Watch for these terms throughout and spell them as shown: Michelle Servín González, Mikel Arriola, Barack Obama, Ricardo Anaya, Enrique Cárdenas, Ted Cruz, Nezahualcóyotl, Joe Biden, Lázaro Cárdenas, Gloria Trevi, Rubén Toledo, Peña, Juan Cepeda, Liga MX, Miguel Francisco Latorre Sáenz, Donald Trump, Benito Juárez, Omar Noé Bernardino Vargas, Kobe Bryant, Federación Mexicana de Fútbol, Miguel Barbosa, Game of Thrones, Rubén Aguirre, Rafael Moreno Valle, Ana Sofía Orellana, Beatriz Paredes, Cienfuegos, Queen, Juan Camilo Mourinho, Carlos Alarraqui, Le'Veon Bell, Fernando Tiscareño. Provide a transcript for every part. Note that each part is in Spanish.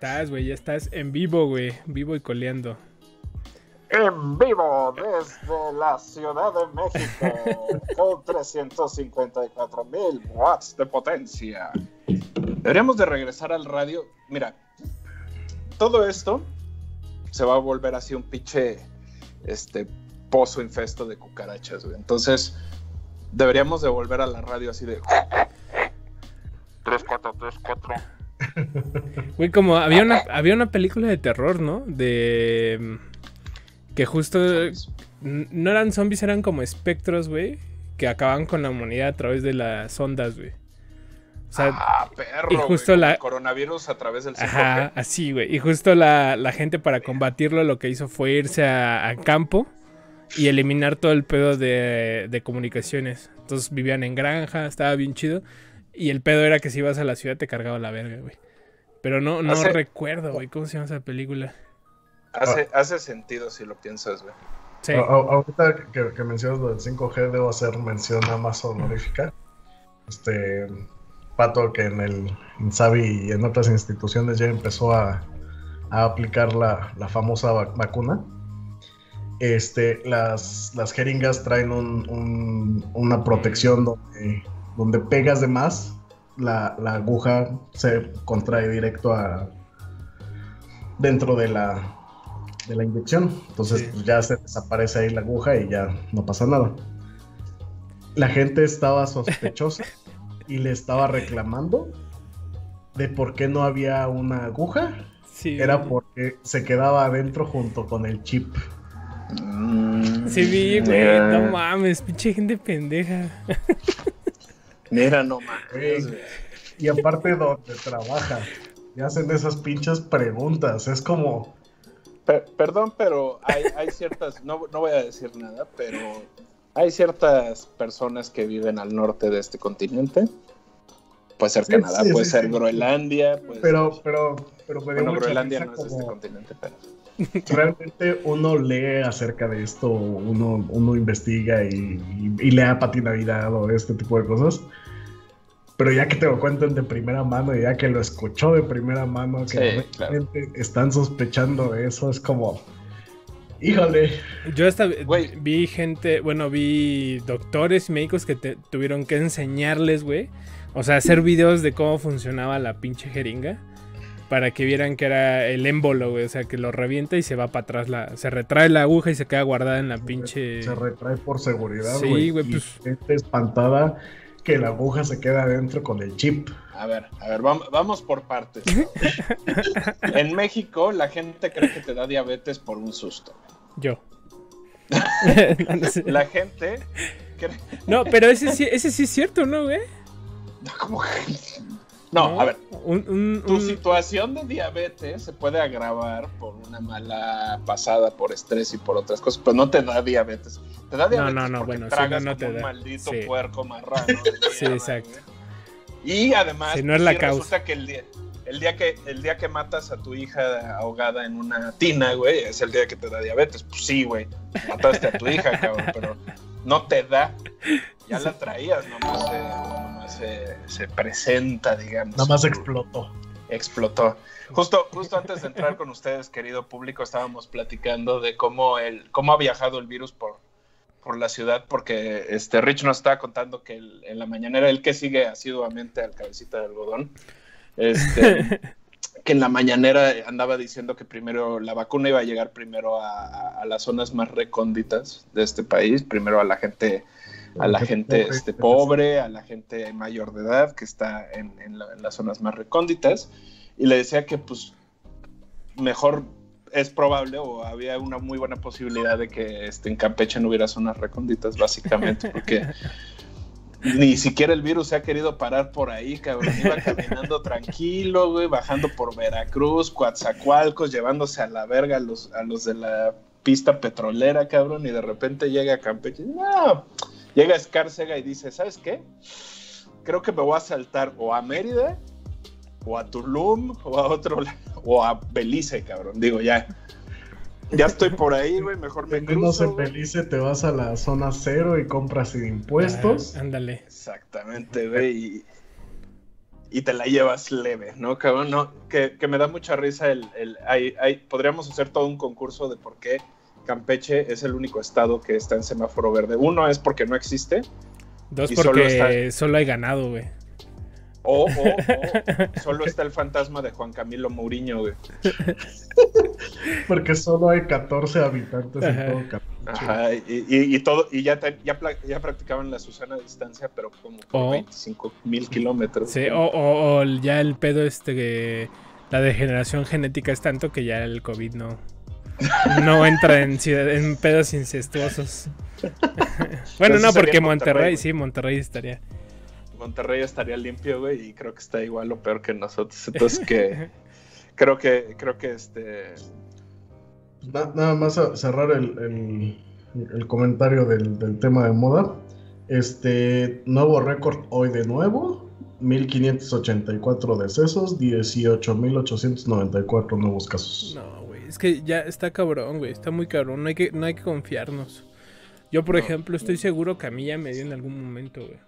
estás, güey, ya estás en vivo, güey, vivo y coleando. En vivo desde la Ciudad de México con 354,000 watts de potencia. Deberíamos de regresar al radio. Mira, todo esto se va a volver así un pinche pozo infesto de cucarachas, güey. Entonces, deberíamos de volver a la radio así de 3, 4, 3, 4. Güey, como había una película de terror, ¿no? De... que justo no eran zombies, eran como espectros, güey, que acababan con la humanidad a través de las ondas, güey. O sea, perro, y justo el coronavirus a través del 5G. Ajá, así, güey. Y justo la gente, para combatirlo, lo que hizo fue irse a campo y eliminar todo el pedo de comunicaciones. Entonces vivían en granja, estaba bien chido. Y el pedo era que si ibas a la ciudad te cargaba la verga, güey. Pero no recuerdo, güey, ¿cómo se llama esa película? Hace sentido si lo piensas, güey. Sí. Ahorita que mencionas lo del 5G, debo hacer mención a más honorífica. Pato, que en el Insabi y en otras instituciones ya empezó a aplicar la famosa vacuna. Las jeringas traen una protección donde pegas de más, la aguja se contrae directo dentro de la inyección. Entonces, sí, pues ya se desaparece ahí la aguja y ya no pasa nada. La gente estaba sospechosa y le estaba reclamando de por qué no había una aguja. Sí, era porque se quedaba adentro junto con el chip. Sí, vi, güey, no mames, pinche gente pendeja. Mira, no mames. Y aparte, donde trabaja y hacen esas pinches preguntas, es como... Perdón, pero hay ciertas... No voy a decir nada, pero hay ciertas personas que viven al norte de este continente. Puede ser Canadá, sí, puede ser Groenlandia. Pero Groenlandia no es este continente, pero... Realmente uno lee acerca de esto, uno investiga y lee a Pati Navidad o este tipo de cosas. Pero ya que te lo cuentan de primera mano y ya que lo escuchó de primera mano, que sí, claro, están sospechando de eso, es como... ¡híjole! Yo hasta vi gente... Bueno, vi doctores y médicos que tuvieron que enseñarles, güey. O sea, hacer videos de cómo funcionaba la pinche jeringa para que vieran que era el émbolo, güey. O sea, que lo revienta y se va para atrás. Se retrae la aguja y se queda guardada en la pinche... Se retrae por seguridad, güey. Sí, güey, pues... Gente espantada... que la aguja se queda adentro con el chip. A ver, vamos por partes. En México la gente cree que te da diabetes por un susto. Yo. La gente cree... No, pero ese sí es cierto, ¿no, güey? ¿Cómo? No, a ver. Tu situación de diabetes se puede agravar por una mala pasada, por estrés y por otras cosas, pero no te da diabetes. Te da diabetes porque tragas no como un maldito puerco marrano. Sí, exacto. Y además, si no es la causa. Resulta que el día que matas a tu hija ahogada en una tina, güey, es el día que te da diabetes. Pues sí, güey, mataste a tu hija, cabrón, pero no te da. Ya la traías, nomás se presenta, digamos. Nada más explotó. Justo antes de entrar con ustedes, querido público, estábamos platicando de cómo ha viajado el virus por la ciudad, porque Rich nos estaba contando que en la mañanera, el que sigue asiduamente al cabecita de algodón, que en la mañanera andaba diciendo que primero la vacuna iba a llegar primero a las zonas más recónditas de este país, primero a la gente pobre, a la gente mayor de edad que está en las zonas más recónditas, y le decía que pues mejor es probable, o había una muy buena posibilidad de que en Campeche no hubiera zonas recónditas, básicamente, porque ni siquiera el virus se ha querido parar por ahí, cabrón. Iba caminando tranquilo, güey, bajando por Veracruz, Coatzacoalcos, llevándose a la verga a los de la pista petrolera, cabrón, y de repente llega a Campeche. ¡No! Llega Escárcega y dice, ¿sabes qué? Creo que me voy a saltar o a Mérida, o a Tulum, o a Belice, cabrón. Digo, ya estoy por ahí, güey, mejor me cruzo. En Belice te vas a la zona cero y compras sin impuestos. Ándale. Exactamente, güey. y te la llevas leve, ¿no, cabrón? No, que me da mucha risa podríamos hacer todo un concurso de por qué Campeche es el único estado que está en semáforo verde. Uno es porque no existe. Dos, porque solo hay ganado, güey. Solo está el fantasma de Juan Camilo Mourinho, güey. Porque solo hay 14 habitantes en todo Campeche. Ajá, y todo, y ya practicaban la Susana a distancia, pero como por 25,000 kilómetros. Sí, o ya el pedo la degeneración genética es tanto que ya el COVID no entra en pedos incestuosos. Bueno, no, porque Monterrey estaría. Monterrey estaría limpio, güey, y creo que está igual o peor que nosotros. Entonces creo que nada más a cerrar el comentario del tema de moda. Nuevo récord hoy de nuevo: 1,584 decesos, 18,894 nuevos casos. No, güey, es que ya está cabrón, güey, está muy cabrón. No hay que confiarnos. Yo, por ejemplo, estoy seguro que a mí ya me dio en algún momento, güey.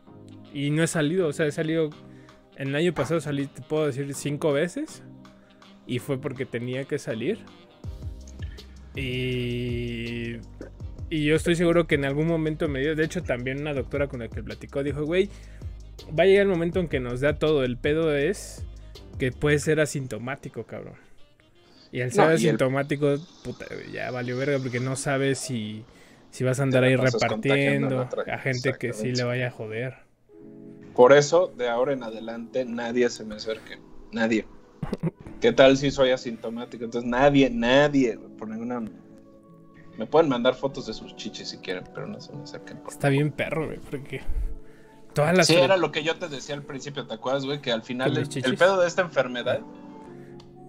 Y no he salido, o sea, en el año pasado salí, te puedo decir, 5 veces. Y fue porque tenía que salir. Y yo estoy seguro que en algún momento me dio. De hecho, también una doctora con la que platicó dijo, güey, va a llegar el momento en que nos da todo. El pedo es que puede ser asintomático, cabrón. Y al ser asintomático, puta, ya valió verga, porque no sabes si vas a andar ahí repartiendo a gente que sí le vaya a joder. Por eso, de ahora en adelante, nadie se me acerque. Nadie. ¿Qué tal si soy asintomático? Entonces nadie, por ninguna... Me pueden mandar fotos de sus chichis si quieren, pero no se me acerquen. Está bien perro, güey, porque... Sí, era lo que yo te decía al principio, ¿te acuerdas, güey? Que al final el pedo de esta enfermedad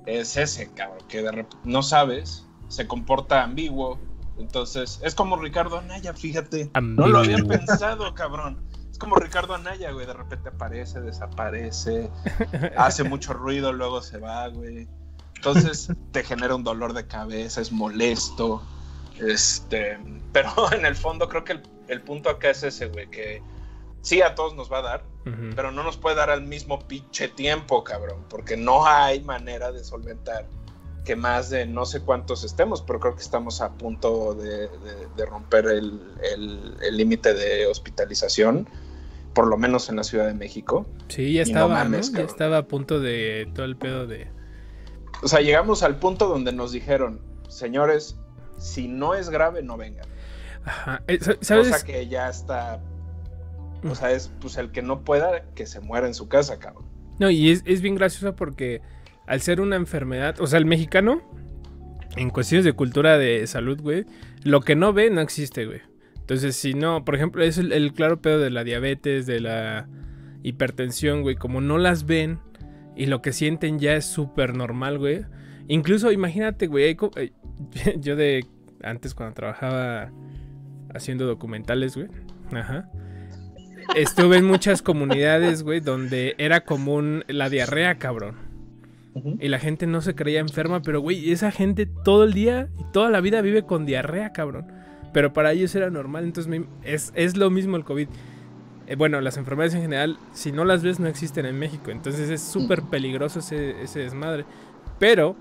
es ese, cabrón, que de repente no sabes, se comporta ambiguo. Entonces, es como Ricardo Anaya, fíjate. Ambiguo. No lo había pensado, cabrón. Es como Ricardo Anaya, güey, de repente aparece, desaparece, hace mucho ruido, luego se va, güey. Entonces te genera un dolor de cabeza, es molesto. Pero en el fondo creo que el punto acá es ese, güey, que sí a todos nos va a dar, pero no nos puede dar al mismo pinche tiempo, cabrón, porque no hay manera de solventar que más de no sé cuántos estemos, pero creo que estamos a punto de romper el límite de hospitalización, por lo menos en la Ciudad de México. Sí, ya estaba, no mames, ¿no? Ya estaba a punto de todo el pedo de... O sea, llegamos al punto donde nos dijeron, señores, si no es grave, no vengan. Ajá, ¿sabes? Cosa que ya está... O sea, es pues el que no pueda, que se muera en su casa, cabrón. No, y es bien gracioso porque... Al ser una enfermedad, o sea, el mexicano, en cuestiones de cultura de salud, güey, lo que no ve no existe, güey. Entonces, si no, por ejemplo, es el claro pedo de la diabetes, de la hipertensión, güey, como no las ven y lo que sienten ya es súper normal, güey. Incluso, imagínate, güey, yo de antes cuando trabajaba haciendo documentales, güey, ajá. Estuve en muchas comunidades, güey, donde era común la diarrea, cabrón. Y la gente no se creía enferma, pero güey, esa gente todo el día y toda la vida vive con diarrea, cabrón. Pero para ellos era normal, entonces es lo mismo el COVID. Bueno, las enfermedades en general, si no las ves, no existen en México. Entonces es súper peligroso ese desmadre. Pero,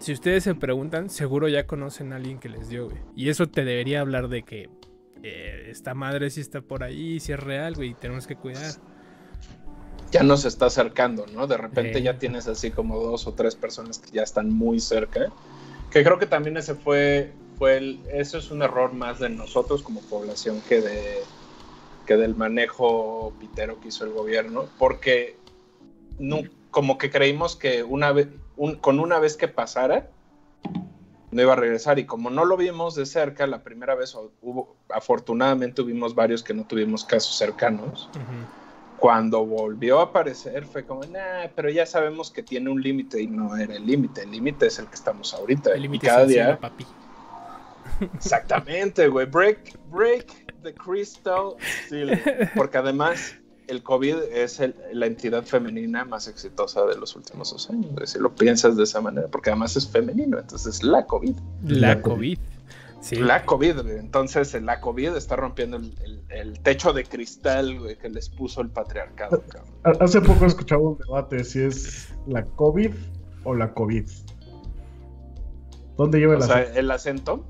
si ustedes se preguntan, seguro ya conocen a alguien que les dio, güey. Y eso te debería hablar de que esta madre sí está por ahí, sí es real, güey, y tenemos que cuidar. Ya nos está acercando, ¿no? De repente ya tienes así como 2 o 3 personas que ya están muy cerca. Que creo que también ese eso es un error más de nosotros como población que del manejo pitero que hizo el gobierno. Porque no, como que creímos que una vez que pasara, no iba a regresar. Y como no lo vimos de cerca, la primera vez afortunadamente tuvimos varios que no tuvimos casos cercanos. Uh-huh. Cuando volvió a aparecer fue como, nah, pero ya sabemos que tiene un límite y no era el límite. El límite es el que estamos ahorita. El límite cada día, papi. Exactamente, güey. Break the crystal ceiling. Porque además el COVID es la entidad femenina más exitosa de los últimos 2 años. Si lo piensas de esa manera, porque además es femenino, entonces la COVID. La COVID. Sí. La COVID, güey. Entonces la COVID está rompiendo el techo de cristal, güey, que les puso el patriarcado, cabrón. Hace poco escuchaba un debate si es la COVID o la COVID. ¿Dónde lleva el acento? O sea, ¿el acento?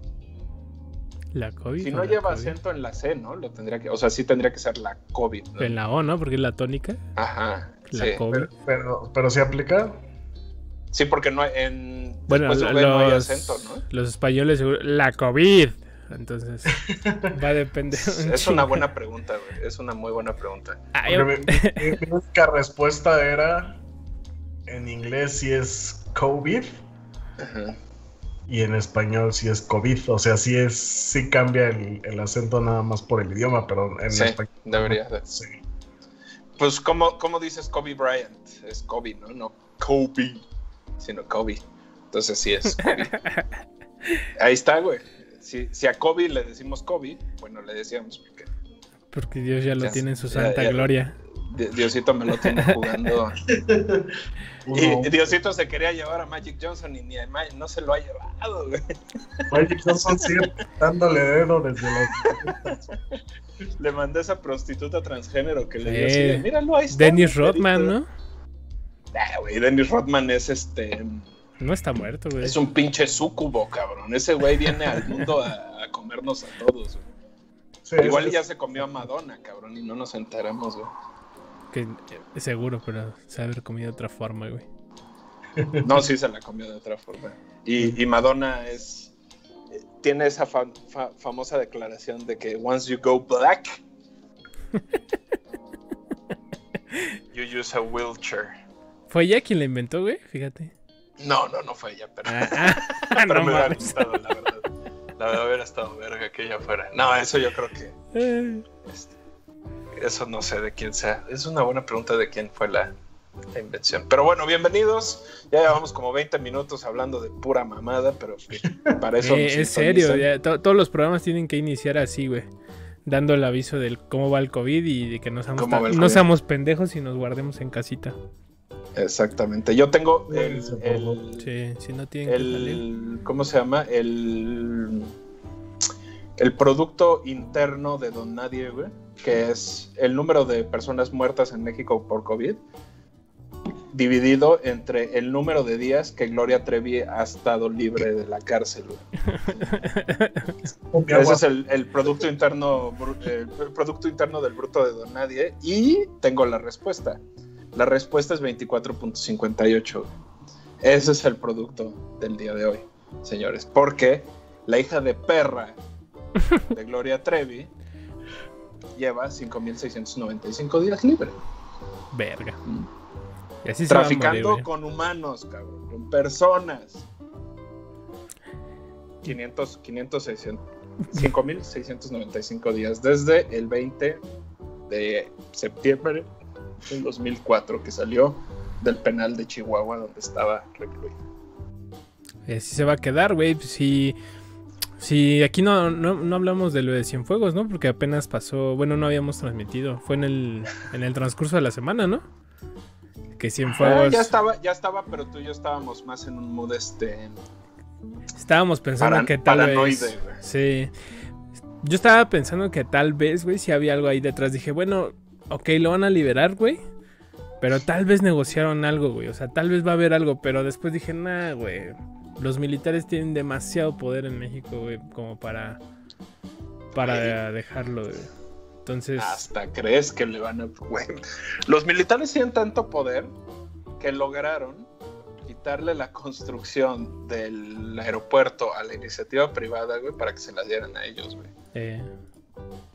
La COVID. Si no lleva COVID. Acento en la C, ¿no? Lo tendría que, o sea, sí tendría que ser la COVID, ¿no? En la O, ¿no? Porque es la tónica. Ajá. La sí. COVID. Pero ¿se aplica? Sí, porque no en bueno, después de no hay acento, ¿no? Los españoles seguro, la COVID. Entonces, va a depender. Es una buena pregunta, güey. Es una muy buena pregunta. Ah, yo... mi única respuesta era en inglés si es COVID. Ajá. Y en español sí es COVID, o sea, sí cambia el acento nada más por el idioma, pero en sí, español... debería ser. Sí. Pues, ¿cómo dices Kobe Bryant? Es Kobe, ¿no? No Kobe, sino Kobe. Entonces sí es Kobe. Ahí está, güey. Si a Kobe le decimos Kobe, bueno, le decíamos porque Dios ya lo tiene en su santa gloria. Diosito me lo tiene jugando. Y Diosito se quería llevar a Magic Johnson y ni a Magic, no se lo ha llevado, güey. Magic Johnson sigue dándole dedo desde los... Le mandé a esa prostituta transgénero que le dio así, míralo, ahí está. Dennis Rodman, ¿no? Nah, güey, Dennis Rodman es no está muerto, güey. Es un pinche súcubo, cabrón. Ese güey viene al mundo a comernos a todos, güey. Sí, igual ya se comió a Madonna, cabrón, y no nos enteramos, güey. Que seguro, pero se ha haber comido de otra forma, güey. No, sí se la comió de otra forma. Y Madonna tiene esa famosa declaración de que once you go black, you use a wheelchair. ¿Fue ella quien la inventó, güey? Fíjate. No fue ella, pero, pero no me hubiera gustado, la verdad. La verdad hubiera estado verga que ella fuera. No, eso yo creo que... Eso no sé de quién sea. Es una buena pregunta de quién fue la invención. Pero bueno, bienvenidos. Ya llevamos como 20 minutos hablando de pura mamada, pero para eso... es serio, ya, todos los programas tienen que iniciar así, güey. Dando el aviso del cómo va el COVID y de que no seamos pendejos y nos guardemos en casita. Exactamente. Yo tengo ¿cómo se llama? El producto interno de Don Nadie, güey, que es el número de personas muertas en México por COVID dividido entre el número de días que Gloria Trevi ha estado libre de la cárcel, güey. Ese es el producto interno del bruto de Don Nadie, y tengo la respuesta. La respuesta es 24.58. Ese es el producto del día de hoy, señores, porque la hija de perra de Gloria Trevi lleva 5.695 días libre. Verga. Y así traficando morir, con humanos, cabrón, con personas. 5.695 días desde el 20 de septiembre del 2004 que salió del penal de Chihuahua donde estaba recluido. Y así se va a quedar, güey. Sí, aquí no hablamos de lo de Cienfuegos, ¿no? Porque apenas pasó... Bueno, no habíamos transmitido. Fue en el transcurso de la semana, ¿no? Que Cienfuegos... Ya estaba, pero tú y yo estábamos más en un mood Estábamos pensando que tal paranoide, vez... Wey. Sí. Yo estaba pensando que tal vez, güey, si había algo ahí detrás. Dije, bueno, ok, lo van a liberar, güey. Pero tal vez negociaron algo, güey. O sea, tal vez va a haber algo. Pero después dije, nah, güey... Los militares tienen demasiado poder en México, güey, como para dejarlo, güey. Entonces... Hasta crees que le van a... Güey. Los militares tienen tanto poder que lograron quitarle la construcción del aeropuerto a la iniciativa privada, güey, para que se la dieran a ellos, güey.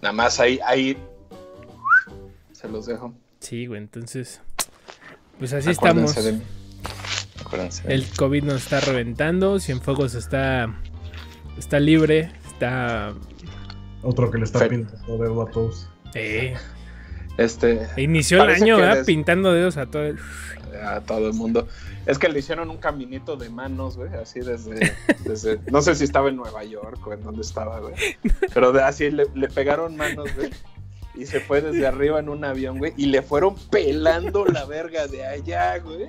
Nada más ahí se los dejo. Sí, güey, entonces... Pues así estamos. El COVID nos está reventando. Cienfuegos está libre. Está... Otro que le está pintando dedos a todos. Inició el año pintando dedos a todo el... mundo. Es que le hicieron un caminito de manos, güey. Así desde no sé si estaba en Nueva York o en dónde estaba, güey. Pero así le pegaron manos, güey. Y se fue desde arriba en un avión, güey. Y le fueron pelando la verga de allá, güey.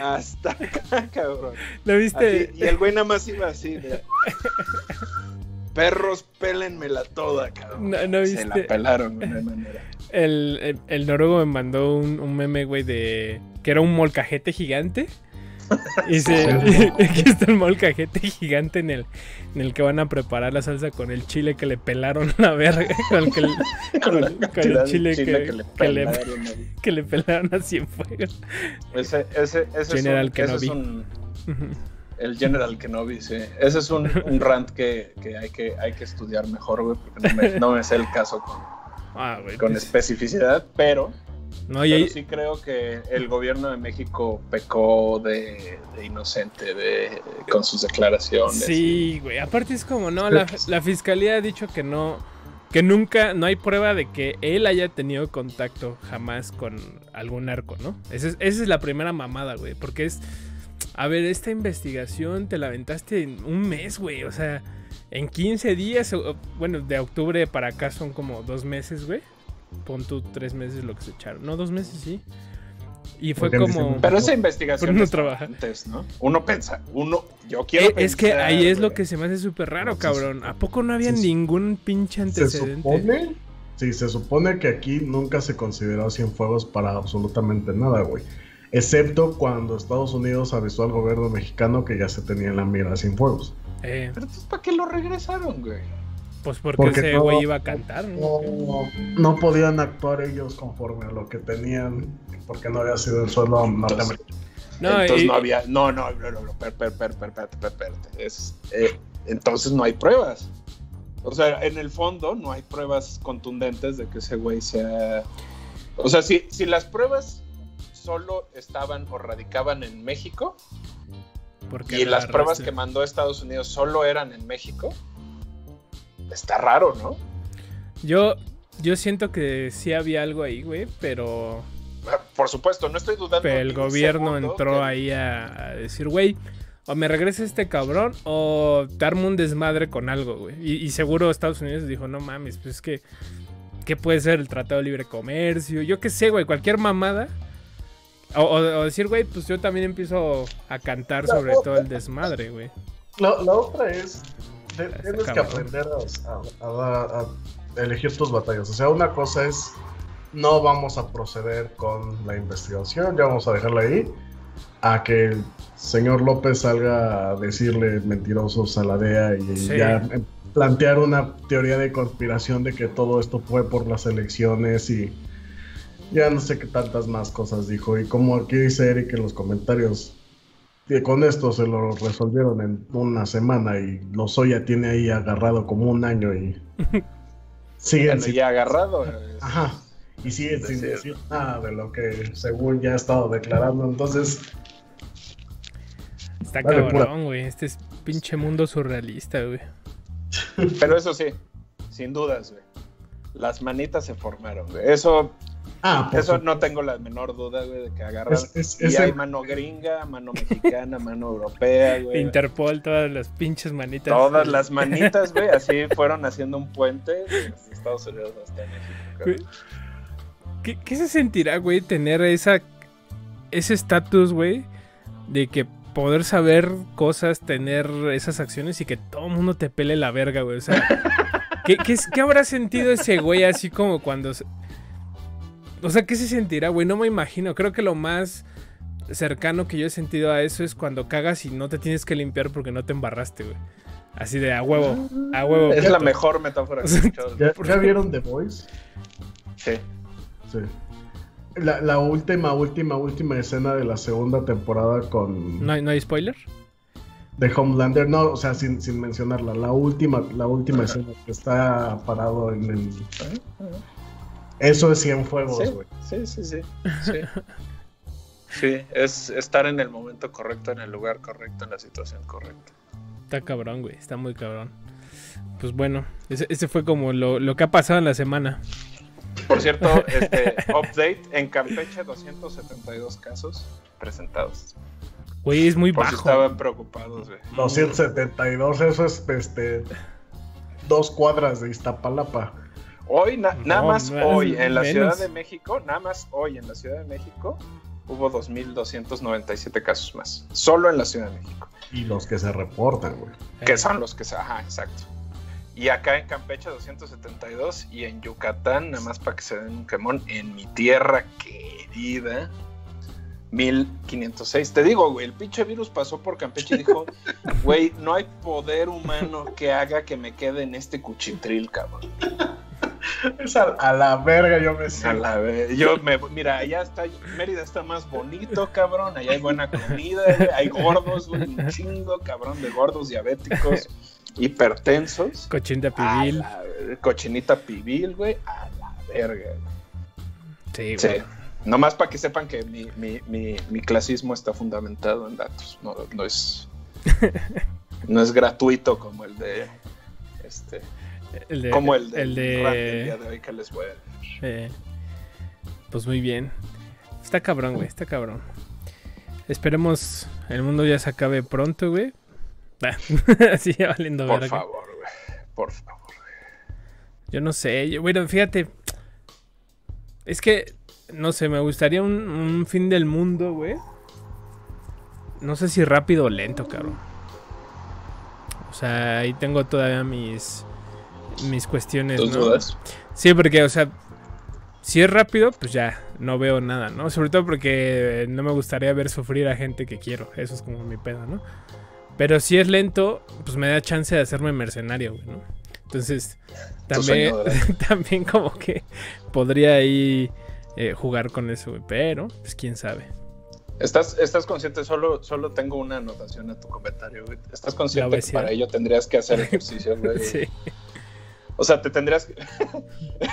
Hasta acá, cabrón. ¿Lo viste? Así, y el güey nada más iba así. perros, pélenmela toda, cabrón. No viste. Se la pelaron de una manera. El noruego me mandó un meme, güey, de que era un molcajete gigante. Y aquí está el molcajete gigante en el que van a preparar la salsa con el chile que le pelaron la verga. Con el chile que le pelaron a Cienfuegos. Ese General Kenobi. El General Kenobi, sí. Ese es un rant que hay que estudiar mejor, güey, porque no me sé el caso con especificidad, pero... No, y... Pero sí creo que el gobierno de México pecó de inocente con sus declaraciones. Sí, güey, aparte es como, no, la fiscalía ha dicho que no, que nunca, no hay prueba de que él haya tenido contacto jamás con algún narco, ¿no? Esa es la primera mamada, güey, porque es, a ver, esta investigación te la aventaste en un mes, güey, o sea, en 15 días, bueno, de octubre para acá son como 2 meses, güey. Pon tú 3 meses lo que se echaron. No, 2 meses, sí. Y fue como... Pero esa investigación no trabaja antes, ¿no? Uno piensa, yo quiero pensar... Es que ahí es lo que se me hace súper raro, cabrón. ¿A poco no había ningún pinche antecedente? Se supone que aquí nunca se consideró Cienfuegos para absolutamente nada, güey. Excepto cuando Estados Unidos avisó al gobierno mexicano que ya se tenía en la mira Cienfuegos. Pero entonces, ¿para qué lo regresaron, güey? Pues porque ese güey iba a cantar, ¿no? No podían actuar ellos conforme a lo que tenían, porque no había sido el suelo norteamericano. Entonces no había... No, entonces no hay pruebas. O sea, en el fondo no hay pruebas contundentes de que ese güey sea... O sea, si las pruebas solo estaban o radicaban en México, y las pruebas que mandó Estados Unidos solo eran en México... Está raro, ¿no? Yo siento que sí había algo ahí, güey, pero... Por supuesto, no estoy dudando. Pero el gobierno entró ahí a decir, güey, o me regresa este cabrón o te armo un desmadre con algo, güey. Y seguro Estados Unidos dijo, no mames, pues es que... ¿Qué puede ser el Tratado de Libre Comercio? Yo qué sé, güey, cualquier mamada. O decir, güey, pues yo también empiezo a cantar sobre todo el desmadre, güey. La otra es... Tienes que aprender a elegir tus batallas. O sea, una cosa es, no vamos a proceder con la investigación, ya vamos a dejarla ahí, a que el señor López salga a decirle mentirosos a la DEA y ya plantear una teoría de conspiración de que todo esto fue por las elecciones y ya no sé qué tantas más cosas dijo. Y como aquí dice Eric en los comentarios, que con esto se lo resolvieron en una semana y Lozoya tiene ahí agarrado como un año y siguen sin... ya agarrado. Ajá. Y siguen sin decir nada de lo que según ya ha estado declarando. Entonces está cabrón, güey. Este es pinche mundo surrealista, güey. Pero eso sí, sin dudas, güey, las manitas se formaron, güey. Eso no tengo la menor duda, güey, de que agarran. Y hay mano gringa, mano mexicana, mano europea, güey. Interpol, todas las pinches manitas. Todas las manitas, güey, así fueron haciendo un puente desde Estados Unidos hasta México. ¿Qué se sentirá, güey, tener ese estatus, güey, de que poder saber cosas, tener esas acciones y que todo el mundo te pele la verga, güey? O sea, ¿qué habrá sentido ese güey así como cuando... O sea, ¿qué se sentirá, güey? No me imagino. Creo que lo más cercano que yo he sentido a eso es cuando cagas y no te tienes que limpiar porque no te embarraste, güey. Así de a huevo. Es la mejor metáfora que he escuchado. ¿Ya vieron The Voice? Sí. La última escena de la segunda temporada con... ¿No hay spoiler? De Homelander, no, o sea, sin mencionarla. La última escena que está parado en el... Eso es Cienfuegos, güey. Sí. Sí, es estar en el momento correcto, en el lugar correcto, en la situación correcta. Está cabrón, güey, está muy cabrón. Pues bueno, ese fue como lo que ha pasado en la semana. Por cierto, update, en Campeche 272 casos presentados. Güey, es muy bajo. Por si estaban preocupados, güey. 272, eso es 2 cuadras de Iztapalapa. Hoy, nada más hoy en la Ciudad de México hubo 2,297 casos más, solo en la Ciudad de México. Y los que se reportan, güey. Que son los que se... Ajá, exacto. Y acá en Campeche 272 y en Yucatán, nada más para que se den un quemón, en mi tierra querida, 1506. Te digo, güey, el pinche virus pasó por Campeche y dijo, güey, no hay poder humano que haga que me quede en este cuchitril, cabrón. Es a la verga, yo me sé. Mira, allá está, Mérida está más bonito, cabrón, allá hay buena comida, hay gordos, güey, un chingo, cabrón, de gordos diabéticos. Hipertensos. Cochinita pibil, güey. A la verga, güey. Sí, güey. Sí. Nomás para que sepan que mi clasismo está fundamentado en datos. No es gratuito como el de. Como el de Rand, el día de hoy que les voy a decir. Pues muy bien. Está cabrón, güey. Está cabrón. Esperemos el mundo ya se acabe pronto, güey. Sí, valiendo por favor, güey. Por favor. Yo no sé. Bueno, fíjate. Es que, no sé, me gustaría un fin del mundo, güey. No sé si rápido o lento, cabrón. O sea, ahí tengo todavía mis cuestiones, ¿no? ¿Tus dudas? Sí, porque, o sea, si es rápido, pues ya, no veo nada, ¿no? Sobre todo porque no me gustaría ver sufrir a gente que quiero. Eso es como mi pedo, ¿no? Pero si es lento, pues me da chance de hacerme mercenario, güey, ¿no? Entonces, también como que podría ahí jugar con eso, güey. Pero, pues quién sabe. ¿Estás consciente? Solo tengo una anotación a tu comentario, güey. ¿Estás consciente que para ello tendrías que hacer ejercicio, güey? Sí. O sea, te tendrías que...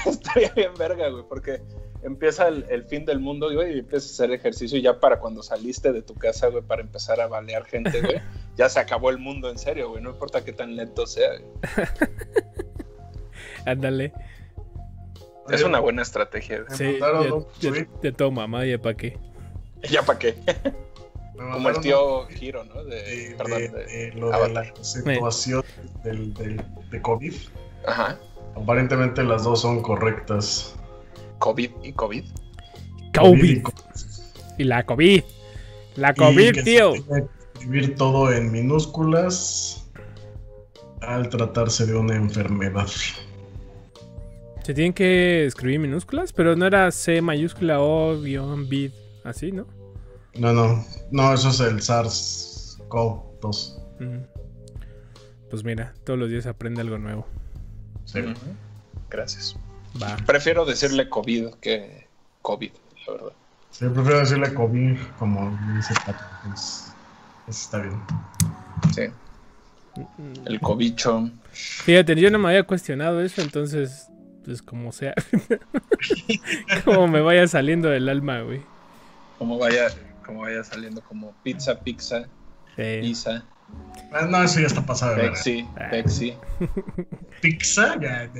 Estaría bien verga, güey, porque... Empieza el fin del mundo, güey, y empiezas a hacer ejercicio y ya para cuando saliste de tu casa, güey, para empezar a balear gente, güey, ya se acabó el mundo, en serio, güey, no importa qué tan lento sea, güey. Ándale. Es una buena estrategia, güey. Sí, de todo mamá, ¿ya pa' qué? ¿Ya pa' qué? Como el tío Giro, ¿no? Perdón, de Avatar. La situación de COVID. Ajá. Aparentemente las dos son correctas. COVID. Y la COVID. La COVID, y tío. Escribir todo en minúsculas al tratarse de una enfermedad. ¿Se tienen que escribir minúsculas? Pero no era C mayúscula O guión vid, así, ¿no? No, eso es el SARS-CoV-2. Pues mira, todos los días aprende algo nuevo. Sí. Gracias. Va. Prefiero decirle COVID que COVID, la verdad. Sí, prefiero decirle COVID como dice Pato. Eso está bien. Sí. El cobicho. Fíjate, yo no me había cuestionado eso, entonces, pues como sea. Como me vaya saliendo del alma, güey. Como vaya saliendo, como pizza, pizza. No, eso ya está pasado. Pexi. Pizza, ya.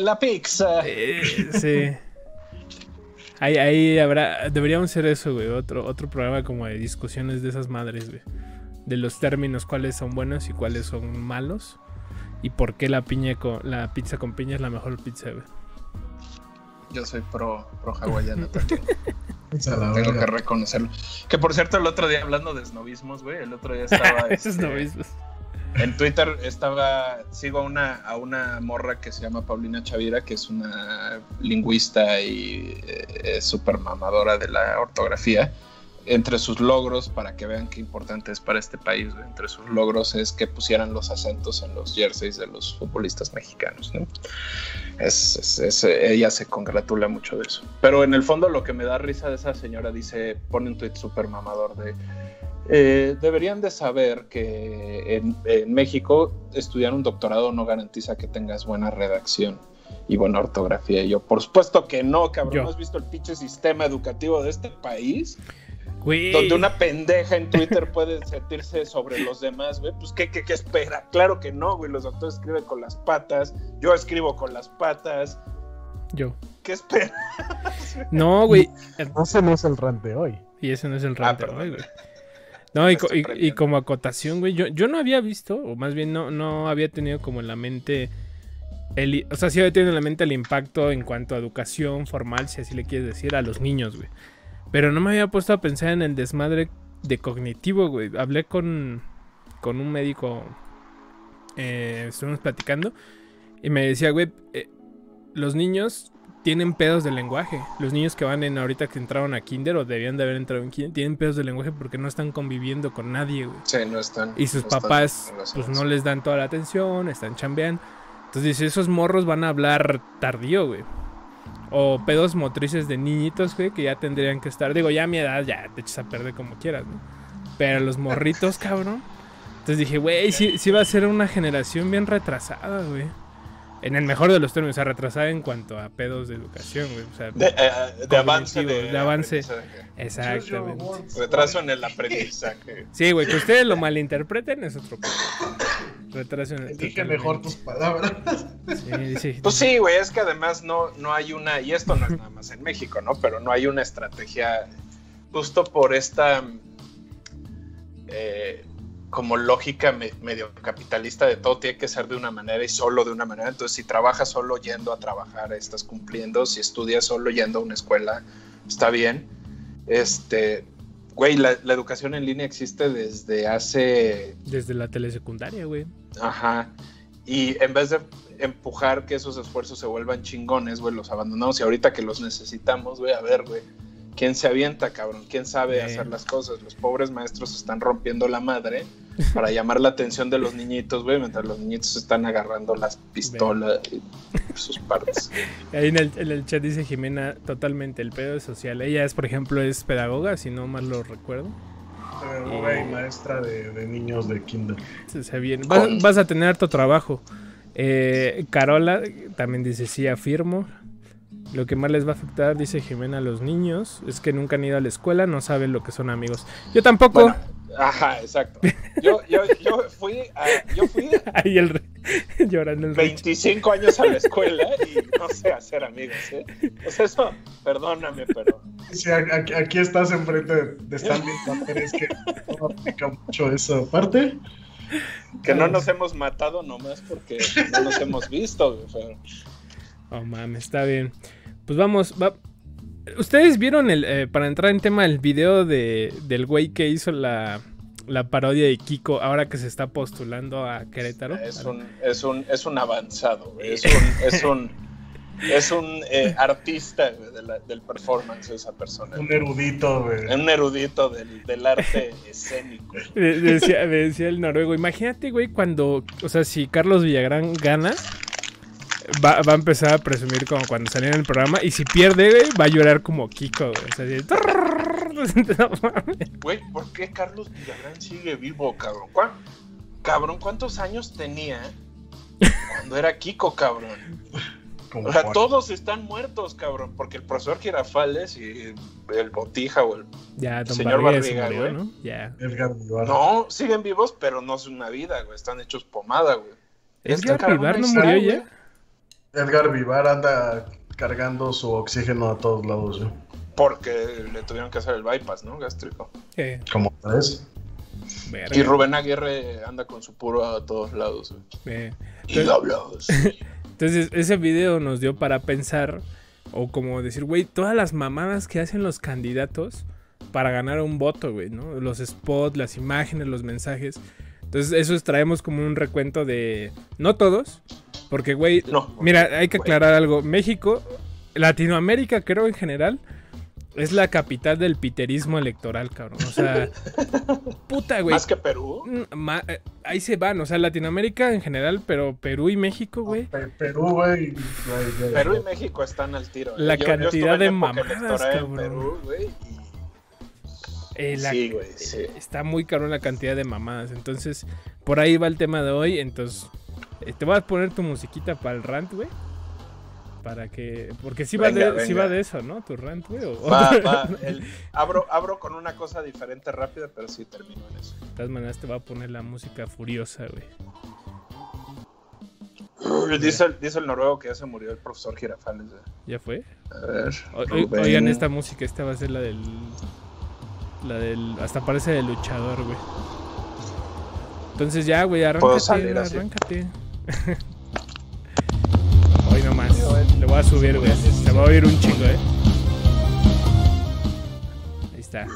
La pizza. Sí. Ahí habrá. Deberíamos hacer eso, güey. Otro programa como de discusiones de esas madres, güey. De los términos, cuáles son buenos y cuáles son malos. Y por qué la pizza con piña es la mejor pizza, güey. Yo soy pro hawaiana también. Tengo que reconocerlo. Que por cierto, el otro día hablando de esnovismos, güey. El otro día estaba. Esnovismos. En Twitter sigo a una morra que se llama Paulina Chavira, que es una lingüista y súper mamadora de la ortografía. Entre sus logros, para que vean qué importante es para este país, güey, entre sus logros es que pusieran los acentos en los jerseys de los futbolistas mexicanos, ¿no? Ella se congratula mucho de eso. Pero en el fondo lo que me da risa de esa señora pone un tuit súper mamador de... deberían de saber que en México estudiar un doctorado no garantiza que tengas buena redacción y buena ortografía. Y yo, por supuesto que no, cabrón. ¿No has visto el pinche sistema educativo de este país? Güey. Donde una pendeja en Twitter puede sentirse sobre los demás, güey. Pues, ¿qué espera? Claro que no, güey. Los doctores escriben con las patas. Yo escribo con las patas. ¿Qué esperas? No, güey. Ese no es el rant de hoy. Y ese no es el rant de hoy, güey. No, y como acotación, güey, yo no había visto, o más bien no había tenido como en la mente, o sea, sí había tenido en la mente el impacto en cuanto a educación formal, si así le quieres decir, a los niños, güey. Pero no me había puesto a pensar en el desmadre de cognitivo, güey. Hablé con un médico estuvimos platicando y me decía, güey, los niños tienen pedos de lenguaje. Los niños que van en ahorita que entraron a kinder o debían de haber entrado en kinder, tienen pedos de lenguaje porque no están conviviendo con nadie, güey. Sí, no están. Y sus papás pues no les dan toda la atención, están chambeando. Entonces dice, esos morros van a hablar tardío, güey. O pedos motrices de niñitos, güey, que ya tendrían que estar. Digo, ya a mi edad ya te echas a perder como quieras, ¿no? Pero los morritos, cabrón. Entonces dije, güey, sí va a ser una generación bien retrasada, güey. En el mejor de los términos, o sea, retrasada en cuanto a pedos de educación, güey. O sea, de avance. De avance. Exactamente. Retraso en el aprendizaje. Sí, güey, que ustedes lo malinterpreten es otro pedo. Retraso en el aprendizaje. Elige mejor tus palabras. Sí. Pues sí, güey, es que además no hay una, y esto no es nada más en México, ¿no? Pero no hay una estrategia justo por esta como lógica medio capitalista de todo tiene que ser de una manera y solo de una manera. Entonces si trabajas solo yendo a trabajar estás cumpliendo, si estudias solo yendo a una escuela está bien. Güey, la educación en línea existe desde la telesecundaria, güey. Ajá. Y en vez de empujar que esos esfuerzos se vuelvan chingones, güey, los abandonamos y ahorita que los necesitamos, güey, a ver, güey, ¿quién se avienta, cabrón? ¿Quién sabe hacer las cosas? Los pobres maestros están rompiendo la madre para llamar la atención de los niñitos, güey, mientras los niñitos están agarrando las pistolas y sus partes. Ahí en el chat dice Jimena, totalmente, el pedo es social. Ella es, por ejemplo, es pedagoga, si no mal lo recuerdo. Pedagoga y maestra de niños de kinder. Se viene. Vas a tener harto trabajo. Carola también dice, sí, afirmo. Lo que más les va a afectar, dice Jimena, a los niños es que nunca han ido a la escuela, no saben lo que son amigos. Yo tampoco. Bueno, ajá, exacto. Yo fui ahí llorando el 25 años a la escuela y no sé hacer amigos, ¿eh? Pues eso, perdóname, pero... Sí, aquí estás enfrente de Stanley Tamper, es que no aplica mucho esa parte. Que no nos hemos matado nomás porque no nos hemos visto, pero... Oh, mames, está bien. Pues vamos, ¿ustedes vieron para entrar en tema, el video del güey que hizo la parodia de Kiko ahora que se está postulando a Querétaro? Es un avanzado, güey. Es un artista, güey, del performance, esa persona. Un erudito, güey. Un erudito del arte escénico. Decía el noruego, imagínate, güey, cuando, o sea, si Carlos Villagrán gana... Va a empezar a presumir como cuando salió en el programa. Y si pierde, güey, va a llorar como Kiko, güey. O sea, güey, ¿por qué Carlos Villagrán sigue vivo, cabrón? Cabrón, ¿cuántos años tenía cuando era Kiko, cabrón? O sea, todos están muertos, cabrón. Porque el profesor Girafales y el Botija o el señor Barriga, güey, ¿no? Yeah. No, siguen vivos, pero no es una vida, güey. Están hechos pomada, güey. Edgar Vivar no murió ya. Edgar Vivar anda cargando su oxígeno a todos lados, ¿sí? Porque le tuvieron que hacer el bypass, ¿no? Gástrico. Como tres. Y Rubén Aguirre anda con su puro a todos lados, ¿sí? Y doblados. Entonces, ese video nos dio para pensar, o como decir, güey, todas las mamadas que hacen los candidatos para ganar un voto, güey, ¿no? Los spots, las imágenes, los mensajes. Entonces, eso traemos como un recuento de... No todos... Porque, güey, no, mira, hay que aclarar algo. México, Latinoamérica, creo en general, es la capital del piterismo electoral, cabrón. O sea, puta, güey. ¿Más que Perú? Ahí se van, o sea, Latinoamérica en general, pero Perú y México, güey. Perú, güey. Perú y México están al tiro. La cantidad de mamadas, cabrón. Perú, güey. Sí, güey, sí. Está muy cabrón la cantidad de mamadas. Entonces, por ahí va el tema de hoy, entonces... Te voy a poner tu musiquita para el rant, güey. Para que... Porque sí va de eso, ¿no? Tu rant, güey. Abro con una cosa diferente rápida, pero sí termino en eso. De todas maneras te voy a poner la música furiosa, güey. Dice el noruego que ya se murió el profesor Girafales, güey. ¿Ya fue? A ver. Oigan esta música, esta va a ser la del... Hasta parece de luchador, güey. Entonces ya, güey, arráncate. Hoy nomás. Le voy a subir, güey. Se va a oír un chingo, Ahí está.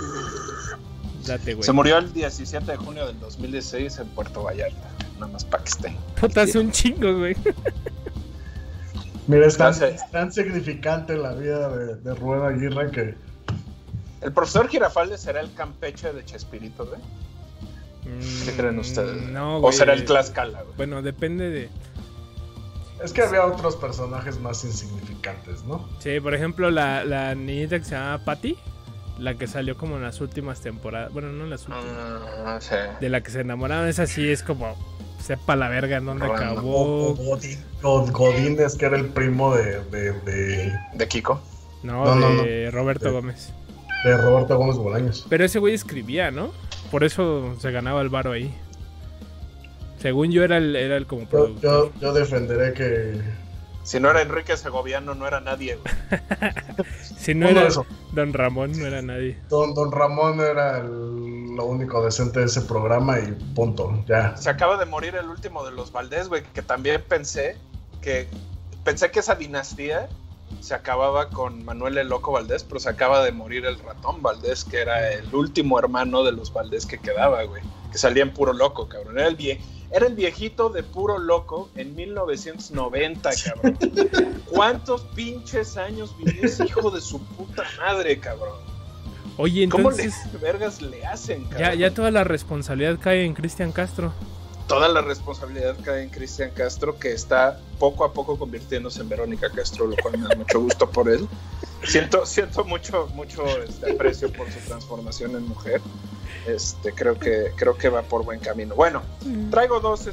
Date, güey. Se murió el 17 de junio del 2016 en Puerto Vallarta. nada más para que esté. Puta, hace un chingo, güey. Mira, es tan significante la vida de Rubén Aguirre que... El profesor Girafales será el Campeche de Chespirito, güey. ¿Qué creen ustedes? No, güey. O será el Tlaxcala, güey. Bueno, depende de... Es que había otros personajes más insignificantes, ¿no? Sí, por ejemplo, la niñita que se llamaba Pati, la que salió como en las últimas temporadas. Bueno, no en las últimas. No sé. De la que se enamoraron, esa sí es como... Sepa la verga en dónde acabó. Godínez, que era el primo de Kiko. No, Roberto Gómez. De Roberto Gómez Bolaños. Pero ese güey escribía, ¿no? Por eso se ganaba el varo ahí. Según yo era el como productor. Yo defenderé que... Si no era Enrique Segoviano, no era nadie, güey. Si no era eso. Don Ramón, no era nadie. Don Ramón era lo único decente de ese programa y punto, ya. Se acaba de morir el último de los Valdés, güey, que también pensé que esa dinastía se acababa con Manuel el Loco Valdés, pero se acaba de morir el Ratón Valdés, que era el último hermano de los Valdés que quedaba, güey. Que salía en Puro Loco, cabrón. Era el viejito de Puro Loco en 1990, cabrón. ¿Cuántos pinches años vivió ese hijo de su puta madre, cabrón? Oye, entonces... ¿Cómo vergas le hacen, cabrón? Ya toda la responsabilidad cae en Cristian Castro. Toda la responsabilidad cae en Cristian Castro, que está poco a poco convirtiéndose en Verónica Castro, lo cual me da mucho gusto por él. Siento mucho aprecio por su transformación en mujer. Creo que va por buen camino. Bueno, traigo dos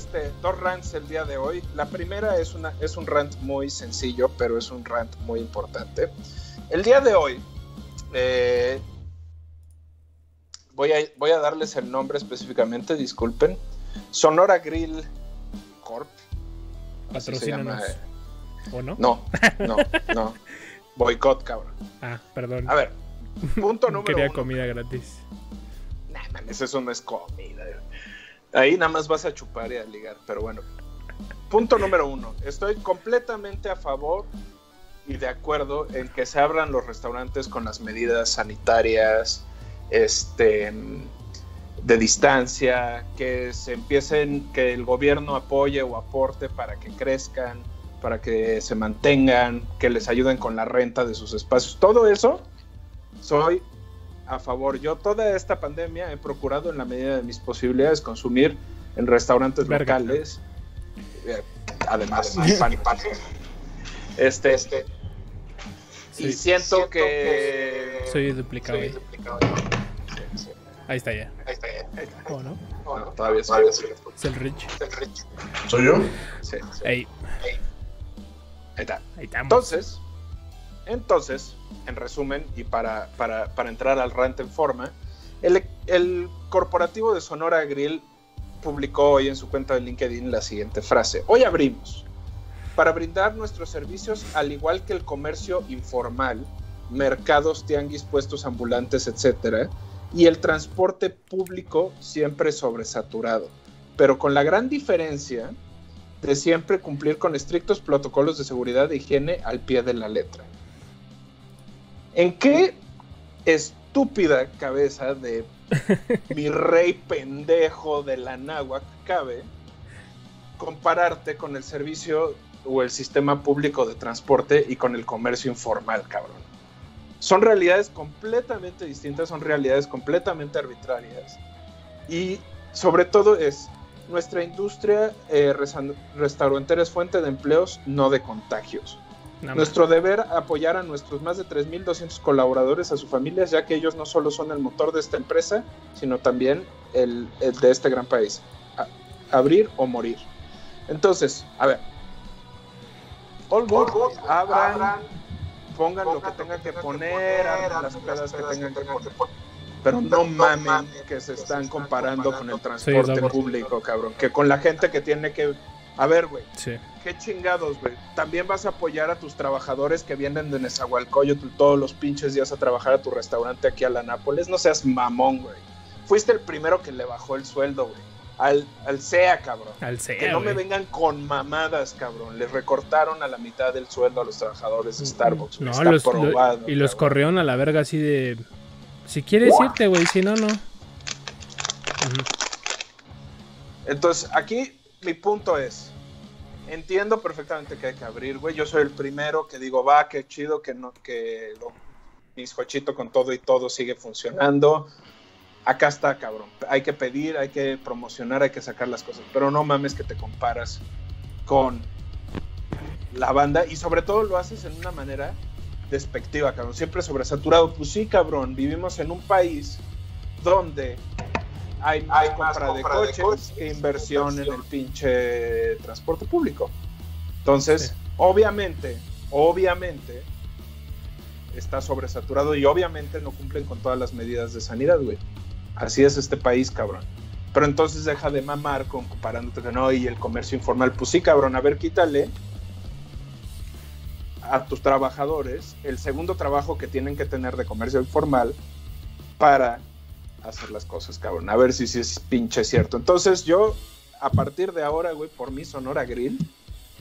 rants el día de hoy. La primera es un rant muy sencillo, pero es un rant muy importante. El día de hoy voy a darles el nombre específicamente, disculpen. Sonora Grill Corp. ¿Patrocínanos? ¿O no? No. Boicot, cabrón. Ah, perdón. A ver, punto número uno. Quería comida gratis. Nah, man, eso no es comida. Ahí nada más vas a chupar y a ligar, pero bueno. Punto número uno. Estoy completamente a favor y de acuerdo en que se abran los restaurantes con las medidas sanitarias, de distancia, que se empiecen, que el gobierno apoye o aporte para que crezcan, para que se mantengan, que les ayuden con la renta de sus espacios. Todo eso soy a favor. Yo toda esta pandemia he procurado, en la medida de mis posibilidades, consumir en restaurantes locales. Además, pan y pan. Sí. Y siento que... Soy duplicado. Sí. Ahí está ya. ¿O no? No, todavía soy yo. Es el Rich. ¿Soy yo? Sí. Ahí. Ahí está. Entonces, en resumen, y para entrar al rant en forma, el corporativo de Sonora Grill publicó hoy en su cuenta de LinkedIn la siguiente frase: hoy abrimos para brindar nuestros servicios, al igual que el comercio informal, mercados, tianguis, puestos ambulantes, etcétera, y el transporte público, siempre sobresaturado, pero con la gran diferencia de siempre cumplir con estrictos protocolos de seguridad e higiene al pie de la letra. ¿En qué estúpida cabeza de mi rey pendejo de la náhuac cabe compararte con el servicio o el sistema público de transporte y con el comercio informal, cabrón? Son realidades completamente distintas, son realidades completamente arbitrarias, y sobre todo es... Nuestra industria restaurantera es fuente de empleos, no de contagios. Nuestro deber apoyar a nuestros más de 3,200 colaboradores, a sus familias, ya que ellos no solo son el motor de esta empresa, sino también el de este gran país. Abrir o morir. Entonces, a ver. All board, abran, pongan lo que tengan que poner, abran las pedas que tengan que poner. Pero no mamen que se están comparando con el transporte público, cabrón. Que con la gente que tiene que... A ver, güey. Sí. Qué chingados, güey. También vas a apoyar a tus trabajadores que vienen de Nezahualcóyotl todos los pinches días a trabajar a tu restaurante aquí a la Nápoles. No seas mamón, güey. Fuiste el primero que le bajó el sueldo, güey. Al CEA, cabrón. Al CEA, que no me vengan con mamadas, cabrón. Les recortaron a la mitad del sueldo a los trabajadores de Starbucks. No, está probado, y los corrieron a la verga así de... Si quieres irte, güey, si no. Entonces, aquí mi punto es, entiendo perfectamente que hay que abrir, güey. Yo soy el primero que digo, va, qué chido que no, que lo bizcochito con todo y todo sigue funcionando. Acá está, cabrón. Hay que pedir, hay que promocionar, hay que sacar las cosas. Pero no mames que te comparas con la banda. Y sobre todo lo haces en una manera despectiva, cabrón. Siempre sobresaturado. Pues sí, cabrón. Vivimos en un país donde hay más compra de coches que inversión en el pinche transporte público. Entonces, sí, obviamente está sobresaturado y obviamente no cumplen con todas las medidas de sanidad, güey. Así es este país, cabrón. Pero entonces deja de mamar comparándote que no, y el comercio informal. Pues sí, cabrón, a ver, quítale a tus trabajadores el segundo trabajo que tienen que tener de comercio informal para hacer las cosas, cabrón. A ver si es pinche cierto. Entonces yo, a partir de ahora, güey, por mi Sonora Grill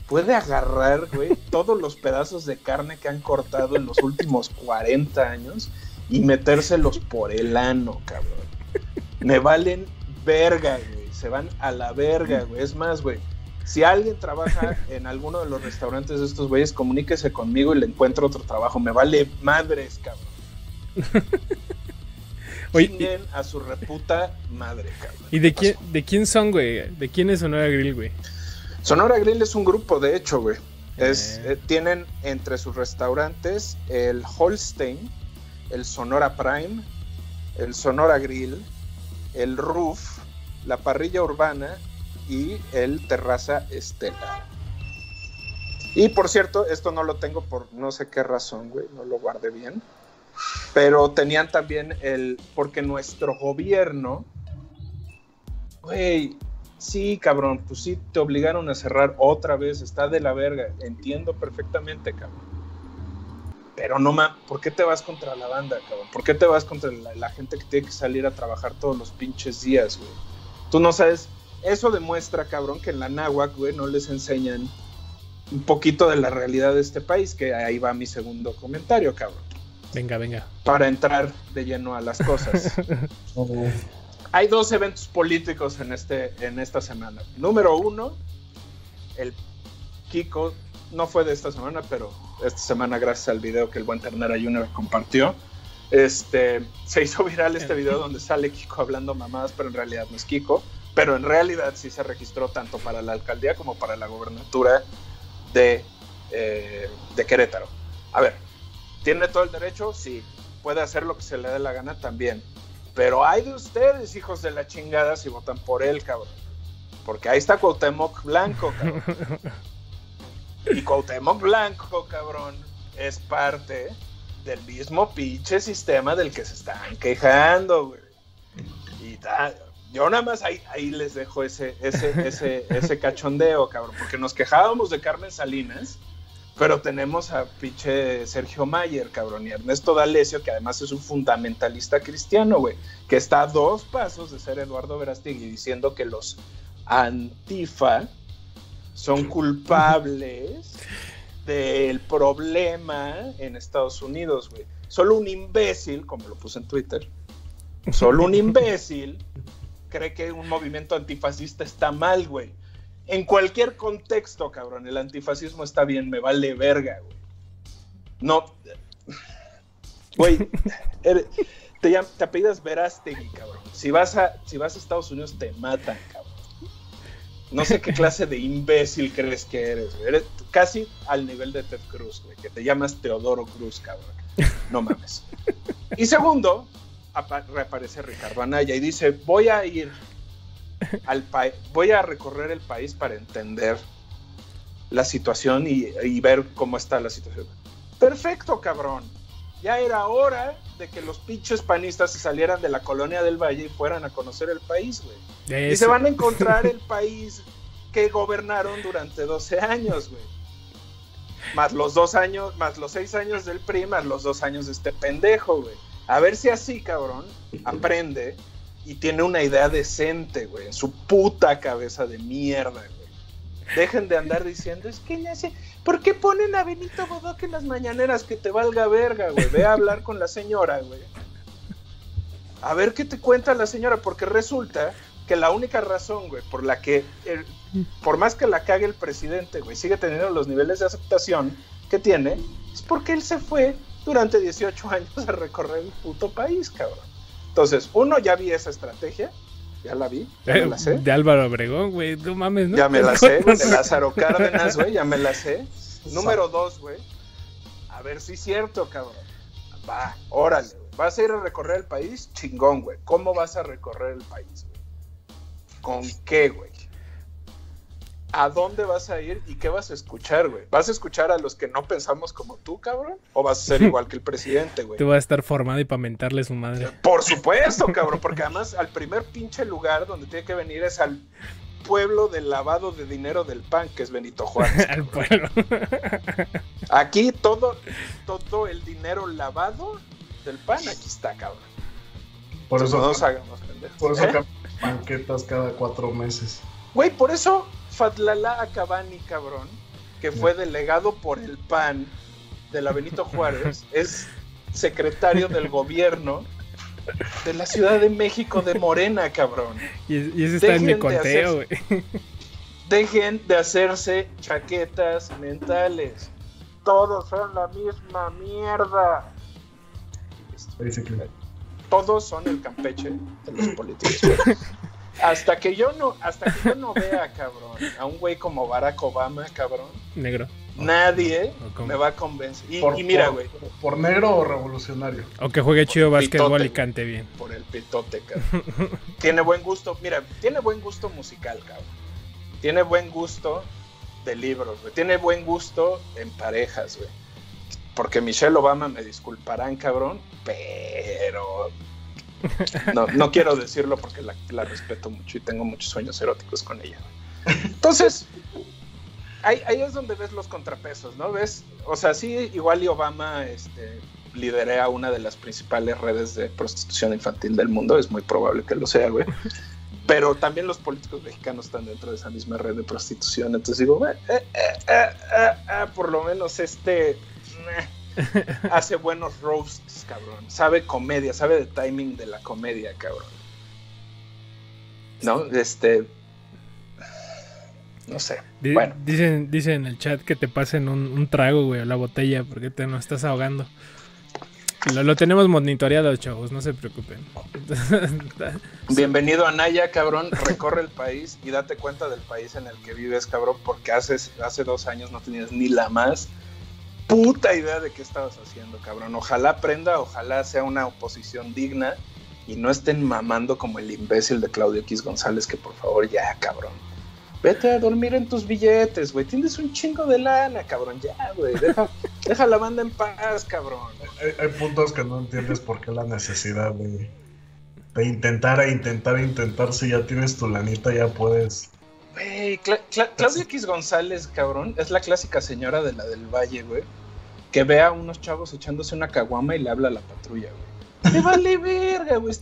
puede agarrar, güey, todos los pedazos de carne que han cortado en los últimos 40 años y metérselos por el ano, cabrón. Me valen verga, güey. Se van a la verga, güey. Es más, güey, si alguien trabaja en alguno de los restaurantes de estos güeyes, comuníquese conmigo y le encuentro otro trabajo. Me vale madres, cabrón. Chinguen a su reputa madre, cabrón. ¿Y de quién son, güey? ¿De quién es Sonora Grill, güey? Sonora Grill es un grupo, de hecho, güey. Tienen entre sus restaurantes el Holstein, el Sonora Prime, el Sonora Grill, el Roof, la Parrilla Urbana y el Terraza Estela. Y por cierto, esto no lo tengo por no sé qué razón, güey, no lo guardé bien. Pero tenían también porque nuestro gobierno, güey... Sí, cabrón, pues sí, te obligaron a cerrar otra vez, está de la verga, entiendo perfectamente, cabrón. Pero no mames, ¿por qué te vas contra la banda, cabrón? ¿Por qué te vas contra la gente que tiene que salir a trabajar todos los pinches días, güey? Tú no sabes, eso demuestra, cabrón, que en la náhuac, güey, no les enseñan un poquito de la realidad de este país, que ahí va mi segundo comentario, cabrón. Venga. Para entrar de lleno a las cosas. Okay. Hay dos eventos políticos en esta semana. Número uno, el Kiko, no fue de esta semana, pero esta semana, gracias al video que el buen Ternera Junior compartió, se hizo viral este video donde sale Kiko hablando mamadas, pero en realidad no es Kiko. Pero en realidad sí se registró tanto para la alcaldía como para la gobernatura de Querétaro. A ver, ¿tiene todo el derecho? Sí. ¿Puede hacer lo que se le dé la gana? También. Pero hay de ustedes, hijos de la chingada, si votan por él, cabrón. Porque ahí está Cuauhtémoc Blanco, cabrón. Y Cuauhtémoc Blanco, cabrón, es parte del mismo pinche sistema del que se están quejando, güey. Y yo nada más ahí les dejo ese cachondeo, cabrón. Porque nos quejábamos de Carmen Salinas, pero tenemos a pinche Sergio Mayer, cabrón, y Ernesto D'Alessio, que además es un fundamentalista cristiano, güey, que está a dos pasos de ser Eduardo Verástegui diciendo que los antifa son culpables del problema en Estados Unidos, güey. Solo un imbécil, como lo puse en Twitter, solo un imbécil cree que un movimiento antifascista está mal, güey. En cualquier contexto, cabrón, el antifascismo está bien, me vale verga, güey. No, güey, te apellidas Verástegui, cabrón. Si vas a Estados Unidos te matan, cabrón. No sé qué clase de imbécil crees que eres, güey. Eres casi al nivel de Ted Cruz, güey, que te llamas Teodoro Cruz, cabrón. No mames. Y segundo, reaparece Ricardo Anaya y dice, voy a recorrer el país para entender la situación y ver cómo está la situación. Perfecto, cabrón. Ya era hora de que los pinches panistas se salieran de la Colonia del Valle y fueran a conocer el país, güey. Y se van a encontrar el país que gobernaron durante 12 años, güey. Más los 6 años del PRI, más los 2 años de este pendejo, güey. A ver si así, cabrón, aprende y tiene una idea decente, güey, en su puta cabeza de mierda, güey. Dejen de andar diciendo, es que le hace... ¿Por qué ponen a Benito Bodoque en las mañaneras? Que te valga verga, güey. Ve a hablar con la señora, güey. A ver qué te cuenta la señora, porque resulta que la única razón, güey, por la que por más que la cague el presidente, güey, sigue teniendo los niveles de aceptación que tiene, es porque él se fue durante 18 años a recorrer el puto país, cabrón. Entonces, uno, ya vi esa estrategia, ya la vi, ya me la sé. De Álvaro Obregón, güey, no mames, ¿no? Ya me la sé, de Lázaro Cárdenas, güey, ya me la sé. Número dos, güey, a ver si es cierto, cabrón. Va, órale, güey. Vas a ir a recorrer el país, chingón, güey. ¿Cómo vas a recorrer el país, güey? ¿Con qué, güey? ¿A dónde vas a ir y qué vas a escuchar, güey? ¿Vas a escuchar a los que no pensamos como tú, cabrón? ¿O vas a ser igual que el presidente, güey? Te vas a estar formado y pamentarle su madre. Por supuesto, cabrón, porque además al primer pinche lugar donde tiene que venir es al pueblo del lavado de dinero del PAN, que es Benito Juárez. Al pueblo. Aquí todo el dinero lavado del PAN, aquí está, cabrón. Por eso no nos hagamos pendejos. Por eso banquetas cada 4 meses. Güey, por eso Fatlala Akabani, cabrón, que fue delegado por el PAN de la Benito Juárez, es secretario del gobierno de la Ciudad de México de Morena, cabrón. Y ese está en mi conteo, güey. Dejen de hacerse chaquetas mentales. Todos son la misma mierda. Todos son el Campeche de los políticos. Hasta que yo no vea, cabrón, a un güey como Barack Obama, cabrón. Negro. Nadie me va a convencer. Y mira, güey. ¿Por negro o revolucionario? O que juegue chido básquetbol y cante bien. Por el pitote, cabrón. Tiene buen gusto, mira, tiene buen gusto musical, cabrón. Tiene buen gusto de libros, güey. Tiene buen gusto en parejas, güey. Porque Michelle Obama, me disculparán, cabrón, pero... No quiero decirlo porque la respeto mucho y tengo muchos sueños eróticos con ella. Entonces, ahí es donde ves los contrapesos, ¿no? ¿Ves? O sea, sí, igual y Obama liderea una de las principales redes de prostitución infantil del mundo, es muy probable que lo sea, güey. Pero también los políticos mexicanos están dentro de esa misma red de prostitución, entonces digo, güey, por lo menos hace buenos roasts, cabrón. Sabe comedia, sabe de timing de la comedia, cabrón. ¿No? No sé. Bueno. Dicen en el chat que te pasen un trago, güey, a la botella, porque te nos estás ahogando. Lo tenemos monitoreado, chavos, no se preocupen. Bienvenido a Naya, cabrón. Recorre el país y date cuenta del país en el que vives, cabrón, porque hace 2 años no tenías ni la más puta idea de qué estabas haciendo, cabrón. Ojalá aprenda, ojalá sea una oposición digna y no estén mamando como el imbécil de Claudio X González, que por favor ya, cabrón, vete a dormir en tus billetes, güey, tienes un chingo de lana, cabrón, ya, güey, deja la banda en paz, cabrón. Hay puntos que no entiendes por qué la necesidad de intentar, si ya tienes tu lanita, ya puedes... Güey, Claudia X González, cabrón, es la clásica señora de la del Valle, güey, que ve a unos chavos echándose una caguama y le habla a la patrulla, güey. ¡Me vale verga, güey!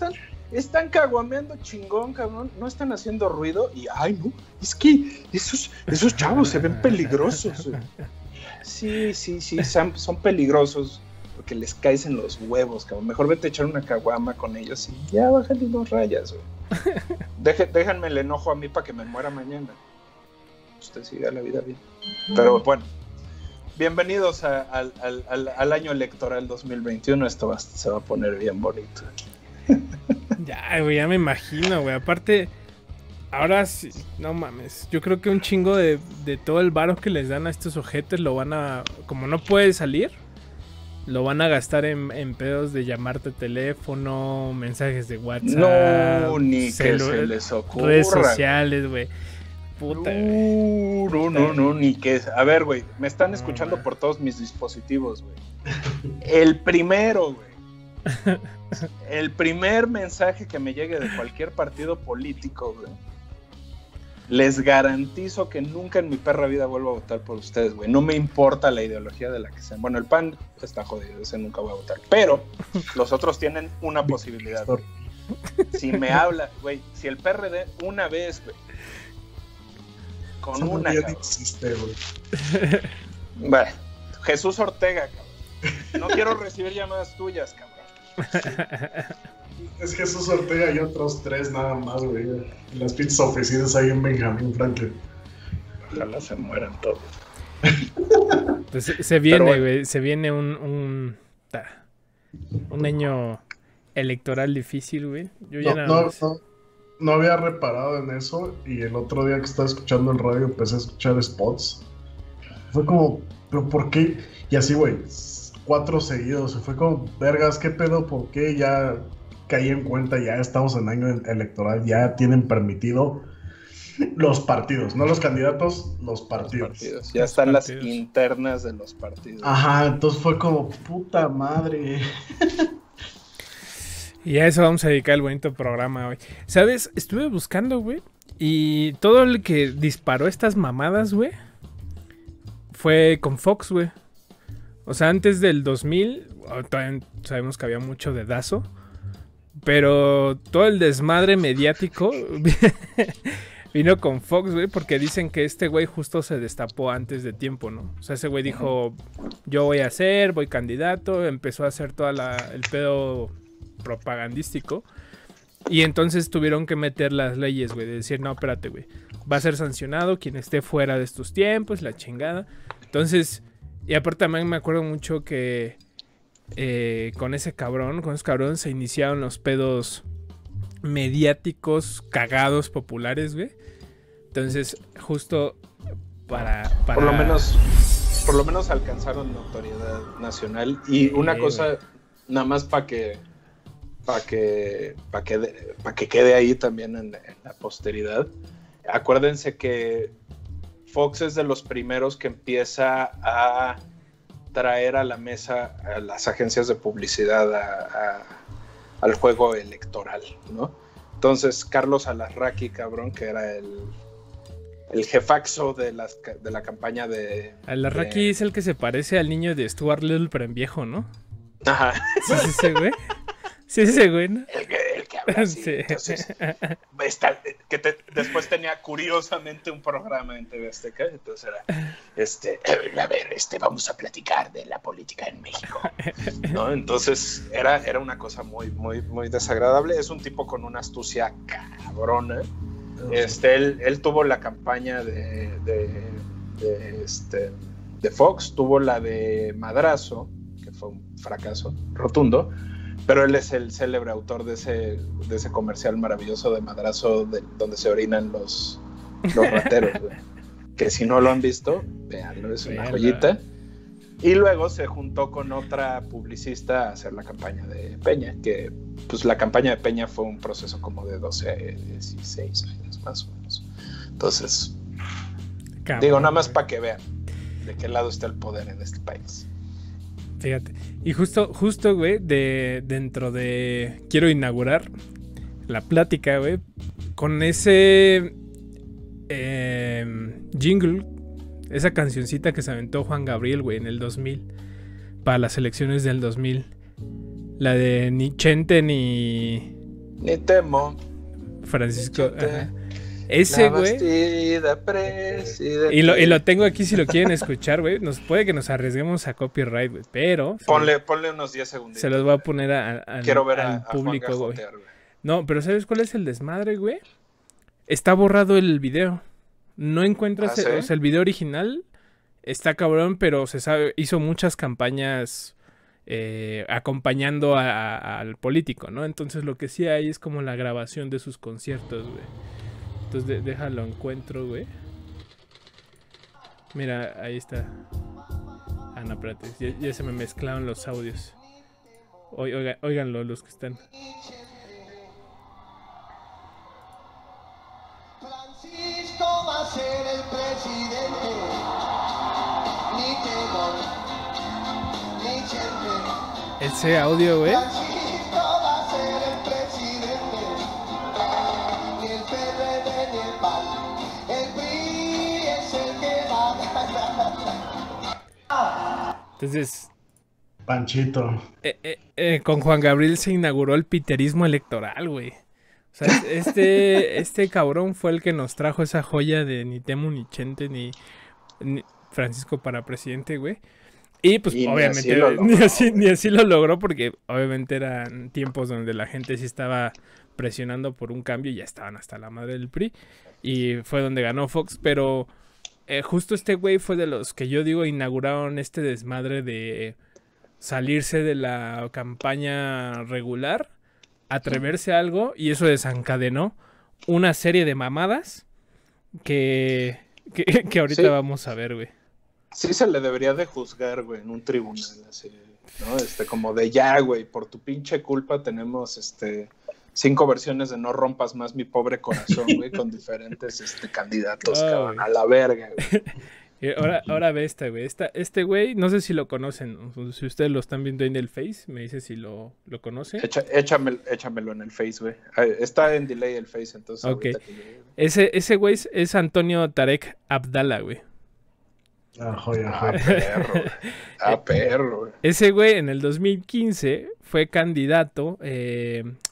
Están caguameando chingón, cabrón, no están haciendo ruido y, ay, no, es que esos chavos se ven peligrosos, güey. Sí, son peligrosos porque les caes en los huevos, cabrón. Mejor vete a echar una caguama con ellos y ya, bájale 2 rayas, güey. Déjenme el enojo a mí para que me muera mañana. Usted siga la vida bien. Pero bueno, bienvenidos al año electoral 2021. Esto se va a poner bien bonito. Ya, güey, ya me imagino, güey. Aparte, ahora sí, no mames. Yo creo que un chingo de todo el varo que les dan a estos ojetes lo van a... Como no puede salir, lo van a gastar en pedos de llamarte teléfono, mensajes de WhatsApp. No, ni que se les ocurra. Redes sociales, güey. Puta, güey. No, ni que... A ver, güey, me están escuchando por todos mis dispositivos, güey. El primer mensaje que me llegue de cualquier partido político, güey, les garantizo que nunca en mi perra vida vuelvo a votar por ustedes, güey. No me importa la ideología de la que sean. Bueno, el PAN está jodido, ese nunca voy a votar. Pero los otros tienen una posibilidad, güey. Si me habla, güey, si el PRD una vez, güey, con una, cabrón. Bueno, Jesús Ortega, cabrón. No quiero recibir llamadas tuyas, cabrón. Es Jesús Ortega y otros 3 nada más, güey. En las pinches oficinas ahí en Benjamín Franklin. Ojalá se mueran todos. Pues se viene, güey, bueno, se viene un año electoral difícil, güey. Yo ya no había reparado en eso, y el otro día que estaba escuchando el radio empecé a escuchar spots. Fue como, ¿pero por qué? Y así, güey, 4 seguidos. Fue como, vergas, ¿qué pedo? ¿Por qué? Ya caí en cuenta, ya estamos en año electoral, ya tienen permitido los partidos, no los candidatos, los partidos. Ya están las internas de los partidos. Ajá, entonces fue como, puta madre. Y a eso vamos a dedicar el bonito programa hoy. ¿Sabes? Estuve buscando, güey, y todo el que disparó estas mamadas, güey, fue con Fox, güey. O sea, antes del 2000, todavía sabemos que había mucho dedazo, pero todo el desmadre mediático vino con Fox, güey, porque dicen que este güey justo se destapó antes de tiempo, ¿no? O sea, ese güey dijo, yo voy candidato, empezó a hacer toda el pedo propagandístico, y entonces tuvieron que meter las leyes, güey, de decir, no, espérate, güey, va a ser sancionado quien esté fuera de estos tiempos, la chingada. Entonces, y aparte también me acuerdo mucho que con ese cabrón se iniciaron los pedos mediáticos cagados populares, güey. Entonces, justo para... Por lo menos alcanzaron notoriedad nacional. Y una cosa, güey, nada más para que quede ahí también en la posteridad. Acuérdense que Fox es de los primeros que empieza a traer a la mesa a las agencias de publicidad al juego electoral, ¿no? Entonces, Carlos Alarraqui, cabrón, que era el jefaxo de la campaña de... Alarraqui es el que se parece al niño de Stuart Little, pero en viejo, ¿no? Ajá. Sí, es ese güey. Sí, ese güey, ¿no? El que habla así, sí. Entonces, después tenía curiosamente un programa en TV Azteca, entonces era, a ver, vamos a platicar de la política en México, ¿no? Entonces era una cosa muy, muy, muy desagradable. Es un tipo con una astucia cabrona. Él tuvo la campaña de Fox, tuvo la de Madrazo, que fue un fracaso rotundo. Pero él es el célebre autor de ese comercial maravilloso de Madrazo, donde se orinan los rateros, güey. Que si no lo han visto, véanlo, es una joyita. Y luego se juntó con otra publicista a hacer la campaña de Peña, que pues la campaña de Peña fue un proceso como de 12 a 16 años más o menos. Entonces, cabrón, digo, nada más para que vean de qué lado está el poder en este país. Fíjate, y justo, güey, dentro de... Quiero inaugurar la plática, güey, con ese jingle, esa cancioncita que se aventó Juan Gabriel, güey, en el 2000, para las elecciones del 2000. La de Ni Chente ni... Ni Temo. Francisco... Ni Chente. Ese, güey. Y lo tengo aquí si lo quieren escuchar, güey. Puede que nos arriesguemos a copyright, güey. Pero. Ponle unos 10 segunditos. Se los voy a poner al público, güey. No, pero ¿sabes cuál es el desmadre, güey? Está borrado el video. No encuentras ¿sí? O sea, el video original está cabrón, pero se sabe. Hizo muchas campañas acompañando al político, ¿no? Entonces lo que sí hay es como la grabación de sus conciertos, güey. Entonces déjalo encuentro, güey. Mira, ahí está. Ah, no, espérate. Ya se me mezclaron los audios. Óiganlo los que están. Francisco va a ser el presidente. Ni temor, ni chente. Ese audio, güey. Entonces, Panchito. Con Juan Gabriel se inauguró el piterismo electoral, güey. O sea, este cabrón fue el que nos trajo esa joya de ni Temo ni Chente ni Francisco para presidente, güey. Y pues y obviamente ni así lo logró, porque obviamente eran tiempos donde la gente sí estaba presionando por un cambio y ya estaban hasta la madre del PRI. Y fue donde ganó Fox, pero... Justo este güey fue de los que yo digo inauguraron este desmadre de salirse de la campaña regular, atreverse a algo, y eso desencadenó una serie de mamadas que ahorita vamos a ver, güey. Sí se le debería de juzgar, güey, en un tribunal, así, ¿no? Como de ya, güey, por tu pinche culpa tenemos, 5 versiones de No Rompas Más Mi Pobre Corazón, güey, con diferentes, candidatos, cabrón, a la verga, güey. Y ahora ve esta, güey. Este güey, no sé si lo conocen. Si ustedes lo están viendo en el Face, me dice si lo conocen. Échamelo en el Face, güey. Está en delay el Face, entonces. Okay. Ese güey es Antonio Tarek Abdala, güey. Ah, joya, joya. Ah, perro. Ese güey en el 2015 fue candidato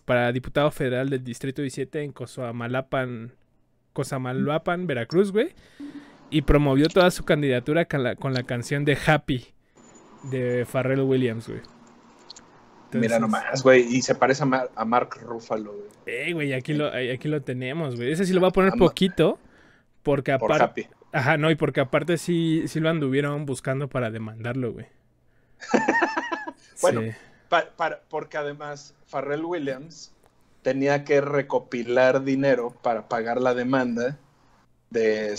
para diputado federal del Distrito 17 en Cosamaloapan, Veracruz, güey. Y promovió toda su candidatura con la canción de Happy de Pharrell Williams, güey. Entonces, mira nomás, güey. Y se parece a Mark Ruffalo, güey. Güey, aquí lo tenemos, güey. Ese sí lo voy a poner poquito. Porque aparte. Ajá, no, y porque aparte sí lo anduvieron buscando para demandarlo, güey. Bueno, sí. Porque además Pharrell Williams tenía que recopilar dinero para pagar la demanda de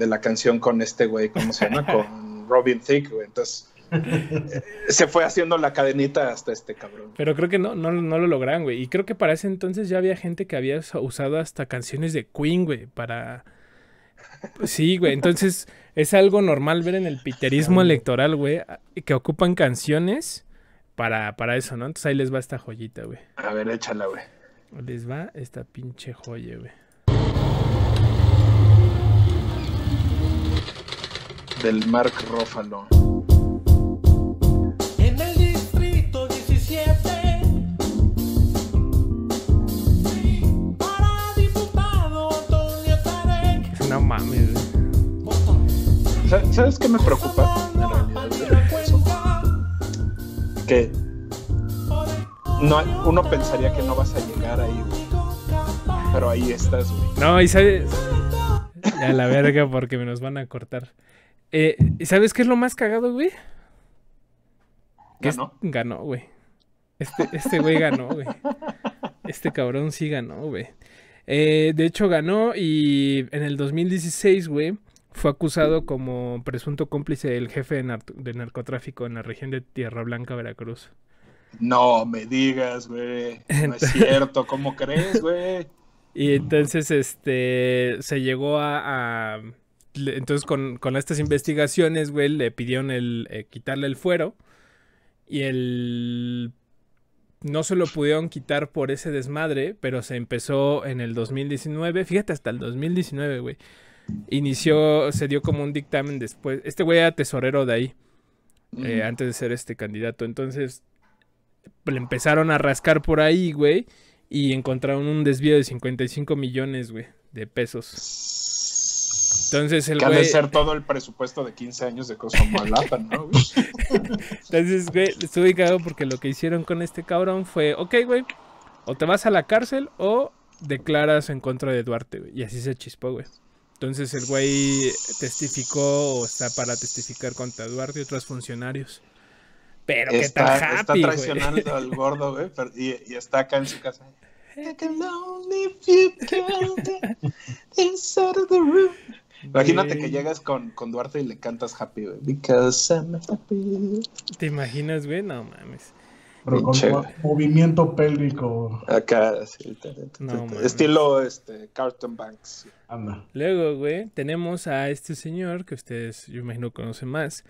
la canción con este güey, ¿cómo se llama? Con Robin Thicke, güey. Entonces se fue haciendo la cadenita hasta este cabrón. Pero creo que no lo lograron, güey. Y creo que para ese entonces ya había gente que había usado hasta canciones de Queen, güey, para... Sí, güey, entonces es algo normal ver en el piterismo electoral, güey, que ocupan canciones para eso, ¿no? Entonces ahí les va esta joyita, güey. A ver, échala, güey. Les va esta pinche joya, güey. Del Mark Ruffalo. En el distrito 17, para diputado Antonio Tarek. No mames. ¿Sabes qué me preocupa? En realidad, eso. Que no, uno pensaría que no vas a llegar ahí, güey. Pero ahí estás, güey. No, y sabes. Ya la verga, porque nos van a cortar. ¿Sabes qué es lo más cagado, güey? Ganó, güey. Este güey ganó, güey. Este cabrón sí ganó, güey. De hecho, ganó y en el 2016, güey, fue acusado como presunto cómplice del jefe de narcotráfico en la región de Tierra Blanca, Veracruz. No me digas, güey. No es cierto. ¿Cómo crees, güey? Y entonces, se llegó a entonces con estas investigaciones, güey, le pidieron quitarle el fuero y no se lo pudieron quitar por ese desmadre, pero se empezó en el 2019, fíjate, hasta el 2019, güey, se dio como un dictamen después, este güey era tesorero de ahí, antes de ser candidato, entonces le empezaron a rascar por ahí, güey, y encontraron un desvío de 55 millones, güey, de pesos. Entonces el güey... Que ha de ser todo el presupuesto de 15 años de Cosamaloapan, ¿no? Entonces, güey, estuve cagado porque lo que hicieron con este cabrón fue... Ok, güey, o te vas a la cárcel o declaras en contra de Duarte, güey. Y así se chispó, güey. Entonces el güey testificó o está para testificar contra Duarte y otros funcionarios. Pero qué tan happy, güey. Está traicionando al gordo, güey, y está acá en su casa. I can only feel inside of the room. Imagínate que llegas con Duarte y le cantas Happy, güey. Because I'm happy. ¿Te imaginas, güey? No mames. Pero con movimiento pélvico. Acá, sí. No, estilo Carlton Banks. Anda. Luego, güey, tenemos a este señor que ustedes, yo imagino, conocen más.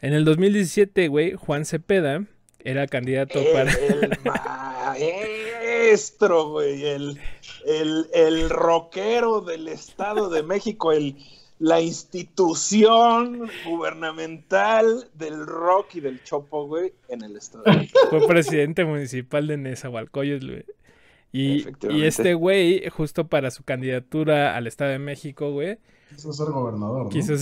En el 2017, güey, Juan Cepeda era candidato para... Maestro, güey, el rockero del Estado de México, la institución gubernamental del rock y del chopo, güey, en el Estado de México. Fue presidente municipal de Nezahualcóyotl, güey. Y este güey, justo para su candidatura al Estado de México, güey, quiso ser gobernador, ¿no? Quiso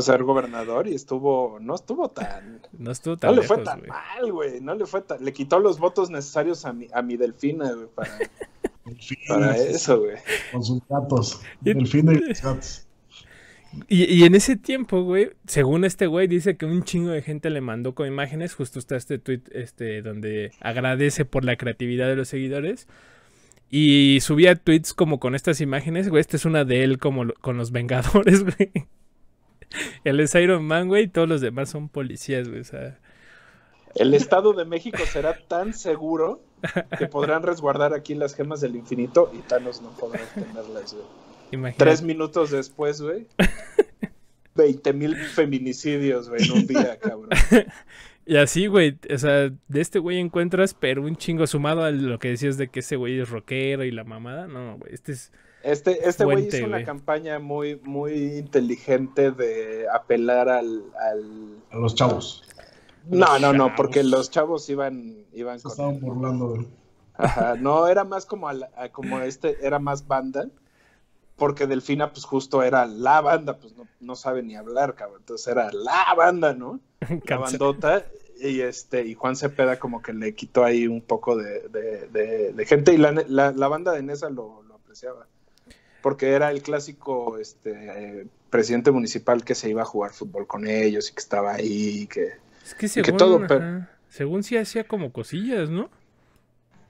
ser gobernador y no estuvo tan no le fue lejos, tan mal, güey. No le fue tan... Le quitó los votos necesarios a mi Delfina, güey, para eso, güey. Con sus gatos. Delfina y los gatos. Y en ese tiempo, güey, según este güey, dice que un chingo de gente le mandó con imágenes. Justo está este tweet donde agradece por la creatividad de los seguidores. Y subía tweets como con estas imágenes, güey. Esta es una de él como con los Vengadores, güey. Él es Iron Man, güey, y todos los demás son policías, güey. O sea... El Estado de México será tan seguro que podrán resguardar aquí las gemas del infinito y Thanos no podrá obtenerlas, güey. Imagínate. 3 minutos después, güey, 20,000 feminicidios, güey, en un día, cabrón. Y así, güey, o sea, de este güey encuentras, pero un chingo sumado a lo que decías de que ese güey es rockero y la mamada. No, güey, este es... Este güey hizo una campaña muy, muy inteligente de apelar a los chavos. No, porque los chavos iban se estaban burlando, güey. Ajá, no, era más como era más banda. Porque Delfina, pues justo era la banda, pues no sabe ni hablar, cabrón. Entonces era la banda, ¿no? La bandota. Y Juan Cepeda como que le quitó ahí un poco de gente. Y la banda de Neza lo apreciaba. Porque era el clásico presidente municipal que se iba a jugar fútbol con ellos y que estaba ahí. Y que, es que según, y que todo, pero... según sí hacía como cosillas, ¿no?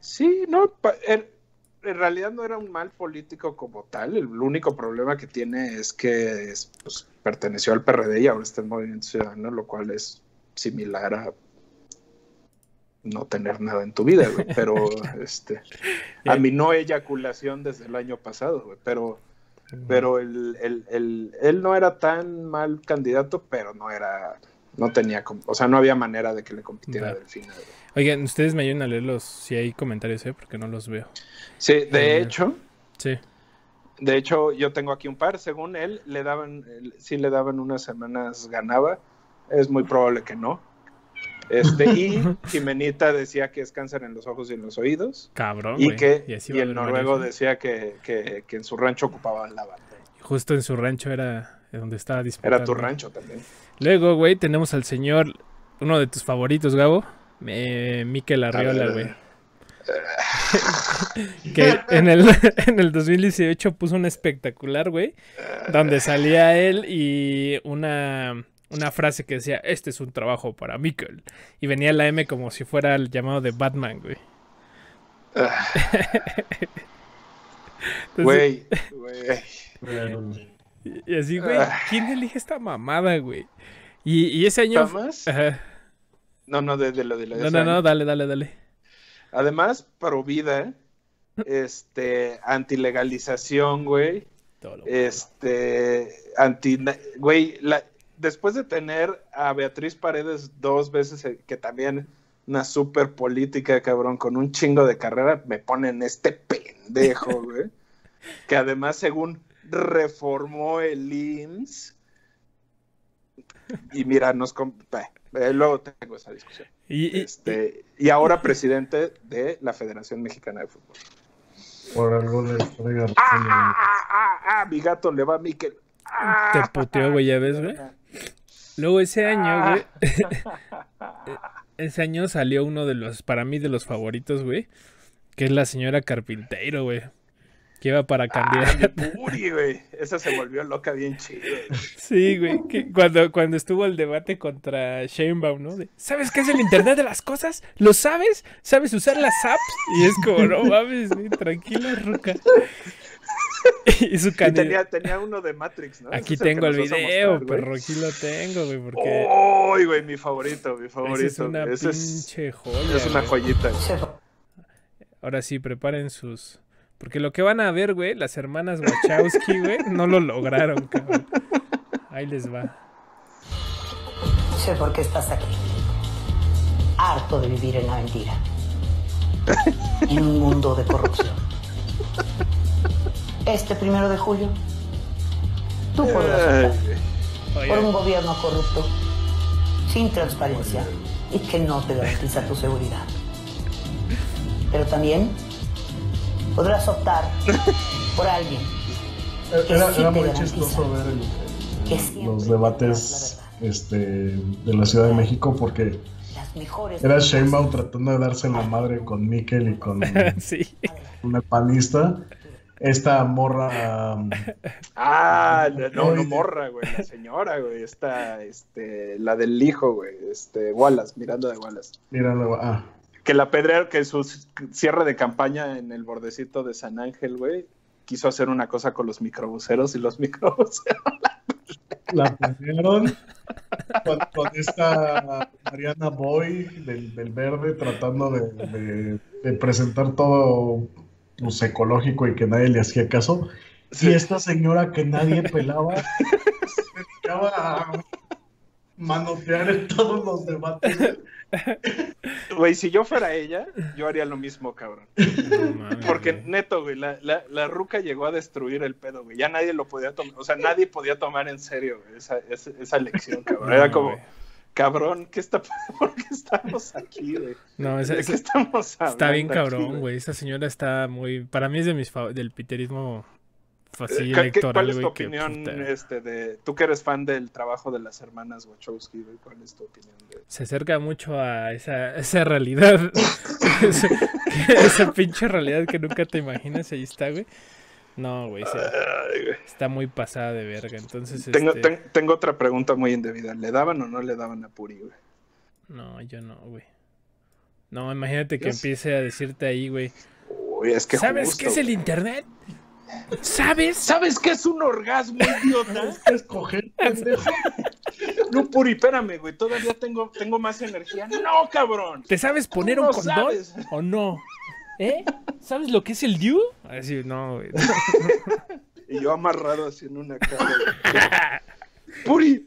Sí, no, en realidad no era un mal político como tal. El único problema que tiene es que pues, perteneció al PRD y ahora está en Movimiento Ciudadano, lo cual es similar a no tener nada en tu vida, güey. Pero a mi no eyaculación desde el año pasado, güey. Pero él no era tan mal candidato, pero no tenía, o sea, no había manera de que le compitiera a Delfina. Oigan, ustedes me ayudan a leerlos si hay comentarios, porque no los veo. Sí, de hecho. Sí. De hecho, yo tengo aquí un par. Según él, si le daban unas semanas ganaba. Es muy probable que no. Y Jimenita decía que es cáncer en los ojos y en los oídos. Cabrón. Y el noruego decía que en su rancho ocupaban la banda. Justo en su rancho era donde estaba disputando. Era tu rancho también. Luego, güey, tenemos al señor, uno de tus favoritos, Gabo, Mikel Arriola, güey. Que en el 2018 puso un espectacular, güey, donde salía él y una frase que decía: este es un trabajo para Mikel. Y venía la M como si fuera el llamado de Batman, güey. Güey, y así, güey, ¿quién elige esta mamada, güey? Y ese año... ¿Tomás? Ajá. No, de lo de... No, dale. Además, pro vida, antilegalización, güey. Güey, después de tener a Beatriz Paredes 2 veces, que también una súper política, cabrón, con un chingo de carrera, me ponen este pendejo, güey. Que además, según... reformó el IMSS. Y mira, luego tengo esa discusión. Y ahora presidente de la Federación Mexicana de Fútbol. Por algo le estoy hartando. Mi gato le va a Mikel. Te puteó, güey, ya ves, güey. Luego ese año, güey. Ese año salió uno de los, para mí, de los favoritos, güey. Que es la señora Carpinteiro, güey. Que iba para candidata. Güey. Esa se volvió loca bien chido. Sí, güey. Cuando estuvo el debate contra Sheinbaum, ¿no? ¿Sabes qué es el internet de las cosas? ¿Lo sabes? ¿Sabes usar las apps? Y es como, no mames, güey, tranquila, ruca. Y su candidata. Tenía uno de Matrix, ¿no? Aquí tengo el video, perro. Aquí lo tengo, güey. Porque... ¡Uy, güey! Mi favorito. Ese es una pinche joya. Es una joyita. Güey. Ahora sí, preparen sus... Porque lo que van a ver, güey, las hermanas Wachowski, güey, no lo lograron, cabrón. Ahí les va. No sé por qué estás aquí. Harto de vivir en la mentira. En un mundo de corrupción. Este 1 de julio, tú podrás votar por un gobierno corrupto, sin transparencia y que no te garantiza tu seguridad. Pero también... podrás optar por alguien. Era muy chistoso ver los debates de la Ciudad de México, porque era Sheinbaum tratando de darse la madre con Mikel y con una panista. esta morra. No morra, güey. La señora, güey. Esta, la del hijo, güey. Wallace, Miranda de Wallace. Miranda, que la pedrea, que su cierre de campaña en el bordecito de San Ángel, güey, quiso hacer una cosa con los microbuseros y los microbuseros la pusieron con esta Mariana Boy del Verde tratando de presentar todo pues, ecológico y que nadie le hacía caso. Sí. Y esta señora que nadie pelaba se dedicaba a manotear en todos los debates. Güey, si yo fuera ella, yo haría lo mismo, cabrón. No, porque neto, güey, la ruca llegó a destruir el pedo, güey. Ya nadie lo podía tomar, o sea, nadie podía tomar en serio, güey, esa elección, cabrón. Era como, güey, cabrón, ¿por qué estamos aquí, güey? No, ¿qué estamos hablando? Está bien cabrón, aquí, güey. Esa señora está muy, para mí es de del piterismo. Así, ¿cuál es tu opinión tú que eres fan del trabajo de las hermanas Wachowski, güey? ¿Cuál es tu opinión de...? Se acerca mucho a esa realidad. Esa pinche realidad que nunca te imaginas. Ahí está, güey. No, güey, está muy pasada de verga. Entonces, tengo otra pregunta muy indebida. ¿Le daban o no le daban a Puri, güey? No, yo no, güey. No, imagínate que empiece a decirte ahí, güey, ¿sabes qué es el internet? ¿Sabes qué es un orgasmo, idiota? Es que escoger, pendejo. No, Puri, espérame, güey. Todavía tengo más energía. No, cabrón. ¿Te sabes poner un condón o no? ¿Eh? ¿Sabes lo que es el DIU? Así, no, güey. Y yo amarrado así en una cara. Puri.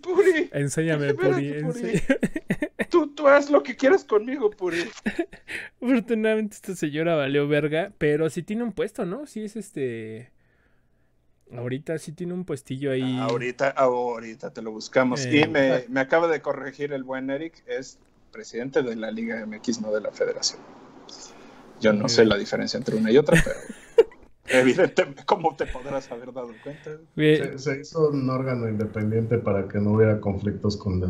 Enséñame, Puri. Tú haz lo que quieras conmigo, Puri. Afortunadamente esta señora valió verga, pero sí tiene un puesto, ¿no? Sí es ahorita sí tiene un puestillo ahí. Ahorita te lo buscamos. Y me acaba de corregir el buen Eric, es presidente de la Liga MX, no de la Federación. Yo no sé la diferencia entre una y otra, pero... Evidentemente, ¿cómo te podrás haber dado cuenta? Se hizo un órgano independiente para que no hubiera conflictos con la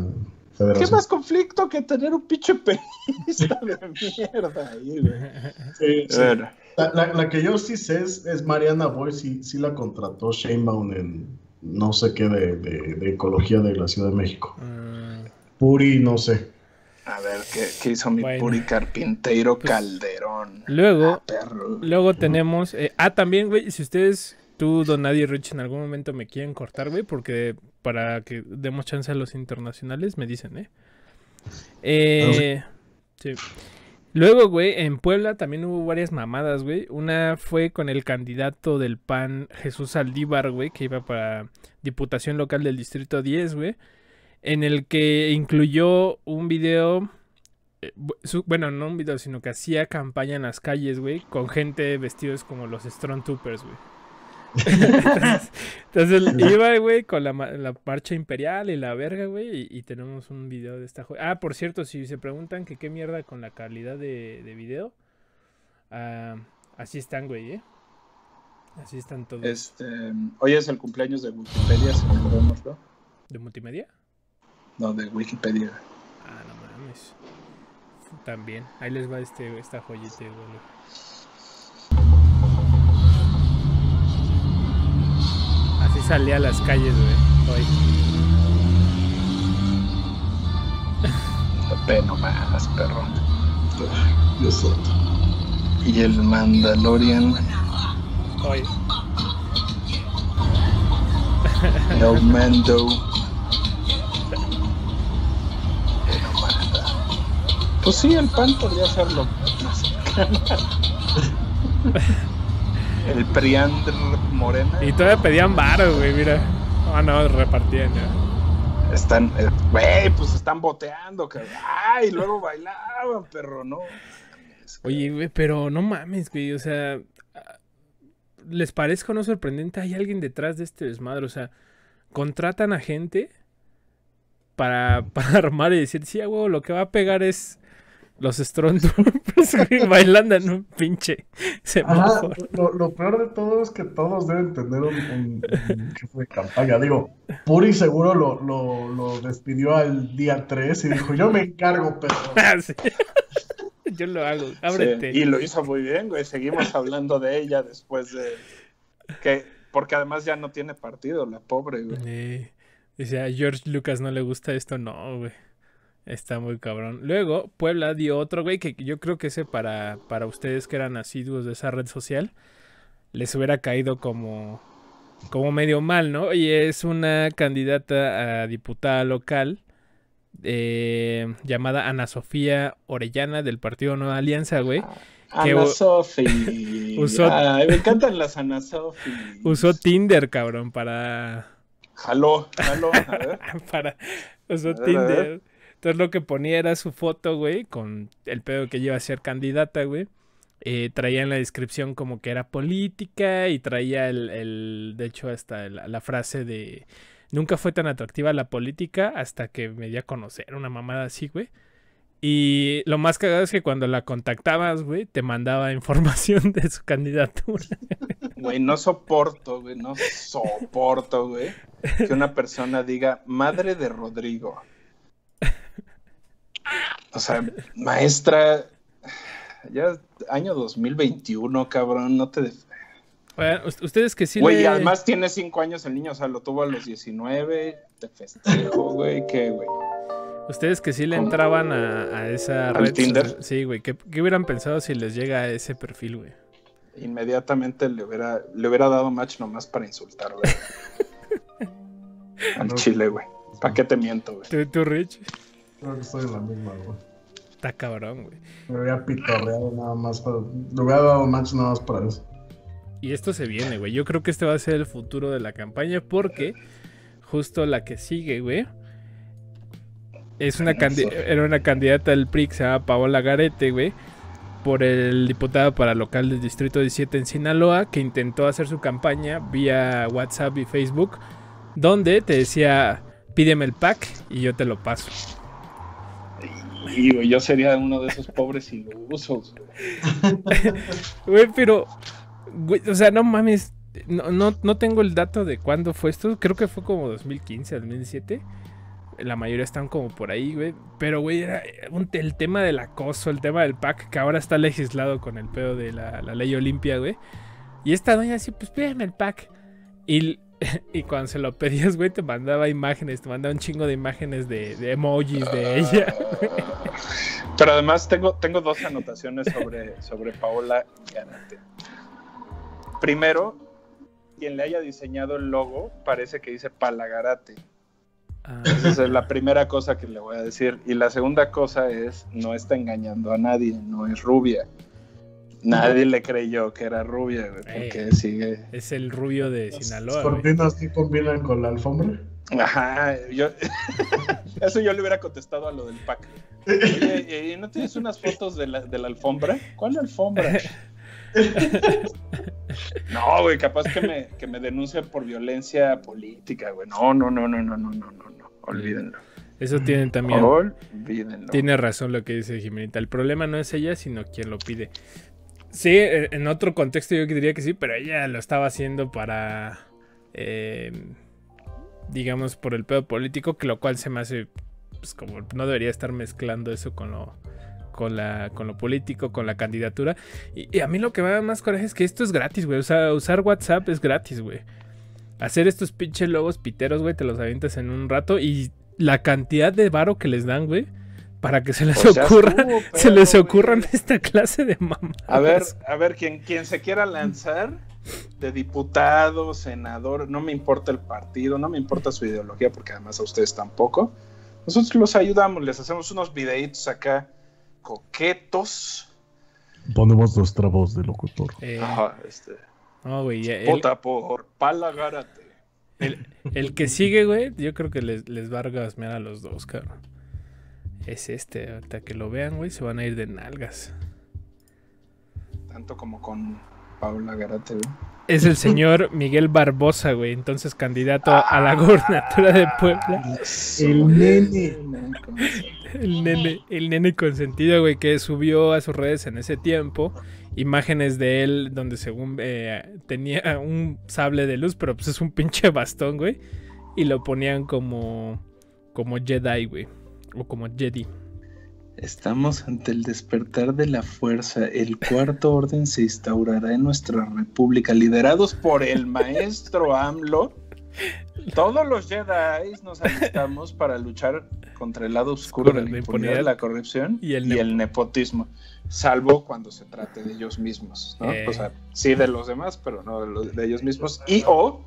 Federación. ¿Qué más conflicto que tener un pinche periodista de mierda ahí, güey? Sí. Bueno. La que yo sí sé es Mariana Boy, sí la contrató Sheinbaum en no sé qué de ecología de la Ciudad de México. Puri, no sé. A ver, ¿qué hizo mi Puri Carpinteiro Calderón? Luego tenemos... también, güey, si ustedes, tú, Don Nadie Rich, en algún momento me quieren cortar, güey, porque para que demos chance a los internacionales, me dicen, sí. Luego, güey, en Puebla también hubo varias mamadas, güey. Una fue con el candidato del PAN, Jesús Aldívar, güey, que iba para Diputación Local del Distrito 10, güey. En el que incluyó un video, bueno, no un video, sino que hacía campaña en las calles, güey, con gente vestidos como los Stormtroopers, güey. entonces iba, güey, con la marcha imperial y la verga, güey, y tenemos un video de esta... por cierto, si se preguntan que qué mierda con la calidad de video, así están, güey, así están todos. Hoy es el cumpleaños de Wikipedia, si recordamos, ¿no? ¿De multimedia? No, de Wikipedia. No mames. También. Ahí les va esta joyita, güey. Así salía a las calles, güey. Hoy. No mames, perro. Dios santo. Y el Mandalorian. Hoy. El Mando. Pues sí, el PAN podría hacerlo más cercano. El Priandr Morena. Y todavía pedían varo, güey, mira. Repartían ya. Están, güey, pues están boteando, cabrón. Ay, luego bailaban, perro, no. Oye, güey, pero no mames, güey, o sea, ¿les parezco no sorprendente? Hay alguien detrás de este desmadre, o sea, contratan a gente para armar y decir, sí, güey, lo que va a pegar es los Stormtroopers bailando en un pinche semáforo. Lo peor de todo es que todos deben tener un jefe de campaña. Digo, Puri seguro lo despidió al día 3 y dijo, yo me encargo, pero... Sí. Yo lo hago, ábrete. Sí, y lo hizo muy bien, güey. Seguimos hablando de ella después de... Que, porque además ya no tiene partido, la pobre, güey. Sí. Dice, a George Lucas no le gusta esto, no, güey. Está muy cabrón. Luego, Puebla dio otro, güey, que yo creo que ese para ustedes que eran asiduos de esa red social, les hubiera caído como medio mal, ¿no? Y es una candidata a diputada local llamada Ana Sofía Orellana del Partido Nueva Alianza, güey. Ana Sofi. Ay, me encantan las Ana Sofi. Usó Tinder, cabrón, para... Jaló, a ver. Usó Tinder. Entonces lo que ponía era su foto, güey, con el pedo que lleva a ser candidata, güey. Traía en la descripción como que era política y traía de hecho, hasta la frase de... Nunca fue tan atractiva la política hasta que me di a conocer, una mamada así, güey. Y lo más cagado es que cuando la contactabas, güey, te mandaba información de su candidatura. Güey, no soporto, güey, que una persona diga, madre de Rodrigo. O sea, maestra, ya año 2021, cabrón, no te... Bueno, ustedes que sí... Güey, y además tiene 5 años el niño, o sea, lo tuvo a los 19, te festejo, güey, qué, güey. Ustedes que sí le entraban a esa red. Tinder. Sí, güey. ¿Qué hubieran pensado si les llega a ese perfil, güey? Inmediatamente le hubiera dado match nomás para insultar, güey. Al chile, güey. ¿Para qué te miento, güey? ¿Tú, Rich? Creo que estoy en la misma, güey. Está cabrón, güey. Me hubiera pitorreado nada más para... Le hubiera dado match nada más para eso. Y esto se viene, güey. Yo creo que este va a ser el futuro de la campaña porque justo la que sigue, güey... Era una candidata del PRI que se llama Paola Garete, güey, por el diputado para local del Distrito 17 en Sinaloa, que intentó hacer su campaña vía WhatsApp y Facebook, donde te decía, pídeme el pack y yo te lo paso. Y yo sería uno de esos pobres ilusos, güey. Güey, pero, güey, o sea, no mames, no tengo el dato de cuándo fue esto, creo que fue como 2015, 2017. La mayoría están como por ahí, güey. Pero, güey, era el tema del acoso, el tema del pack, que ahora está legislado con el pedo de la ley Olimpia, güey. Y esta doña así, pues pídeme el pack. Y cuando se lo pedías, güey, te mandaba imágenes, te mandaba un chingo de imágenes de emojis de ella, güey. Pero además tengo dos anotaciones sobre Paola Garante. Primero, quien le haya diseñado el logo parece que dice Palagarate. Esa es la primera cosa que le voy a decir. Y la segunda cosa es, no está engañando a nadie, no es rubia. Nadie le creyó que era rubia, güey, porque sigue... Es el rubio de Sinaloa. ¿Por qué no se combinan con la alfombra? Ajá, yo... Eso yo le hubiera contestado a lo del pack. Oye, ¿no tienes unas fotos de la alfombra? ¿Cuál alfombra? No, güey, capaz que me denuncien por violencia política, güey. No, olvídenlo. Eso tienen también. Olvídenlo. Tiene razón lo que dice Jimenita. El problema no es ella, sino quien lo pide. Sí, en otro contexto yo diría que sí, pero ella lo estaba haciendo para, digamos, por el pedo político, que lo cual se me hace, pues, como no debería estar mezclando eso con lo político, con la candidatura. Y a mí lo que me da más coraje es que esto es gratis, güey. O sea, usar WhatsApp es gratis, güey. Hacer estos pinches logos piteros, güey, te los avientas en un rato. Y la cantidad de varo que les dan, güey, para que se les ocurran esta clase de mamás. A ver, quien se quiera lanzar de diputado, senador, no me importa el partido, no me importa su ideología, porque además a ustedes tampoco. Nosotros los ayudamos, les hacemos unos videitos acá coquetos. Ponemos nuestra voz de locutor. Vota por Pala Garate. El que sigue, güey, yo creo que les va a gasmear a los dos, cabrón. Es este, hasta que lo vean, güey, se van a ir de nalgas. Tanto como con Paola Garate, güey. Es el señor Miguel Barbosa, güey, entonces candidato a la gobernatura de Puebla. El nene consentido, güey, que subió a sus redes en ese tiempo imágenes de él donde según tenía un sable de luz, pero pues es un pinche bastón, güey, y lo ponían como Jedi, güey, o como Jedi. Estamos ante el despertar de la fuerza. El cuarto orden se instaurará en nuestra república, liderados por el maestro AMLO. Todos los Jedi nos alistamos para luchar contra el lado oscuro de la impunidad, la corrupción y el nepotismo, salvo cuando se trate de ellos mismos, ¿no? O sea, sí de los demás, pero no de ellos mismos. Y o...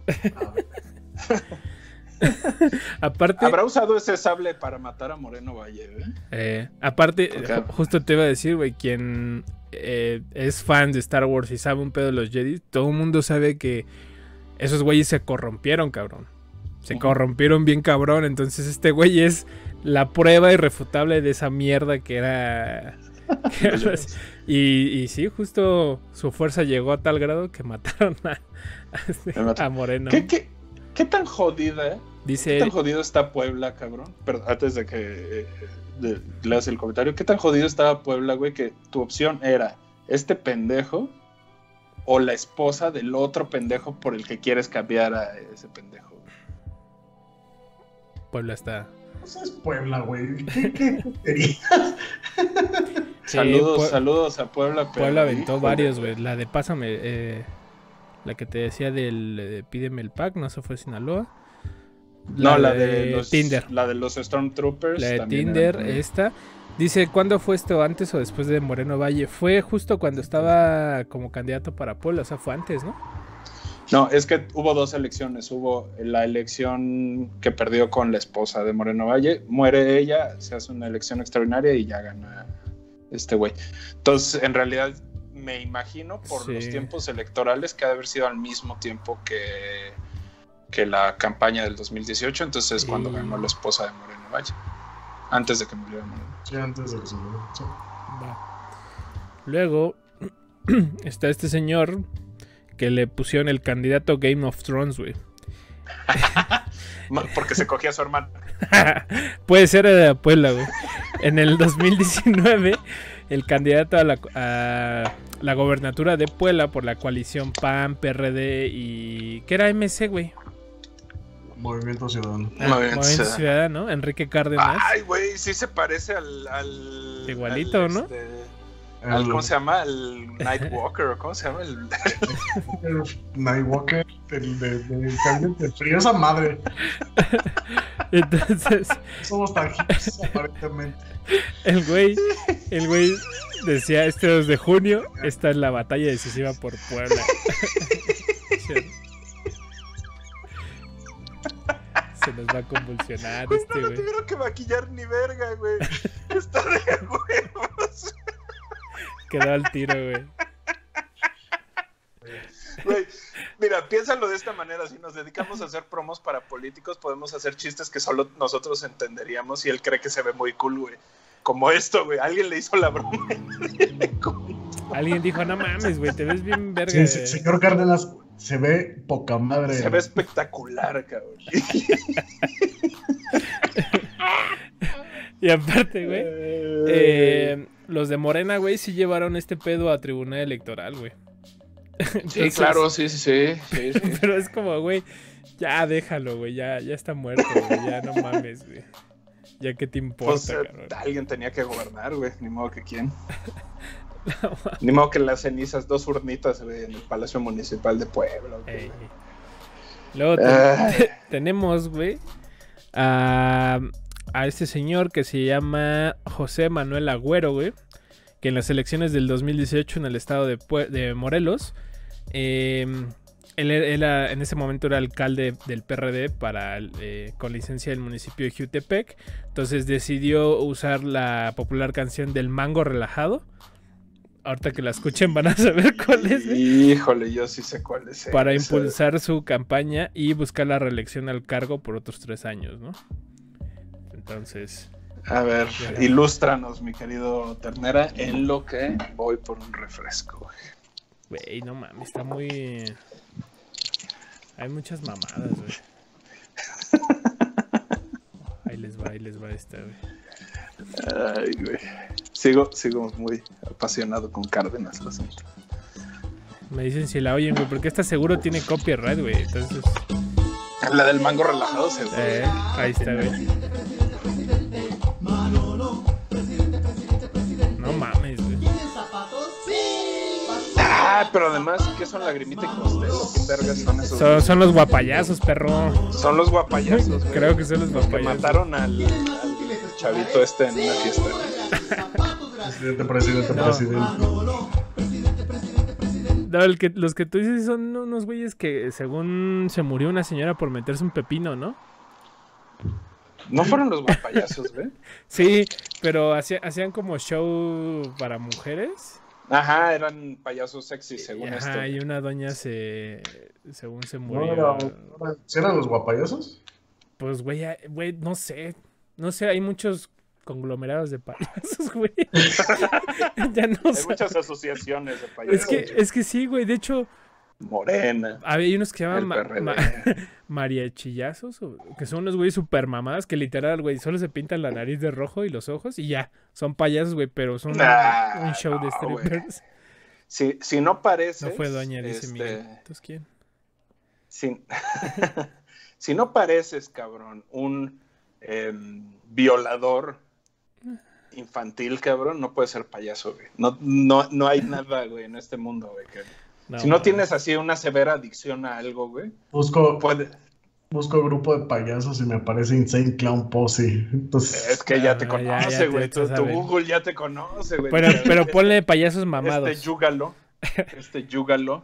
aparte, habrá usado ese sable para matar a Moreno Valle, ¿eh? Aparte, okay. Justo te iba a decir, güey, quien es fan de Star Wars y sabe un pedo de los Jedi, todo el mundo sabe que esos güeyes se corrompieron, cabrón. Se corrompieron bien cabrón. Entonces este güey es la prueba irrefutable de esa mierda que era... y sí, justo su fuerza llegó a tal grado que mataron a Moreno. ¿Qué tan jodida, eh? Dice, ¿qué tan jodido está Puebla, cabrón? Pero antes de que leas el comentario, ¿qué tan jodido estaba Puebla, güey? Que tu opción era este pendejo o la esposa del otro pendejo por el que quieres cambiar a ese pendejo. Puebla está... Eso es Puebla, güey. ¿Qué tonterías? Sí, saludos a Puebla. Pero Puebla aventó varios, güey. La de Pásame... la que te decía del Pídeme el Pack, no, eso fue Sinaloa. La de Tinder. La de los Stormtroopers. La de Tinder, esta. Dice, ¿cuándo fue esto? ¿Antes o después de Moreno Valle? Fue justo cuando estaba como candidato para Puebla, o sea, fue antes, ¿no? No, es que hubo dos elecciones. Hubo la elección que perdió con la esposa de Moreno Valle. Muere ella, se hace una elección extraordinaria y ya gana este güey. Entonces, en realidad... Me imagino por los tiempos electorales que ha de haber sido al mismo tiempo que la campaña del 2018, entonces cuando ganó la esposa de Moreno Valle. Antes de que muriera Moreno. Sí, antes de que se muriera. Sí. Luego está este señor que le pusieron el candidato Game of Thrones, güey. Porque se cogía a su hermano. Puede ser de la Puebla, güey. En el 2019... El candidato a la gobernatura de Puebla por la coalición PAN, PRD y... ¿Qué era MC, güey? Movimiento Ciudadano. Movimiento Ciudadano, Enrique Cárdenas. Ay, güey, sí se parece al igualito, ¿no? ¿Cómo se llama? El Nightwalker, ¿cómo se llama? El Nightwalker, el de cambio de frío, esa madre. Entonces... Somos tan hippies, aparentemente. El güey decía, este 2 de junio, esta es la batalla decisiva por Puebla. Se nos va a convulsionar, güey, este güey. No lo tuvieron que maquillar ni verga, güey. Está de huevos. Quedó al tiro, güey. Güey, mira, piénsalo de esta manera. Si nos dedicamos a hacer promos para políticos, podemos hacer chistes que solo nosotros entenderíamos. Y él cree que se ve muy cool, güey. Como esto, güey. Alguien le hizo la broma. Alguien dijo, no mames, güey, te ves bien verga. Sí, señor Cárdenas, se ve poca madre. Se ve espectacular, cabrón. Y aparte, güey, los de Morena, güey, sí llevaron este pedo a tribunal electoral, güey. Sí, claro, sí. Pero es como, güey, ya déjalo, güey, ya está muerto, güey, ya no mames, güey. Ya que te importa, pues, cabrón. Alguien tenía que gobernar, güey, ni modo que quién. No, ni modo que las cenizas, 2 urnitas, güey, en el Palacio Municipal de Puebla. Güey. Luego tenemos, güey, a este señor que se llama José Manuel Agüero, güey, que en las elecciones del 2018 en el estado de Morelos, él en ese momento era alcalde del PRD con licencia del municipio de Jiutepec, entonces decidió usar la popular canción del Mango Relajado. Ahorita que la escuchen van a saber cuál es. Híjole, yo sí sé cuál es. Para impulsar su campaña y buscar la reelección al cargo por otros 3 años, ¿no? Entonces, a ver, ilústranos, mi querido Ternera, en lo que voy por un refresco. Güey, no mames, está muy... Hay muchas mamadas, güey. Ahí les va esta, güey. Ay, güey. Sigo muy apasionado con Cárdenas, lo siento. Me dicen si la oyen, güey, porque esta seguro tiene copyright, güey, entonces... La del Mango Relajado, seguro. Ahí está, güey. Ah, pero además, ¿qué son Lagrimita y Costello? ¿Qué vergas son esos? Son los guapayazos, perro. Son los guapayazos. Güey. Creo que son los guapayazos. Que mataron al chavito este en una fiesta. Presidente. No, los que tú dices son unos güeyes que según se murió una señora por meterse un pepino, ¿no? No fueron los guapayazos, güey. Sí, pero hacían como show para mujeres. Ajá, eran payasos sexy, según esto. Ajá, y una doña según se murió. No, ¿eran los guapayasos? Pues, güey, no sé, hay muchos conglomerados de payasos, güey. Ya no hay muchas asociaciones de payasos. Es que sí, güey, de hecho... Morena. Había unos que se llaman mariachillazos, que son unos güeyes super mamadas que literal, güey, solo se pintan la nariz de rojo y los ojos y ya, son payasos, güey, pero son un show de strippers. Si no pareces... No fue doña, dice Miguel. ¿Entonces quién? Si no pareces, cabrón, un violador infantil, cabrón, no puedes ser payaso, güey. No hay nada, güey, en este mundo, güey, que... No, si no tienes así una severa adicción a algo, güey. Busco grupo de payasos y me aparece Insane Clown Posse. Entonces, es que ya te conoce, güey. Tu Google ya te conoce, güey. Pero ponle payasos mamados. Yúgalo. Yúgalo.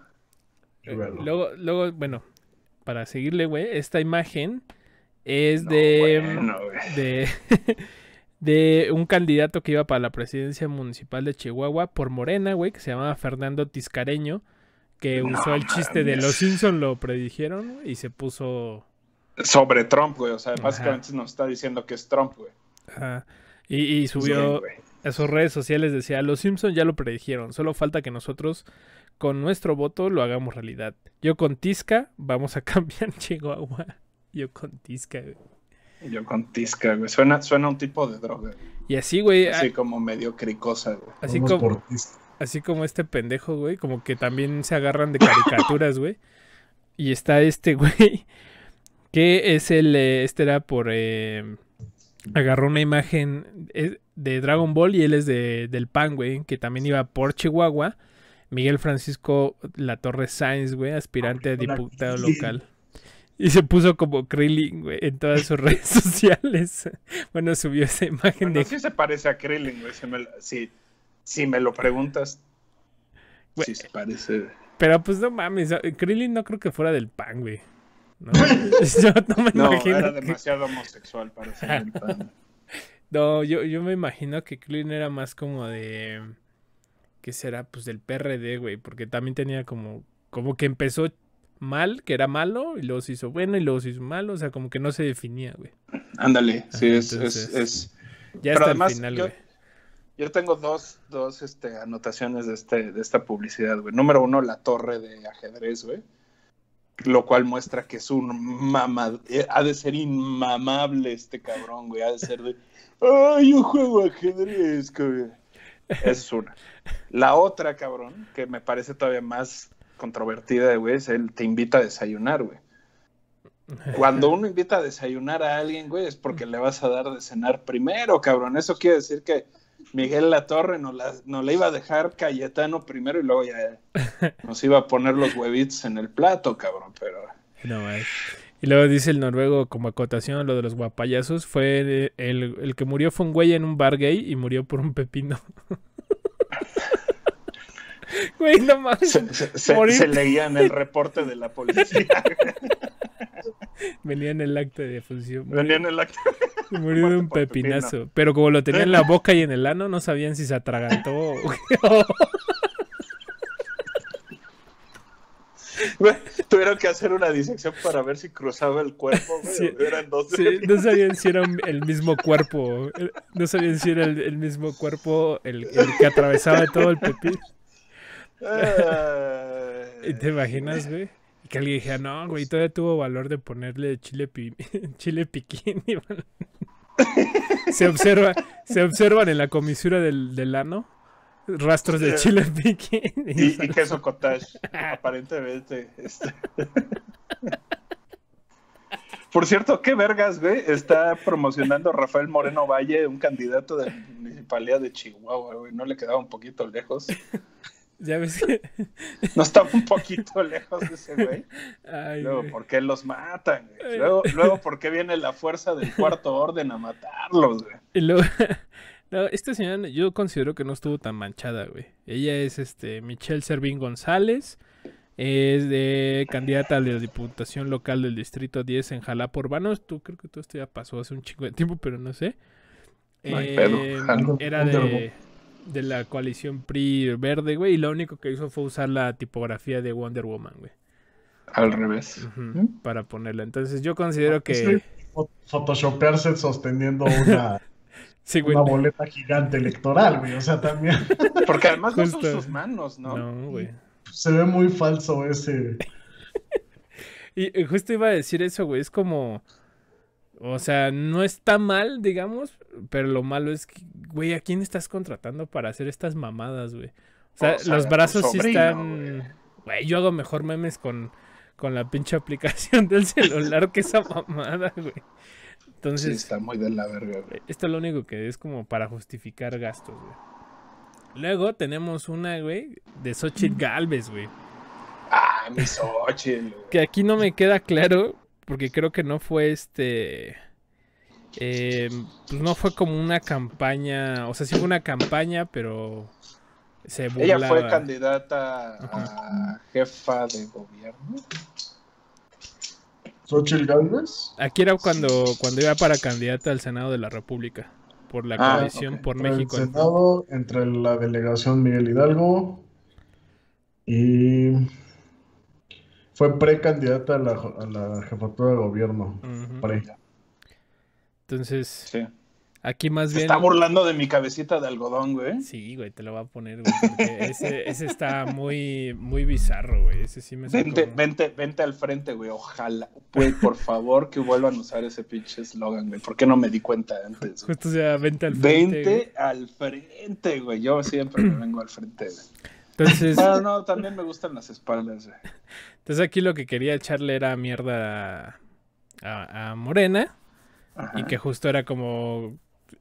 Luego, bueno, para seguirle, güey, esta imagen es de un candidato que iba para la presidencia municipal de Chihuahua por Morena, güey, que se llamaba Fernando Tiscareño. Que usó el chiste de los Simpson, lo predijeron y se puso... Sobre Trump, güey. O sea, básicamente nos está diciendo que es Trump, güey. Ajá. Y subió a sus redes sociales, decía, los Simpson ya lo predijeron. Solo falta que nosotros, con nuestro voto, lo hagamos realidad. Yo con Tisca, vamos a cambiar Chihuahua. Yo con Tisca, güey. Yo con Tisca, güey. Suena un tipo de droga. Y así, güey. Así como medio cricosa, güey. Así como... Por Tisca. Así como este pendejo, güey, como que también se agarran de caricaturas, güey. Y está este güey, que es este era por, agarró una imagen de Dragon Ball y él es del PAN, güey, que también iba por Chihuahua. Miguel Francisco Latorre Sáenz, güey, aspirante a diputado local. Y se puso como Krillin, güey, en todas sus redes sociales. Bueno, subió esa imagen. Bueno, sí se parece a Krillin, güey, sí. Si me lo preguntas, güey, si se parece. Pero pues no mames, Krillin no creo que fuera del PAN, güey. No, yo no me imagino. Era demasiado homosexual para ser del PAN. No, yo me imagino que Krillin era más como de... ¿Qué será? Pues del PRD, güey. Porque también tenía como que empezó mal, que era malo, y luego se hizo bueno, y luego se hizo malo. O sea, como que no se definía, güey. Ándale, sí, entonces. Ya pero hasta además, el final, güey. Yo tengo dos anotaciones de esta publicidad, güey. Número uno, la torre de ajedrez, güey. Lo cual muestra que es un ha de ser inmamable este cabrón, güey. Ha de ser de... ¡Ay, yo juego ajedrez, güey! Esa es una. La otra, cabrón, que me parece todavía más controvertida, güey, es el te invita a desayunar, güey. Cuando uno invita a desayunar a alguien, güey, es porque le vas a dar de cenar primero, cabrón. Eso quiere decir que Miguel Latorre no la iba a dejar Cayetano primero y luego ya nos iba a poner los huevitos en el plato, cabrón, pero... No, y luego dice el noruego, como acotación, lo de los guapayazos, fue el que murió fue un güey en un bar gay y murió por un pepino. Güey, no mames. Se leían el reporte de la policía. Venía en el acta de función. Venía en el acta. Murió de un pepinazo. Pepino. Pero como lo tenía en la boca y en el ano, no sabían si se atragantó. Bueno, tuvieron que hacer una disección para ver si cruzaba el cuerpo. Güey, sí, eran dos no sabían si era el mismo cuerpo. No sabían si era el mismo cuerpo el que atravesaba todo el pepino. ¿Te imaginas, güey? Que alguien dijera, no, güey, todavía tuvo valor de ponerle chile piquín. Se observan en la comisura del ano rastros de chile piquín. Y queso cottage, aparentemente. Por cierto, qué vergas, güey, está promocionando Rafael Moreno Valle, un candidato de la municipalidad de Chihuahua, güey, no le quedaba un poquito lejos. Ya ves que... No estaba un poquito lejos de ese güey. Ay, luego, güey, ¿por qué los matan? Güey? Luego, ¿por qué viene la fuerza del cuarto orden a matarlos, güey? Y luego... No, esta señora yo considero que no estuvo tan manchada, güey. Ella es Michelle Servín González. Es de candidata a la diputación local del Distrito 10 en Xalapa Urbano. Tú, creo que todo esto ya pasó hace un chingo de tiempo, pero no sé. Ay, Pedro. Era de la coalición PRI verde, güey. Y lo único que hizo fue usar la tipografía de Wonder Woman, güey. Al revés. Uh-huh, ¿eh? Para ponerla. Entonces yo considero que... Sí, photoshopearse sosteniendo una... Sí, güey. Una boleta gigante electoral, güey, o sea, también. Porque además no son sus manos, ¿no? No, güey. Se ve muy falso ese. Y justo iba a decir eso, güey, es como... O sea, no está mal, digamos, pero lo malo es que, güey, ¿a quién estás contratando para hacer estas mamadas, güey? O sea los brazos sobrino, sí están... Güey, yo hago mejor memes con la pinche aplicación del celular que esa mamada, güey. Entonces, sí, está muy de la verga, güey. Esto es lo único que es como para justificar gastos, güey. Luego tenemos una, güey, de Xóchitl Gálvez, güey. Ah, mi Xóchitl, güey. Que aquí no me queda claro, porque creo que no fue pues no fue como una campaña, o sea, sí fue una campaña, pero se burlaba. Ella fue candidata a jefa de gobierno. ¿Xóchitl Gálvez? Aquí era cuando iba para candidata al Senado de la República, por la coalición okay, por México. El Senado, entre la delegación Miguel Hidalgo, y fue precandidata a la jefatura de gobierno. Uh-huh. Para ella. Entonces, sí. Aquí más bien... Se está burlando de mi cabecita de algodón, güey. Sí, güey, te lo voy a poner, güey, porque ese está muy, muy bizarro, güey. Ese sí me sacó... Vente al frente, güey, ojalá. Güey, por favor, que vuelvan a usar ese pinche eslogan, güey. ¿Por qué no me di cuenta antes? Güey? Justo, o sea, vente al frente. Vente al frente, güey. Yo siempre me vengo al frente, güey. Entonces... Bueno, no, también me gustan las espaldas, güey. Entonces aquí lo que quería echarle era mierda a Morena. Ajá. Y que justo era como...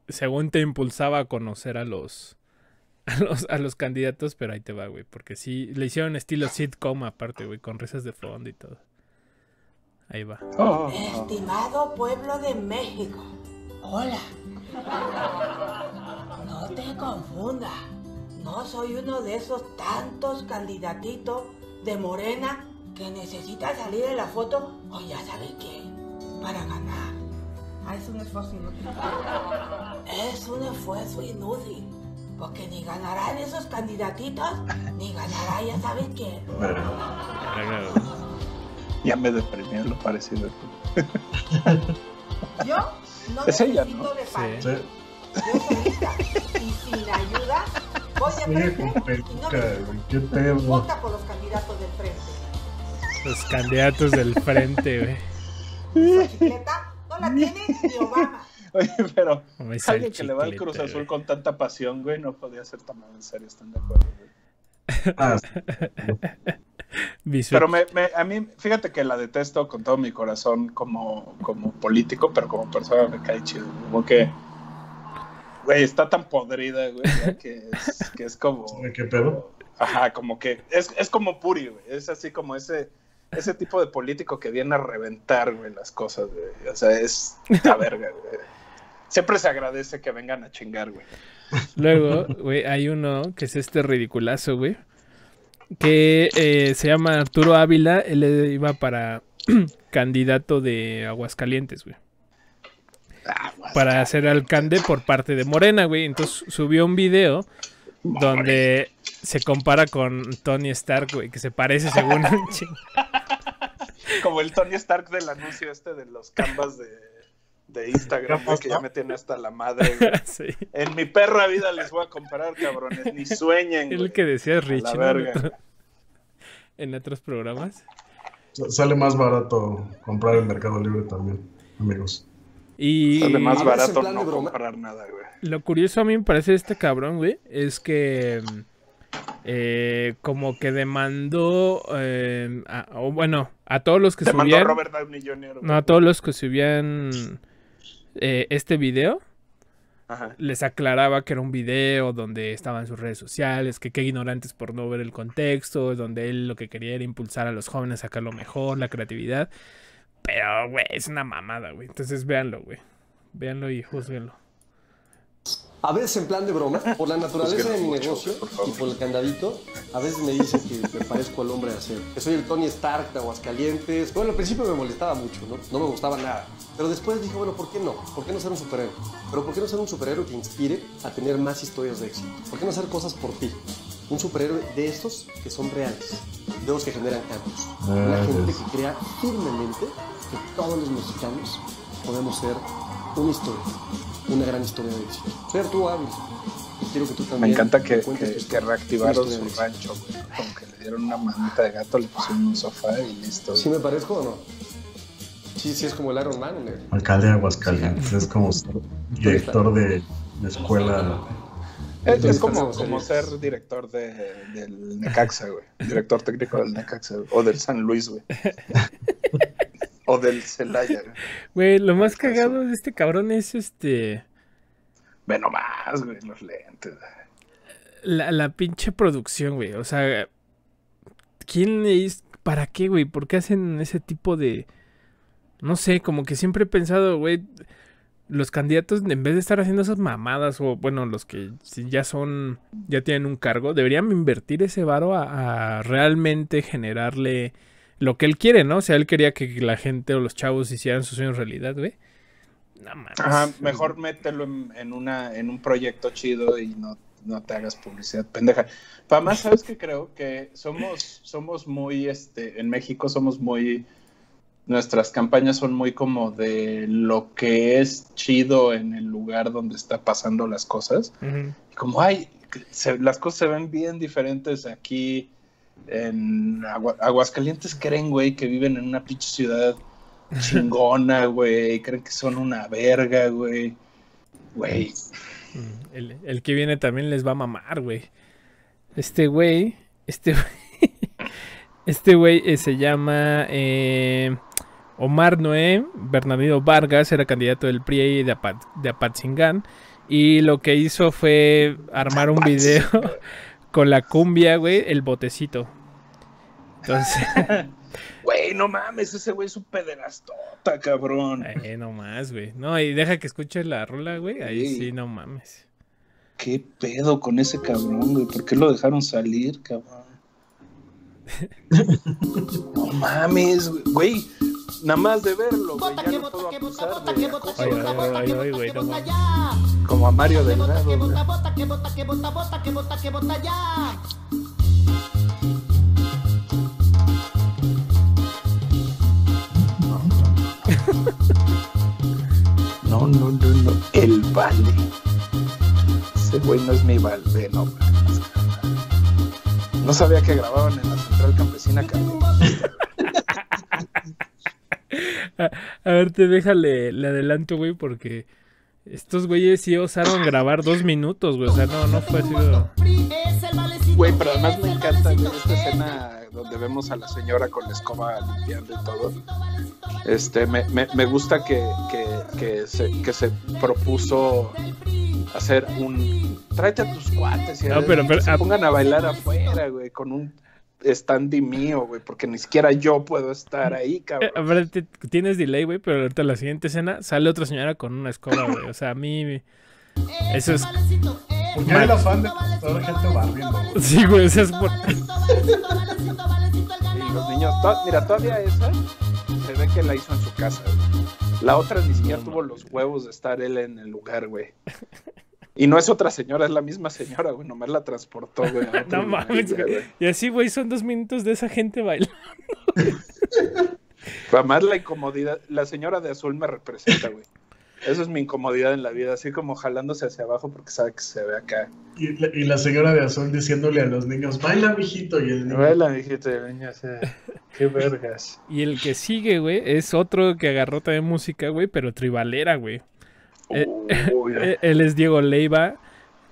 Según te impulsaba a conocer a los candidatos, pero ahí te va, güey, porque sí, le hicieron estilo sitcom aparte, güey, con risas de fondo y todo. Ahí va. Oh. Estimado pueblo de México, hola. No te confundas, no soy uno de esos tantos candidatitos de Morena que necesita salir de la foto, o ya sabes quién, para ganar. Ah, es un esfuerzo inútil. Es un esfuerzo inútil. Porque ni ganarán esos candidatitos, ni ganará ya sabes quién. Ya me deprimí lo parecido. Yo no es necesito ella, ¿no? De parte. Sí. Yo solita y sin ayuda voy a frente y no me vota por los candidatos del frente. Los candidatos del frente, güey. ¿Chicleta? La tiene ni Obama. Oye, pero alguien que le va al Cruz Azul, güey, con tanta pasión, güey, no podía ser tan mal, en serio, ¿están de acuerdo, güey? Ah, pero a mí, fíjate que la detesto con todo mi corazón como político, pero como persona me cae chido, güey. Como que, güey, está tan podrida, güey, ya, que es como... ¿Qué pedo? Ajá, como que es como Puri, güey, es así como ese tipo de político que viene a reventar, güey, las cosas, güey. O sea, es la verga, güey. Siempre se agradece que vengan a chingar, güey. Luego, güey, hay uno que es ridiculazo, güey, que se llama Arturo Ávila. Él iba para candidato de Aguascalientes, güey. Para ser alcalde por parte de Morena, güey. Entonces subió un video donde se compara con Tony Stark, güey, que se parece según un chingo. Como el Tony Stark del anuncio de los canvas de Instagram, güey, que ya me tiene hasta la madre, güey. Sí. En mi perra vida les voy a comparar, cabrones, ni sueñen, güey. El que decía Rich, ¿no? En otros programas. Sale más barato comprar en Mercado Libre también, amigos. Y sale más barato no comprar nada, güey. Lo curioso a mí me parece este cabrón, güey, es que como que demandó a todos los que subían. Demandó a Robert Downey Jr., güey. No, a todos los que subían este video Ajá. Les aclaraba que era un video donde estaban sus redes sociales, que qué ignorantes por no ver el contexto, donde él lo que quería era impulsar a los jóvenes a sacar lo mejor, la creatividad. Pero, güey, es una mamada, güey. Entonces, véanlo, güey. Véanlo y júzguenlo. A veces en plan de broma, por la naturaleza de mi negocio y por el candadito, a veces me dicen que me parezco al hombre de acero, que soy el Tony Stark de Aguascalientes. Bueno, al principio me molestaba mucho, ¿no? No me gustaba nada. Pero después dije, bueno, ¿por qué no? ¿Por qué no ser un superhéroe? Pero ¿por qué no ser un superhéroe que inspire a tener más historias de éxito? ¿Por qué no hacer cosas por ti? Un superhéroe de estos que son reales, de los que generan cambios. Una gente que crea firmemente que todos los mexicanos podemos ser una historia, una gran historia de éxito. Soy Arturo Áviles. Quiero que tú también. Me encanta que reactivaron su rancho, güey. Como que le dieron una manita de gato, le pusieron un sofá y listo. ¿Sí me parezco o no? Sí, sí, es como el Iron Man. Alcalde de Aguascalientes, es como director de escuela. Es como ser director del Necaxa, güey. Director técnico del Necaxa, o del San Luis, güey. O del Celaya. Güey, lo más cagado de este cabrón es Ve nomás, güey, los lentes. La pinche producción, güey. O sea, ¿quién es? ¿Para qué, güey? ¿Por qué hacen ese tipo de...? No sé, como que siempre he pensado, güey... Los candidatos, en vez de estar haciendo esas mamadas, o bueno, los que si ya son, ya tienen un cargo, deberían invertir ese varo a realmente generarle lo que él quiere, ¿no? O sea, él quería que la gente o los chavos hicieran sus sueños realidad, güey. No mames. Ajá, mejor mételo en un proyecto chido y no te hagas publicidad pendeja. Para más, ¿sabes qué? Creo que somos muy, en México somos muy... Nuestras campañas son muy como de lo que es chido en el lugar donde está pasando las cosas. Uh-huh. Como, ay, las cosas se ven bien diferentes aquí en Aguascalientes. Creen, güey, que viven en una pinche ciudad chingona, güey. Creen que son una verga, güey. Güey. El que viene también les va a mamar, güey. Este güey se llama... Omar Noé Bernardino Vargas era candidato del PRI de Apatzingán y lo que hizo fue armar un video con la cumbia, güey, el botecito. Entonces, güey, no mames, ese güey es un pederastota, cabrón. No más, güey. No, y deja que escuche la rola, güey. Ahí sí, no mames. ¿Qué pedo con ese cabrón, güey? ¿Por qué lo dejaron salir, cabrón? No mames, güey. Nada más de verlo, güey, ya no puedo acusar de... Como a Mario del Nuevo, güey. No, el Vale. Ese güey no es mi Vale, no, güey. No sabía que grababan en la Central Campesina, cabrón. A ver, te déjale, le adelanto, güey, porque estos güeyes sí osaron grabar 2 minutos, güey, o sea, no fue así. Güey, pero además me encanta esta escena donde vemos a la señora con la escoba limpiando y todo. Me gusta que se propuso hacer un... Tráete a tus cuates y se pongan a bailar afuera, güey, con un... standy mío, güey, porque ni siquiera yo puedo estar ahí, cabrón. A ver, tienes delay, güey, pero ahorita en la siguiente escena sale otra señora con una escoba, güey. O sea, a mí... Eso es... Porque hay el afán de toda la gente barriendo, güey. Sí, güey, eso es por... Y los niños... Mira, todavía esa se ve que la hizo en su casa, güey. La otra ni siquiera tuvo los huevos de estar él en el lugar, güey. Y no es otra señora, es la misma señora, güey. Nomás la transportó, güey. No mames, güey. Y así, güey, son 2 minutos de esa gente bailando. Además, la incomodidad. La señora de azul me representa, güey. Eso es mi incomodidad en la vida. Así como jalándose hacia abajo porque sabe que se ve acá. Y la señora de azul diciéndole a los niños, baila, mijito. Y el niño, baila, mijito. Y el niño, o sea, qué vergas. Y el que sigue, güey, es otro que agarró también música, güey, pero tribalera, güey. Él es Diego Leiva,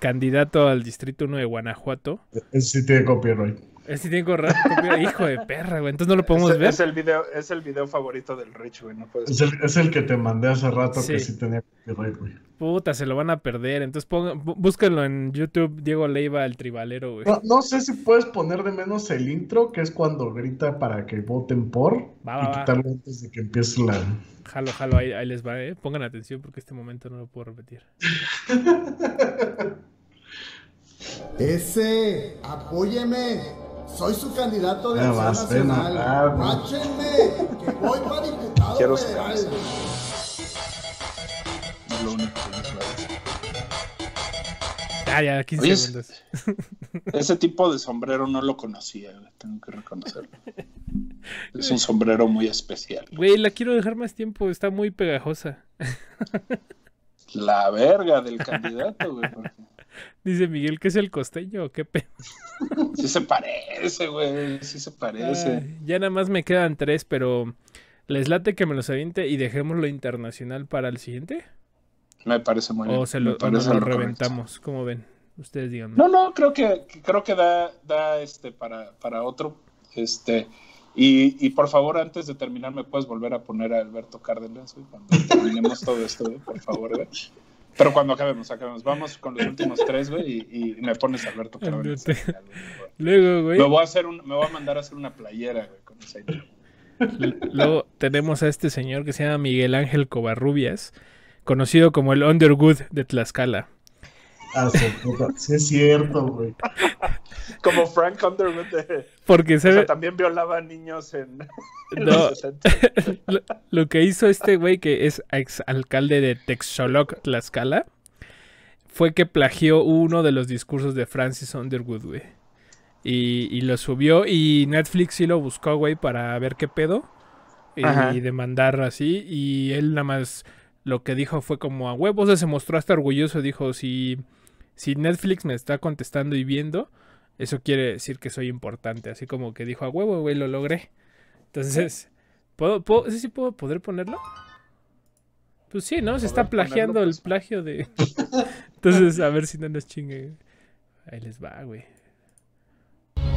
candidato al Distrito 1 de Guanajuato. Sí tiene copyright. Sí tiene copyright. Hijo de perra, güey. Entonces no lo podemos ver. Es el video favorito del Rich, güey. No puedes... es el que te mandé hace rato, sí. Que sí tenía copyright, güey. Puta, se lo van a perder. Entonces búsquenlo en YouTube, Diego Leiva, el tribalero, güey. No, no sé si puedes poner de menos el intro, que es cuando grita para que voten por. Va. Quitarlo antes de que empiece la... Jalo, ahí les va, ¿eh? Pongan atención porque este momento no lo puedo repetir. Ese, apóyeme, soy su candidato de Acción Nacional. Máchenme, que voy para diputado federal. Ya, 15 segundos. Ese tipo de sombrero no lo conocía, tengo que reconocerlo. Es un sombrero muy especial. Güey, la quiero dejar más tiempo, está muy pegajosa. La verga del candidato, güey. Dice Miguel que es el costeño, qué pedo. Sí se parece, güey, sí se parece. Ay, ya nada más me quedan 3, pero les late que me los aviente y dejemos lo internacional para el siguiente. Me parece muy bien. O nos lo reventamos, como ven. Ustedes díganme. No, creo que da para otro. Y por favor, antes de terminar, ¿me puedes volver a poner a Alberto Cárdenas, güey? Cuando terminemos todo esto, güey, por favor, güey. Pero cuando acabemos. Vamos con los últimos 3, güey, y me pones a Alberto Cárdenas. Luego, güey. Me voy a mandar a hacer una playera, güey, con esa idea. Luego tenemos a este señor que se llama Miguel Ángel Covarrubias, conocido como el Underwood de Tlaxcala. Ah, sí es cierto, güey. Como Frank Underwood de... Porque se... o sea, también violaba niños en los 60. Lo que hizo este güey, que es exalcalde de Texoloc, Tlaxcala, fue que plagió uno de los discursos de Francis Underwood, güey. Y lo subió y Netflix sí lo buscó, güey, para ver qué pedo. Y demandar así. Y él nada más... lo que dijo fue como a huevos, o sea, se mostró hasta orgulloso, dijo, si Netflix me está contestando y viendo, eso quiere decir que soy importante, así como que dijo a huevo, güey, lo logré. Entonces, ¿puedo ponerlo? Pues sí, ¿no? Se está plagiando el plagio de... Entonces, a ver si no nos chingue. Ahí les va, güey.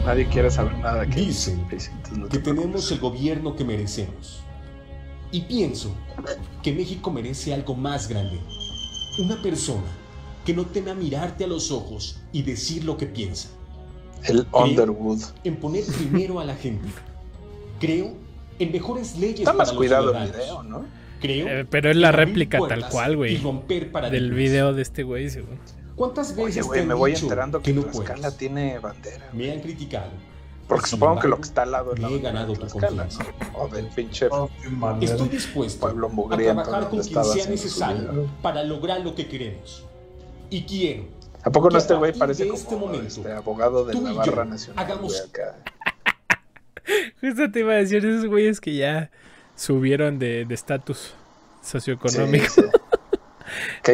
Nadie quiere saber nada. Dicen que tenemos el gobierno que merecemos. Y pienso que México merece algo más grande. Una persona que no tema mirarte a los ojos y decir lo que piensa. El Underwood. Creo en poner primero a la gente. Creo en mejores leyes. Está más para cuidado los el video, ¿no? Creo pero es la réplica tal cual, güey. Del video de este güey, según. ¿Cuántas veces oye, wey, me voy enterando que Tlaxcala tiene bandera? Me han criticado. Porque supongo que lo que está al lado he ganado tu confianza. O del pinche estoy dispuesto a trabajar con quien sea necesario para lograr lo que queremos. Y quiero. ¿A poco no este güey parece como este abogado de la barra nacional? Hagamos. Justo te iba a decir, esos güeyes que ya subieron de estatus socioeconómico. Sí,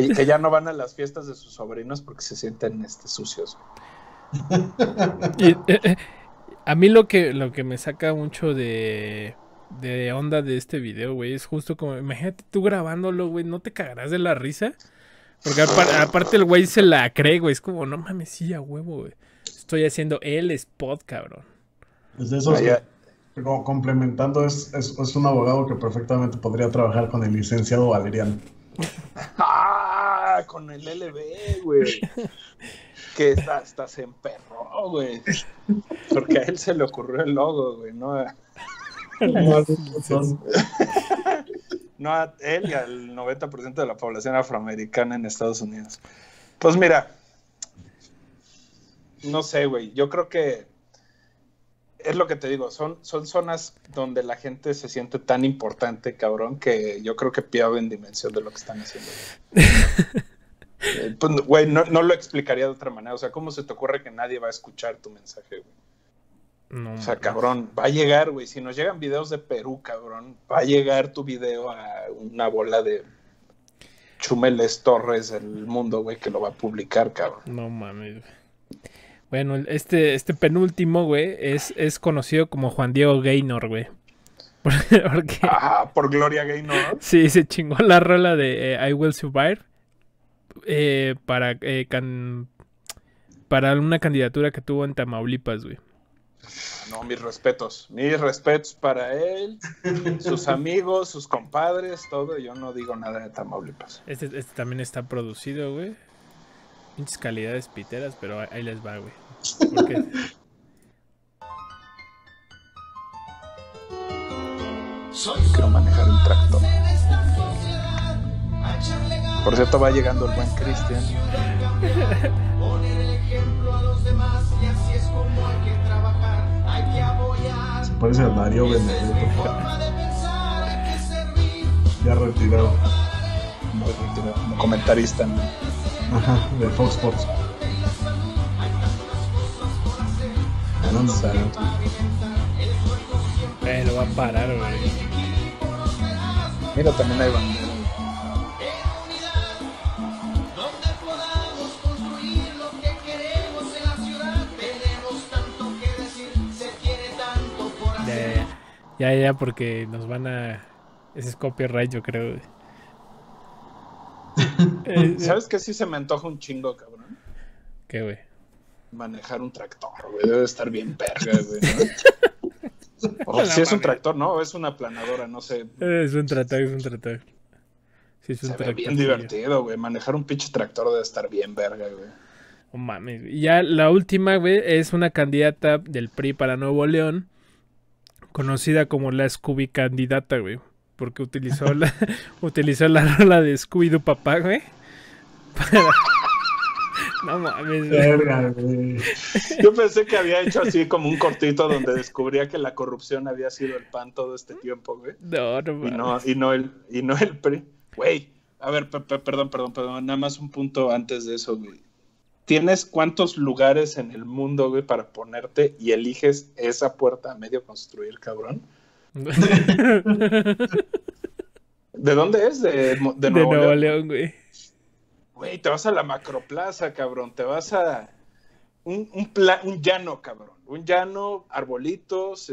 sí. Que ya no van a las fiestas de sus sobrinos porque se sienten sucios. A mí lo que me saca mucho de onda de este video, güey, es justo como... Imagínate tú grabándolo, güey, ¿no te cagarás de la risa? Porque aparte el güey se la cree, güey, es como, no mames, sí, a huevo, güey. Estoy haciendo el spot, cabrón. Desde eso, como complementando, es un abogado que perfectamente podría trabajar con el licenciado Valeriano. ¡Ah! Con el LB, güey. Que hasta se emperró, güey. Porque a él se le ocurrió el logo, güey, ¿no? No a él y al 90% de la población afroamericana en Estados Unidos. Pues mira, no sé, güey. Yo creo que es lo que te digo. Son zonas donde la gente se siente tan importante, cabrón, que yo creo que pierden dimensión de lo que están haciendo. Pues, güey, no lo explicaría de otra manera. O sea, ¿cómo se te ocurre que nadie va a escuchar tu mensaje, güey? No, o sea, cabrón, va a llegar, güey. Si nos llegan videos de Perú, cabrón, va a llegar tu video a una bola de Chumeles Torres del mundo, güey, que lo va a publicar, cabrón. No mames. Bueno, este penúltimo, güey, es conocido como Juan Diego Gaynor, güey. Porque... Ah, por Gloria Gaynor. Sí, se chingó la rola de I Will Survive. Para una candidatura que tuvo en Tamaulipas, güey. No, mis respetos para él, sus amigos, sus compadres, todo. Yo no digo nada de Tamaulipas. Este también está producido, güey. Pinches calidades piteras, pero ahí les va, güey. ¿Por qué? Quiero manejar el tractor. Por cierto, va llegando el buen Cristian. Poner el ejemplo a los demás, y así es como hay que trabajar. Hay que apoyar. Se parece a Mario Benedetto. Ya retirado. Como comentarista, ¿no? Ajá, de Fox Sports. No sale. Lo va a parar, güey. Mira, también ahí van. Ya, porque nos van a... Ese es copyright, yo creo. ¿Sabes qué? Sí se me antoja un chingo, cabrón. ¿Qué, güey? Manejar un tractor, güey. Debe estar bien verga, güey, ¿no? O si es un tractor, ¿no? O es una aplanadora, no sé. Es un tractor. Sí, es un tractor. Se ve bien divertido, güey. Manejar un pinche tractor debe estar bien verga, güey. Oh, mames. Y ya la última, güey, es una candidata del PRI para Nuevo León, conocida como la Scooby candidata, güey, porque utilizó la rola de Scooby-Doo papá, güey. Para... No mames, güey. Yo pensé que había hecho así como un cortito donde descubría que la corrupción había sido el PAN todo este tiempo, güey. No, y no el PRI. Güey, a ver, perdón, nada más un punto antes de eso, güey. Tienes cuántos lugares en el mundo, güey, para ponerte y eliges esa puerta a medio construir, cabrón. ¿De dónde es? De Nuevo León, güey. Güey, te vas a la Macroplaza, cabrón. Te vas a un llano, cabrón. Un llano, arbolitos,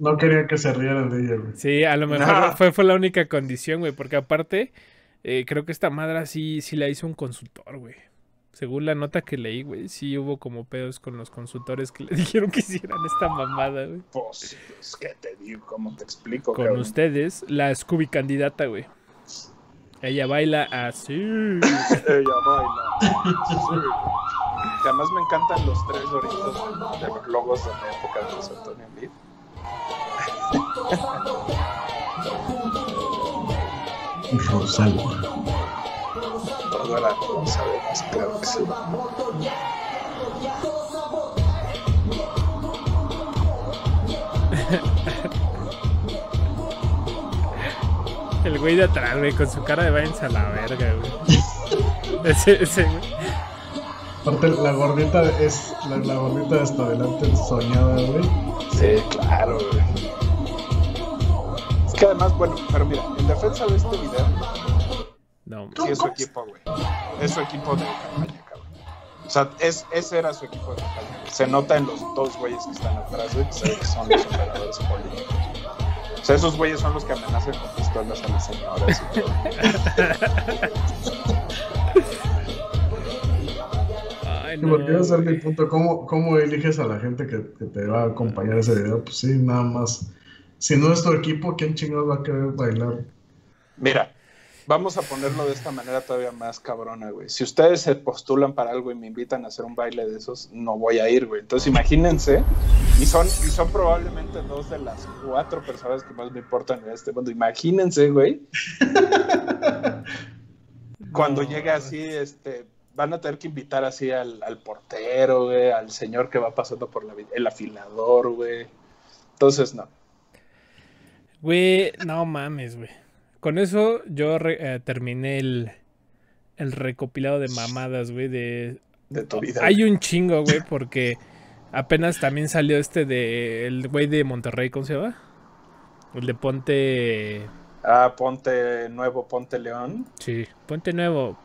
No quería que se rieran de ella, güey. Sí, a lo mejor fue la única condición, güey, porque aparte... creo que esta madre sí la hizo un consultor, güey. Según la nota que leí, güey, sí hubo como pedos con los consultores que le dijeron que hicieran esta mamada, güey. Pues, ¿qué te digo? ¿Cómo te explico? Con cabrón? Ustedes, la Scooby candidata, güey. Ella baila así. Ella baila así. Que además me encantan los tres doritos de los logos de la época de José Antonio Lid. Rosalba. Ahora vamos a ver más claro que sí. El güey de atrás, güey, con su cara de váyanse a la verga, güey. Ese güey. Aparte, la gordita es la gordita hasta adelante soñada, güey. Sí, claro, güey. Que además, bueno, pero mira, en defensa de este video, no, sí es su equipo, güey. Es su equipo de campaña, cabrón. O sea, ese era su equipo de campaña. Se nota en los dos güeyes que están atrás, güey, que son los operadores políticos. O sea, esos güeyes son los que amenazan con pistolas a las señoras y todo. Ay, no. Porque iba a ser mi punto, ¿cómo eliges a la gente que te va a acompañar a ese video? Pues sí, nada más. Si no es tu equipo, ¿quién chingados va a querer bailar? Mira, vamos a ponerlo de esta manera todavía más cabrona, güey. Si ustedes se postulan para algo y me invitan a hacer un baile de esos, no voy a ir, güey. Entonces imagínense, y son probablemente dos de las cuatro personas que más me importan en este mundo. Imagínense, güey. Cuando llegue así, van a tener que invitar así al portero, güey, al señor que va pasando por el afilador, güey. Entonces, no. Güey, no mames, güey. Con eso yo terminé el recopilado de mamadas, güey, de tu vida. Hay un chingo, güey, porque apenas también salió el güey de Monterrey, ¿cómo se llama? El de Ponte... Ah, Ponte Nuevo, Ponte León. Sí, Ponte Nuevo.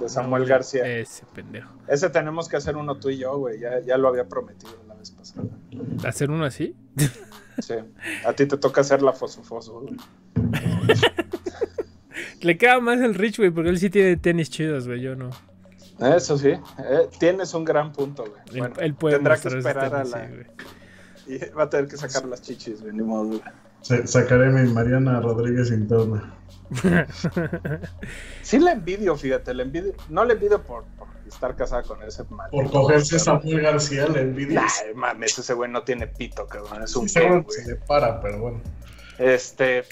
De Samuel García. Ese pendejo. Ese tenemos que hacer uno tú y yo, güey, ya lo había prometido la vez pasada. ¿Hacer uno así? Sí, a ti te toca hacer la fosofoso. Le queda más el Rich, güey, porque él sí tiene tenis chidos, güey, yo no. Eso sí, tienes un gran punto, güey. Bueno, él puede tendrá que esperar a la... Sí, y va a tener que sacar las chichis, güey, ni modo, güey. Sacaré mi Mariana Rodríguez interna. Sí la envidio, fíjate, la envidio. No la envidio por estar casada con ese mal. Por cogerse esa Samuel García, la envidio. Ay, mames, ese güey no tiene pito, cabrón, es un pelo, güey. Se le para, pero bueno.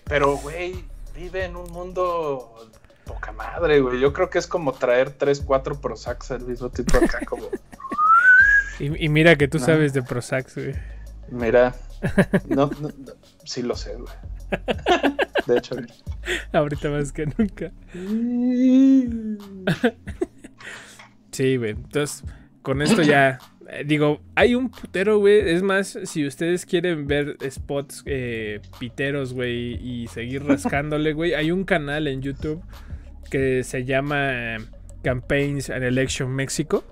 Pero güey, vive en un mundo... poca madre, güey. Yo creo que es como traer 3-4 Prozacs al mismo tiempo acá, como... y mira que tú sabes de Prozacs, güey. Mira. No, sí lo sé, güey. De hecho, güey. Ahorita más que nunca. Sí, güey. Entonces, con esto ya... digo, hay un putero, güey. Es más, si ustedes quieren ver spots piteros, güey, y seguir rascándole, güey, hay un canal en YouTube que se llama Campaigns and Election México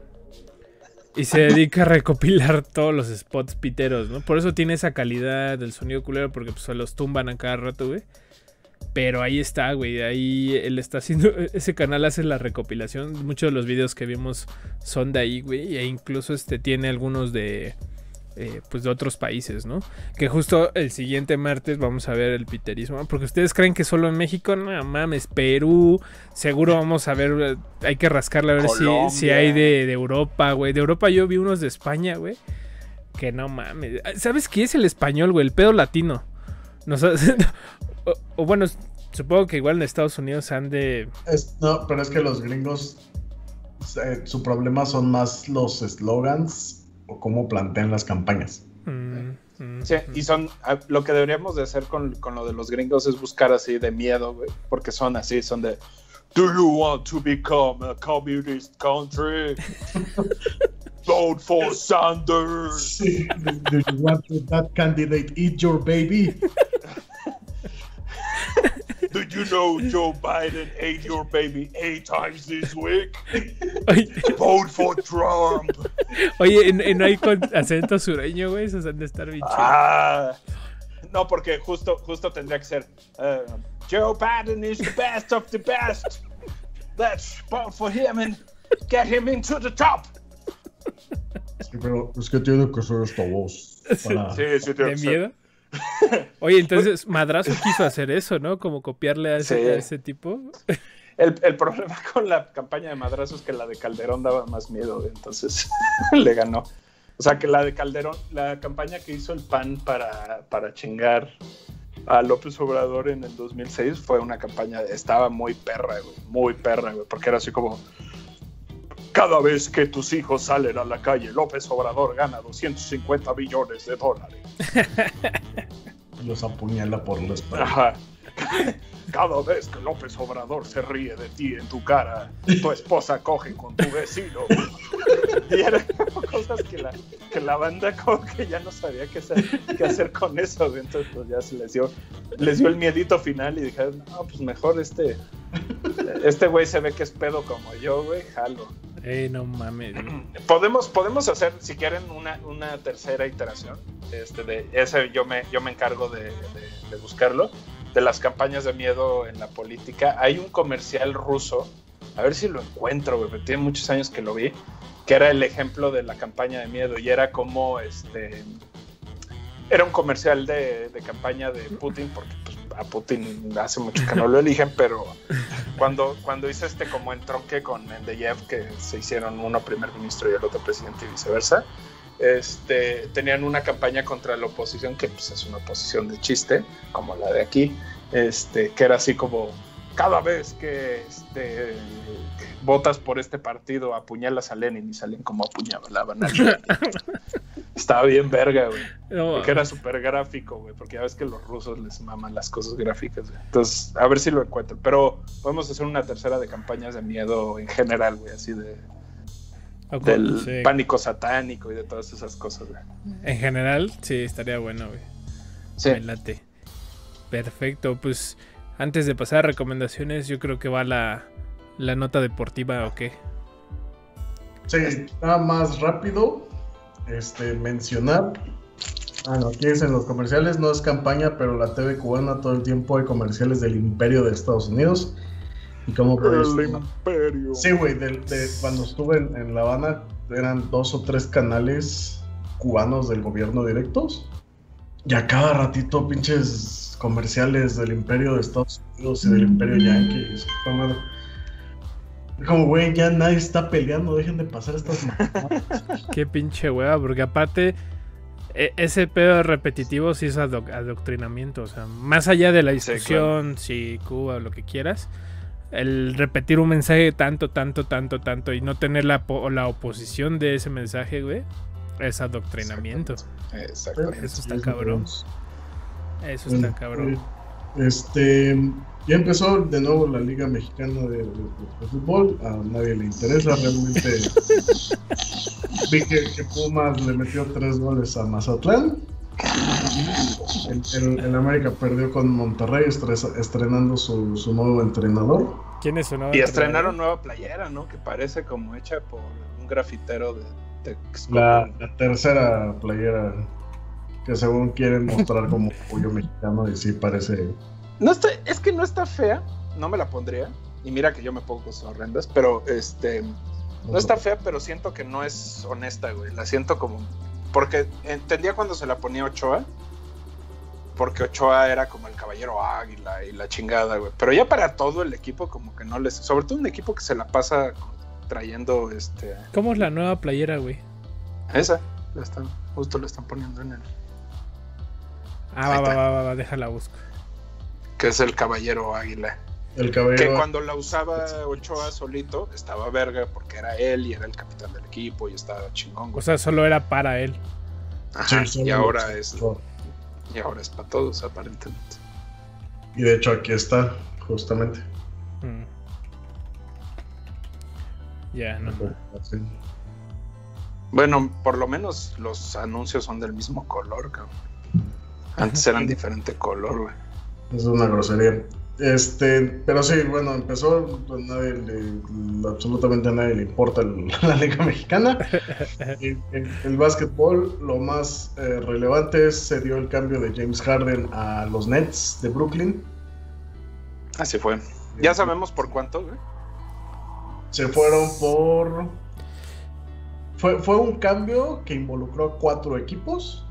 y se dedica a recopilar todos los spots piteros, ¿no? Por eso tiene esa calidad del sonido culero, porque pues se los tumban a cada rato, güey. Pero ahí está, güey, ahí él está haciendo, ese canal hace la recopilación, muchos de los videos que vimos son de ahí, güey, e incluso tiene algunos de, pues de otros países, ¿no? Que justo el siguiente martes vamos a ver el piterismo, porque ustedes creen que solo en México, no mames, Perú, seguro vamos a ver, hay que rascarle a ver si hay de Europa, güey, de Europa yo vi unos de España, güey, que no mames, ¿sabes qué es el español, güey? El pedo latino, nos hace... O bueno, supongo que igual en Estados Unidos han de... No, pero es que los gringos, su problema son más los eslogans o cómo plantean las campañas. Sí, y son... Lo que deberíamos de hacer con lo de los gringos es buscar así de miedo, güey, porque son así, son de... Do you want to become a communist country? Vote for Sanders. Do you want to that candidate eat your baby? Do you know Joe Biden ate your baby 8 times this week? Vote for Trump. Oye, ¿no hay acento sureño, güey? Esos han de estar bien chidos. No, porque justo tendría que ser Joe Biden is the best of the best. Let's vote for him and get him into the top. Sí, pero es que tiene que ser esta voz. Sí, ¿de miedo? Oye, entonces Madrazo quiso hacer eso, ¿no? Como copiarle a ese tipo. El problema con la campaña de Madrazo es que la de Calderón daba más miedo, entonces le ganó. O sea, que la de Calderón, la campaña que hizo el PAN para chingar a López Obrador en el 2006 fue una campaña, estaba muy perra, güey, porque era así como... Cada vez que tus hijos salen a la calle, López Obrador gana $250 billones. Los apuñala por la espalda. Ajá. Cada vez que López Obrador se ríe de ti en tu cara, tu esposa coge con tu vecino. Y eran cosas que la banda como que ya no sabía qué hacer con eso. Entonces pues ya se les dio el miedito final y dijeron, no, pues mejor este güey se ve que es pedo como yo, güey, jalo. No mames. Podemos hacer, si quieren, una tercera iteración. De ese yo me encargo de buscarlo. De las campañas de miedo en la política. Hay un comercial ruso. A ver si lo encuentro, güey. Tiene muchos años que lo vi. Que era el ejemplo de la campaña de miedo. Y era como era un comercial de campaña de Putin, porque pues, a Putin hace mucho que no lo eligen, pero cuando hice como entronque con Mendeyev, que se hicieron uno primer ministro y el otro presidente y viceversa, tenían una campaña contra la oposición, que pues, es una oposición de chiste, como la de aquí, que era así como... Cada vez que votas por este partido, apuñalas a Lenin y salen como apuñalaban a Lenin. Estaba bien verga, güey. Porque era súper gráfico, güey. Porque ya ves que los rusos les maman las cosas gráficas, güey. Entonces, a ver si lo encuentro. Pero podemos hacer una tercera de campañas de miedo en general, güey. Así de... Okay, del pánico satánico y de todas esas cosas, güey. En general, sí, estaría bueno, güey. Sí. Me late. Perfecto, pues... Antes de pasar a recomendaciones, yo creo que va la nota deportiva, ¿o qué? Sí, está más rápido mencionar. No, aquí es en los comerciales, no es campaña, pero la TV cubana todo el tiempo hay comerciales del Imperio de Estados Unidos. ¿Y cómo el imperio? Sí, güey, de cuando estuve en La Habana eran 2 o 3 canales cubanos del gobierno directos. Y a cada ratito pinches comerciales del imperio de Estados Unidos y del imperio Yankee. Como, güey, ya nadie está peleando, dejen de pasar estas mamadas. Qué pinche hueva, porque aparte ese pedo repetitivo sí es adoctrinamiento. O sea, más allá de la discusión, sí, claro, si Cuba o lo que quieras, el repetir un mensaje tanto y no tener la oposición de ese mensaje, güey, es adoctrinamiento. Exactamente. Eso está cabrón. Eso está cabrón. Ya empezó de nuevo la Liga Mexicana de Fútbol. A nadie le interesa realmente. Vi que Pumas le metió 3 goles a Mazatlán. El América perdió con Monterrey, estrenando su nuevo entrenador. ¿Quién es su nuevo entrenador? Y estrenaron nueva playera, ¿no? Que parece como hecha por un grafitero de Texcoco. La tercera playera que según quieren mostrar como orgullo mexicano, y sí parece... No está, es que no está fea, no me la pondría. Y mira que yo me pongo cosas horrendas, pero no está fea, pero siento que no es honesta, güey. La siento como... Porque entendía cuando se la ponía Ochoa, porque Ochoa era como el caballero águila y la chingada, güey. Pero ya para todo el equipo como que no les... Sobre todo un equipo que se la pasa trayendo ¿Cómo es la nueva playera, güey? Esa, la están poniendo en el... Ah, va, déjala busco. Que es el caballero águila. El caballero. Que cuando la usaba Ochoa solito, estaba verga, porque era él y era el capitán del equipo y estaba chingón, güey. O sea, solo era para él. Ajá, sí, y ahora es para todos, aparentemente. Y de hecho aquí está, justamente. Ya, no. Así. Bueno, por lo menos los anuncios son del mismo color, cabrón. Antes eran diferente color, güey. Es una grosería. Pero sí, bueno, empezó, pues absolutamente a nadie le importa la Liga Mexicana. El básquetbol, lo más relevante es, se dio el cambio de James Harden a los Nets de Brooklyn. Así fue. Ya sabemos por cuánto, güey. Se fueron por... Fue un cambio que involucró a 4 equipos.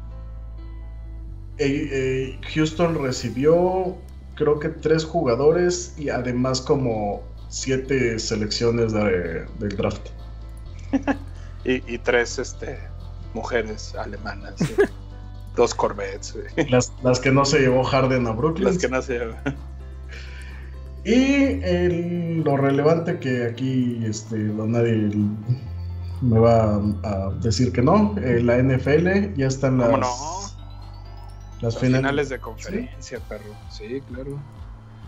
Houston recibió, creo que 3 jugadores y además como 7 selecciones del draft. y 3 mujeres alemanas, 2 Corvettes. Las que no se llevó Harden a Brooklyn. Las que no se llevó. Y lo relevante que aquí nadie me va a decir que no, la NFL ya está en las... ¿Cómo no? Las finales de conferencia, ¿sí? Perro. Sí, claro.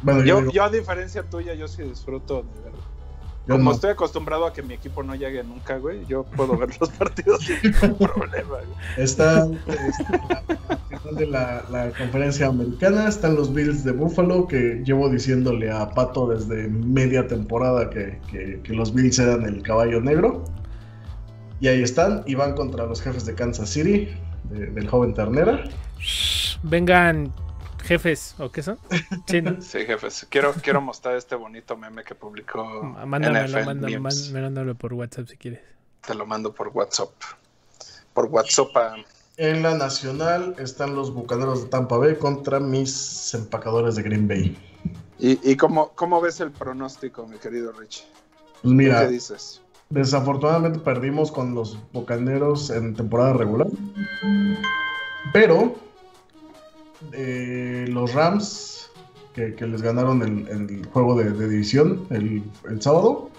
Bueno, yo a diferencia tuya, yo sí disfruto de verlo. Como no estoy acostumbrado a que mi equipo no llegue nunca, güey, yo puedo ver los partidos sin ningún problema, güey. Al final de la conferencia americana están los Bills de Buffalo, que llevo diciéndole a Pato desde media temporada que los Bills eran el caballo negro. Y ahí están, y van contra los jefes de Kansas City, del joven Ternera. Vengan, jefes, ¿o qué son? Sí, ¿no? Sí, jefes. Quiero mostrar este bonito meme que publicó. Mándamelo por WhatsApp si quieres. Te lo mando por WhatsApp. Por WhatsApp. En la nacional están los Bucaneros de Tampa Bay contra mis empacadores de Green Bay. ¿Y cómo ves el pronóstico, mi querido Rich? Pues mira, ¿qué dices? Desafortunadamente perdimos con los Bucaneros en temporada regular, pero los Rams que les ganaron el juego de división el sábado,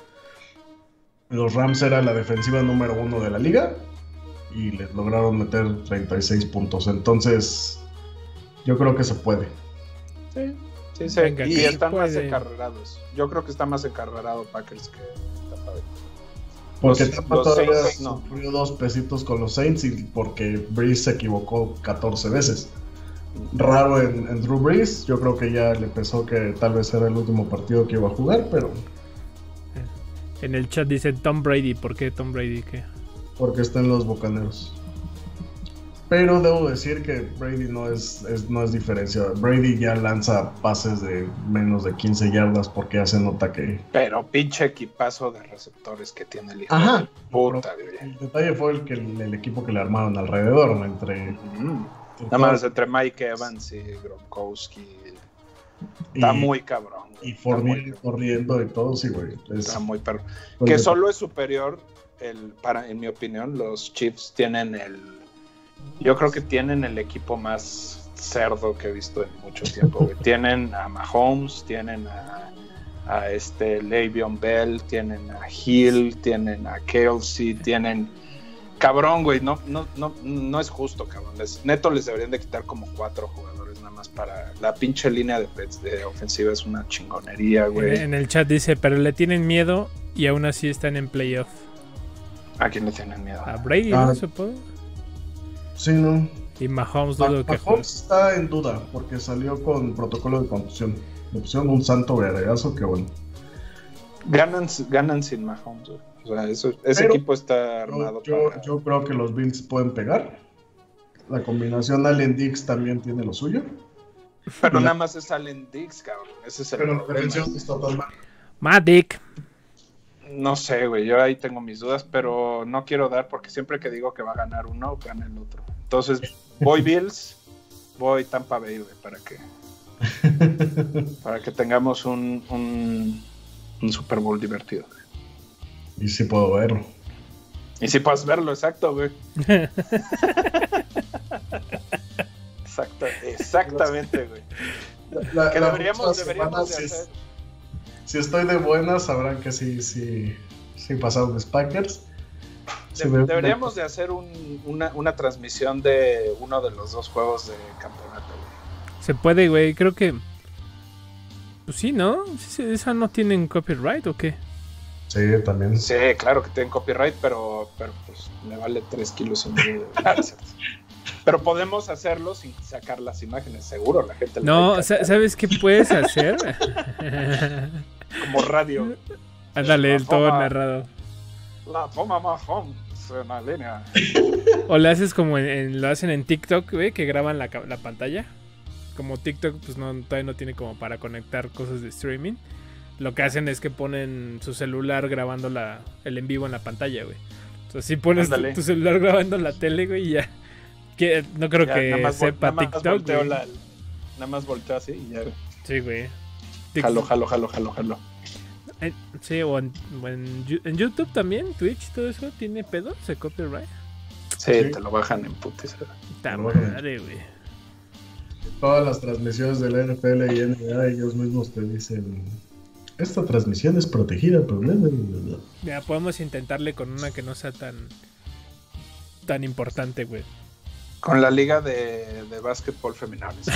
los Rams era la defensiva número 1 de la liga y les lograron meter 36 puntos, entonces yo creo que se puede. Sí, venga, y están más encarrerados. Yo creo que está más encarrerado Packers que Tampa Bay. Porque Tampa todavía sufrió 2 pesitos con los Saints y porque Brees se equivocó 14 veces. Raro en Drew Brees, yo creo que ya le pensó que tal vez era el último partido que iba a jugar, pero... En el chat dice Tom Brady, ¿por qué Tom Brady qué? Porque está en los Bucaneros. Pero debo decir que Brady no es diferencia. Brady ya lanza pases de menos de 15 yardas porque ya se nota que... Pero pinche equipazo de receptores que tiene el hijo. Ajá. De puta, el detalle fue el equipo que le armaron alrededor, entre... Nada más entre Mike Evans y Gronkowski. Está muy cabrón. Y Fornil corriendo y todo, sí, güey. Está muy perro. Que solo es superior, en mi opinión, los Chiefs tienen yo creo que tienen el equipo más cerdo que he visto en mucho tiempo, güey. Tienen a Mahomes, tienen a Le'Veon Bell, tienen a Hill, tienen a Kelsey, tienen... Cabrón, güey, no es justo, cabrón. Neto les deberían de quitar como 4 jugadores nada más para... La pinche línea de ofensiva es una chingonería, güey. En el chat dice, pero le tienen miedo y aún así están en playoff. ¿A quién le tienen miedo? A Brady, ¿no se puede? Sí, no. Y Mahomes Mahomes está en duda porque salió con protocolo de contusión. Le pusieron un santo vergazo que bueno. Ganan sin Mahomes. O sea, ese equipo está armado. Yo creo que los Bills pueden pegar. La combinación Allen Diggs también tiene lo suyo. Pero nada más es Allen Diggs, cabrón. Ese es el problema. Matic. No sé, güey, yo ahí tengo mis dudas, pero no quiero dar porque siempre que digo que va a ganar uno, gana el otro. Entonces, voy Bills, voy Tampa Bay, güey, para que tengamos un Super Bowl divertido. Y si puedo verlo. Y si puedes verlo, exacto, güey. Exactamente, güey. Que deberíamos de hacer... Si estoy de buenas, sabrán que sí pasaron los Packers. Deberíamos de hacer una transmisión de uno de los dos juegos de campeonato, güey. Se puede, güey, creo que... Pues sí, ¿no? ¿Esa no tienen copyright o qué? Sí, también. Sí, claro que tienen copyright, pero pues me vale 3 kilos y medio. Pero podemos hacerlo sin sacar las imágenes, seguro la gente... No, ¿sabes qué puedes hacer? Como radio. Ándale, el todo narrado. La toma Mahomes en la línea. O le haces como lo hacen en TikTok, güey, que graban la pantalla. Como TikTok, pues todavía no tiene como para conectar cosas de streaming. Lo que hacen es que ponen su celular grabando el en vivo en la pantalla, güey. Entonces sí pones tu celular grabando la tele, güey, y ya. Que no creo ya, que nada más sepa nada TikTok. Nada más volteo así y ya. Sí, güey. Jalo. Sí, o en YouTube también, Twitch, todo eso tiene pedo, se copyright. Sí, te lo bajan en putis. Está madre, güey. Todas las transmisiones de la NFL y NBA, ellos mismos te dicen: esta transmisión es protegida, problema. Ya, podemos intentarle con una que no sea tan importante, güey. Con la liga de básquetbol femenales.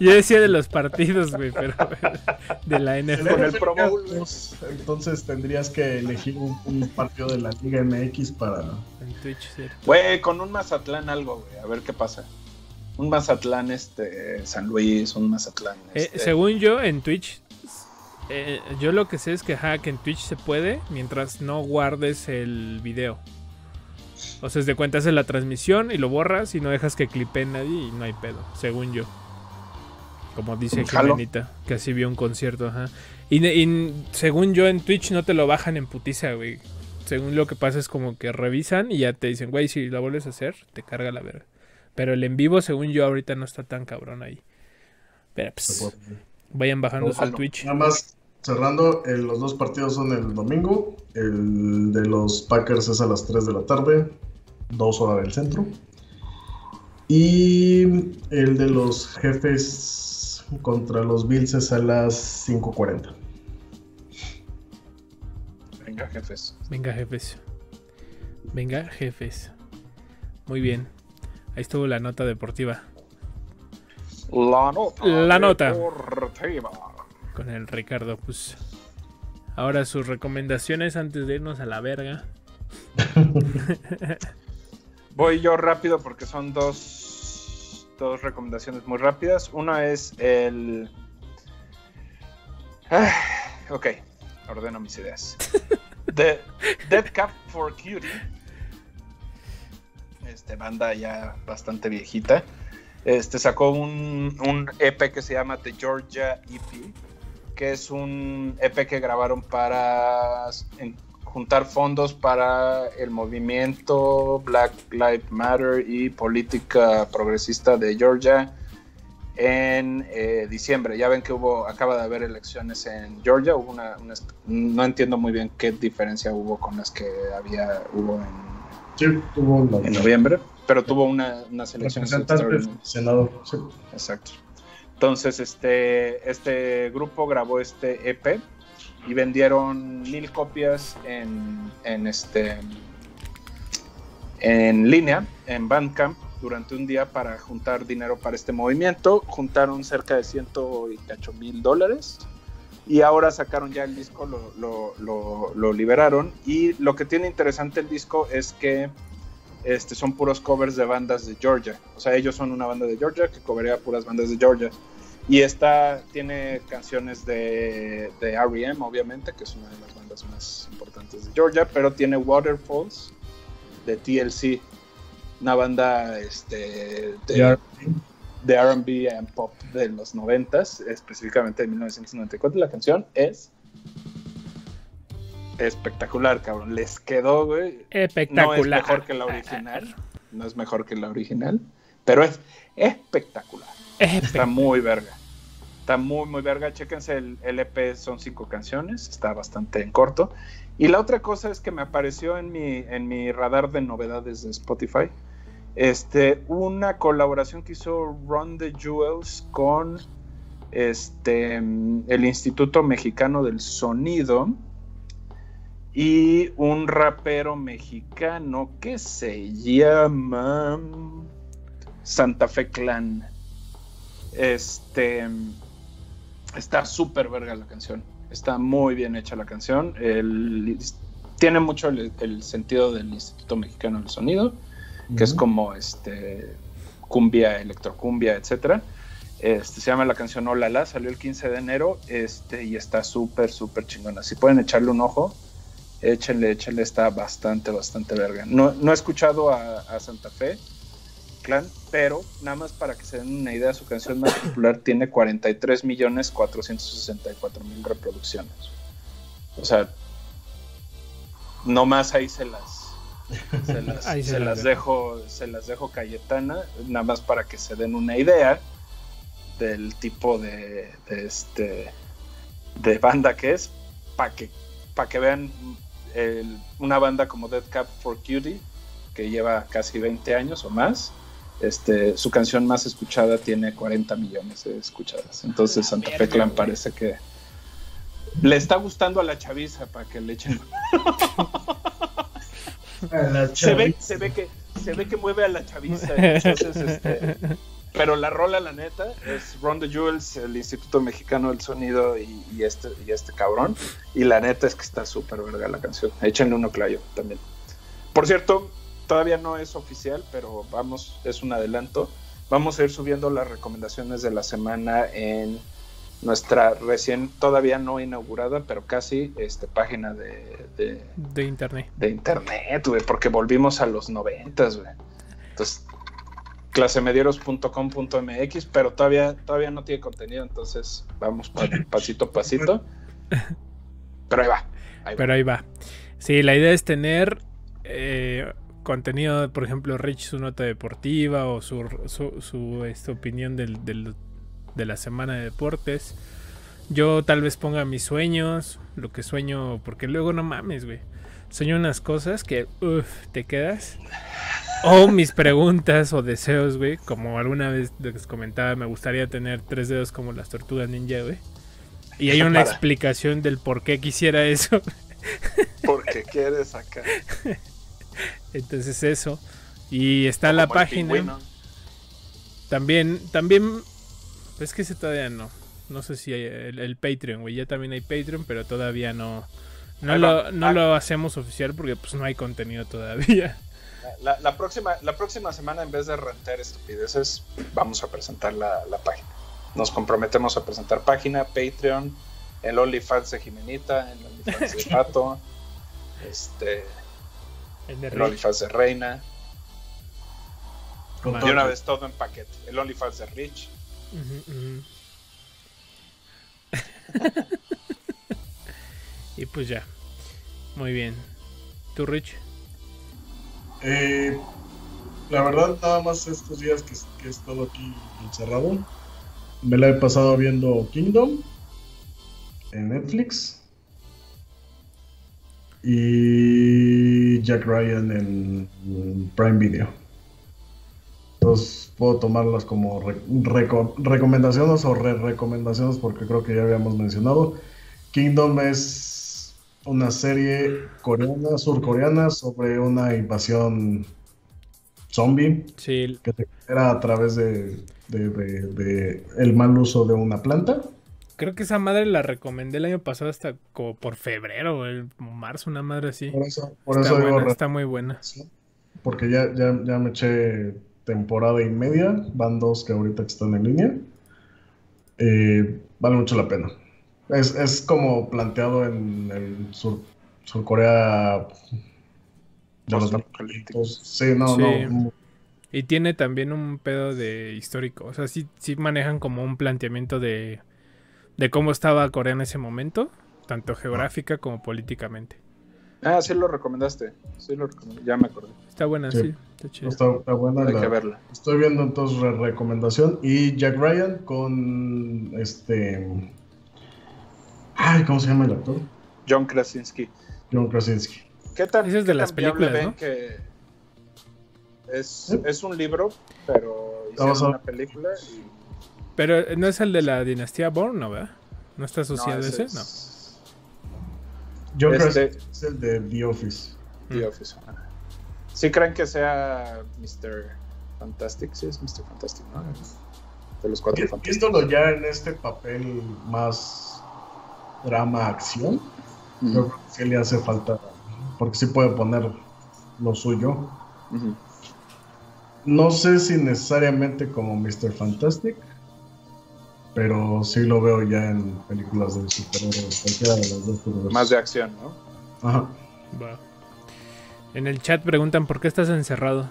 Yo decía de los partidos, güey, pero de la NFL. Con el Pro Bowl. Entonces tendrías que elegir un partido de la Liga MX para... En Twitch, ¿cierto? Güey, con un Mazatlán algo, güey, a ver qué pasa. Un Mazatlán, San Luis, un Mazatlán... Según yo, en Twitch... yo lo que sé es que en Twitch se puede mientras no guardes el video. O sea, es de cuenta, haces la transmisión y lo borras y no dejas que clipen nadie y no hay pedo, según yo. Como dice Jimenita, que así vio un concierto, ajá. Y según yo en Twitch no te lo bajan en putiza, güey. Según lo que pasa es como que revisan y ya te dicen, güey, si la vuelves a hacer, te carga la verga. Pero el en vivo, según yo, ahorita no está tan cabrón ahí. Pero pues, vayan bajando al Twitch. Nada más cerrando, los dos partidos son el domingo. El de los Packers es a las 3 de la tarde, 2 horas del centro. Y el de los Jefes contra los Bills es a las 5:40. Venga, Jefes. Venga, Jefes. Venga, Jefes. Muy bien. Ahí estuvo la nota deportiva. La nota. Deportiva. Con el Ricardo, pues. Ahora sus recomendaciones antes de irnos a la verga. Voy yo rápido porque son dos recomendaciones muy rápidas. Una es el... ok, ordeno mis ideas. The Dead Cat for Cutie banda ya bastante viejita. Sacó un EP que se llama The Georgia EP, que es un EP que grabaron para juntar fondos para el movimiento Black Lives Matter y política progresista de Georgia en diciembre. Ya ven que acaba de haber elecciones en Georgia, hubo una no entiendo muy bien qué diferencia hubo con las que hubo en noviembre, pero tuvo unas elecciones extraordinarias. Senador. Sí. Exacto. Entonces este grupo grabó este EP y vendieron 1000 copias en línea, en Bandcamp, durante un día para juntar dinero para este movimiento. Juntaron cerca de $108,000 y ahora sacaron ya el disco, lo liberaron. Y lo que tiene interesante el disco es que son puros covers de bandas de Georgia. O sea, ellos son una banda de Georgia que coverea puras bandas de Georgia. Y esta tiene canciones de R.E.M., obviamente, que es una de las bandas más importantes de Georgia, pero tiene Waterfalls de TLC, una banda de R&B and pop de los 90s, específicamente de 1994. La canción es espectacular, cabrón. Les quedó, güey. Espectacular. No es mejor que la original. No es mejor que la original, pero es espectacular. Está muy verga. Está muy, muy verga. Chéquense el EP, son 5 canciones. Está bastante en corto. Y la otra cosa es que me apareció en mi radar de novedades de Spotify una colaboración que hizo Ron the Jewels con el Instituto Mexicano del Sonido y un rapero mexicano que se llama Santa Fe Clan. Está súper verga la canción. Está muy bien hecha la canción. Tiene mucho el sentido del Instituto Mexicano del Sonido, que es como cumbia, electrocumbia, etc. Se llama la canción Olala, salió el 15 de enero y está súper, súper chingona. Si pueden echarle un ojo, échenle, está bastante, bastante verga. No he escuchado a Santa Fe Clan, pero nada más para que se den una idea, su canción más popular tiene 43,464,000 reproducciones. O sea, nomás ahí se las dejo Cayetana, nada más para que se den una idea del tipo de banda que es, para que vean una banda como Dead Cab for Cutie, que lleva casi 20 años o más. Su canción más escuchada tiene 40 millones de escuchadas. Entonces Santa Fe Clan parece que le está gustando a la chaviza, para que le echen. Se ve que mueve a la chaviza. Entonces, pero la rola, la neta, es Ron the Jewels, el Instituto Mexicano del Sonido y este cabrón. Y la neta es que está súper verga la canción. Échenle uno clayo también. Por cierto, todavía no es oficial, pero es un adelanto. Vamos a ir subiendo las recomendaciones de la semana en nuestra recién, todavía no inaugurada, pero casi, página de internet. De internet, güey, porque volvimos a los 90s, güey. Entonces, clasemedieros.com.mx, pero todavía no tiene contenido, entonces vamos pasito a pasito. Pero ahí va. Sí, la idea es tener... contenido, por ejemplo, Rich, su nota deportiva o su opinión de la semana de deportes. Yo tal vez ponga mis sueños, lo que sueño, porque luego no mames, güey. Sueño unas cosas que, te quedas. O mis preguntas o deseos, güey. Como alguna vez les comentaba, me gustaría tener 3 dedos como las tortugas ninja, güey. Y hay una explicación del por qué quisiera eso. Porque quieres acá. Entonces eso. Y está como la página. También es que ese todavía no sé si hay el Patreon, güey. Ya también hay Patreon, pero todavía no lo hacemos oficial porque pues no hay contenido todavía. La próxima semana, en vez de rentar estupideces, vamos a presentar la página. Nos comprometemos a presentar página, Patreon, el OnlyFans de Jimenita, el OnlyFans de Pato, el OnlyFans de Reina, Y una vez todo en paquete. El OnlyFans de Rich. Y pues ya. Muy bien. ¿Tú, Rich? La verdad, nada más estos días que he estado aquí encerrado, me la he pasado viendo Kingdom en Netflix y Jack Ryan en Prime Video. Entonces puedo tomarlas como recomendaciones o recomendaciones, porque creo que ya habíamos mencionado. Kingdom es una serie coreana, surcoreana, sobre una invasión zombie, sí, que se genera a través de el mal uso de una planta. Creo que esa madre la recomendé el año pasado, hasta como por febrero o marzo, una madre así. Por eso digo, está muy buena. ¿Sí? Porque ya me eché temporada y media, van dos que ahorita están en línea. Vale mucho la pena. Es como planteado en el Surcorea. Sí, no, sí. No. Y tiene también un pedo de histórico. O sea, sí manejan como un planteamiento de cómo estaba Corea en ese momento, tanto geográfica como políticamente. Ah, sí lo recomendaste. Sí lo recomendé, ya me acordé. Está buena, sí. Está chida. Está buena. Hay que verla. Estoy viendo entonces recomendación. Y Jack Ryan con ay, ¿cómo se llama el actor? John Krasinski. ¿Qué tan es de las películas, ven, ¿no? Que es un libro, pero es una película. Y... Pero no es el de la dinastía Bourne, ¿no? ¿Verdad? ¿No está asociado ese? No. Yo creo que es el de The Office. The Office. ¿Sí creen que sea Mr. Fantastic? Sí, es Mr. Fantastic, ¿no? De los cuatro fantásticos. Viéndolo ya en este papel más drama-acción, yo creo que sí le hace falta... Porque sí puede poner lo suyo. No sé si necesariamente como Mr. Fantastic, pero sí lo veo ya en películas de superhéroes, cualquiera de las dos películas. Más de acción, ¿no? Ajá. Bueno. En el chat preguntan por qué estás encerrado.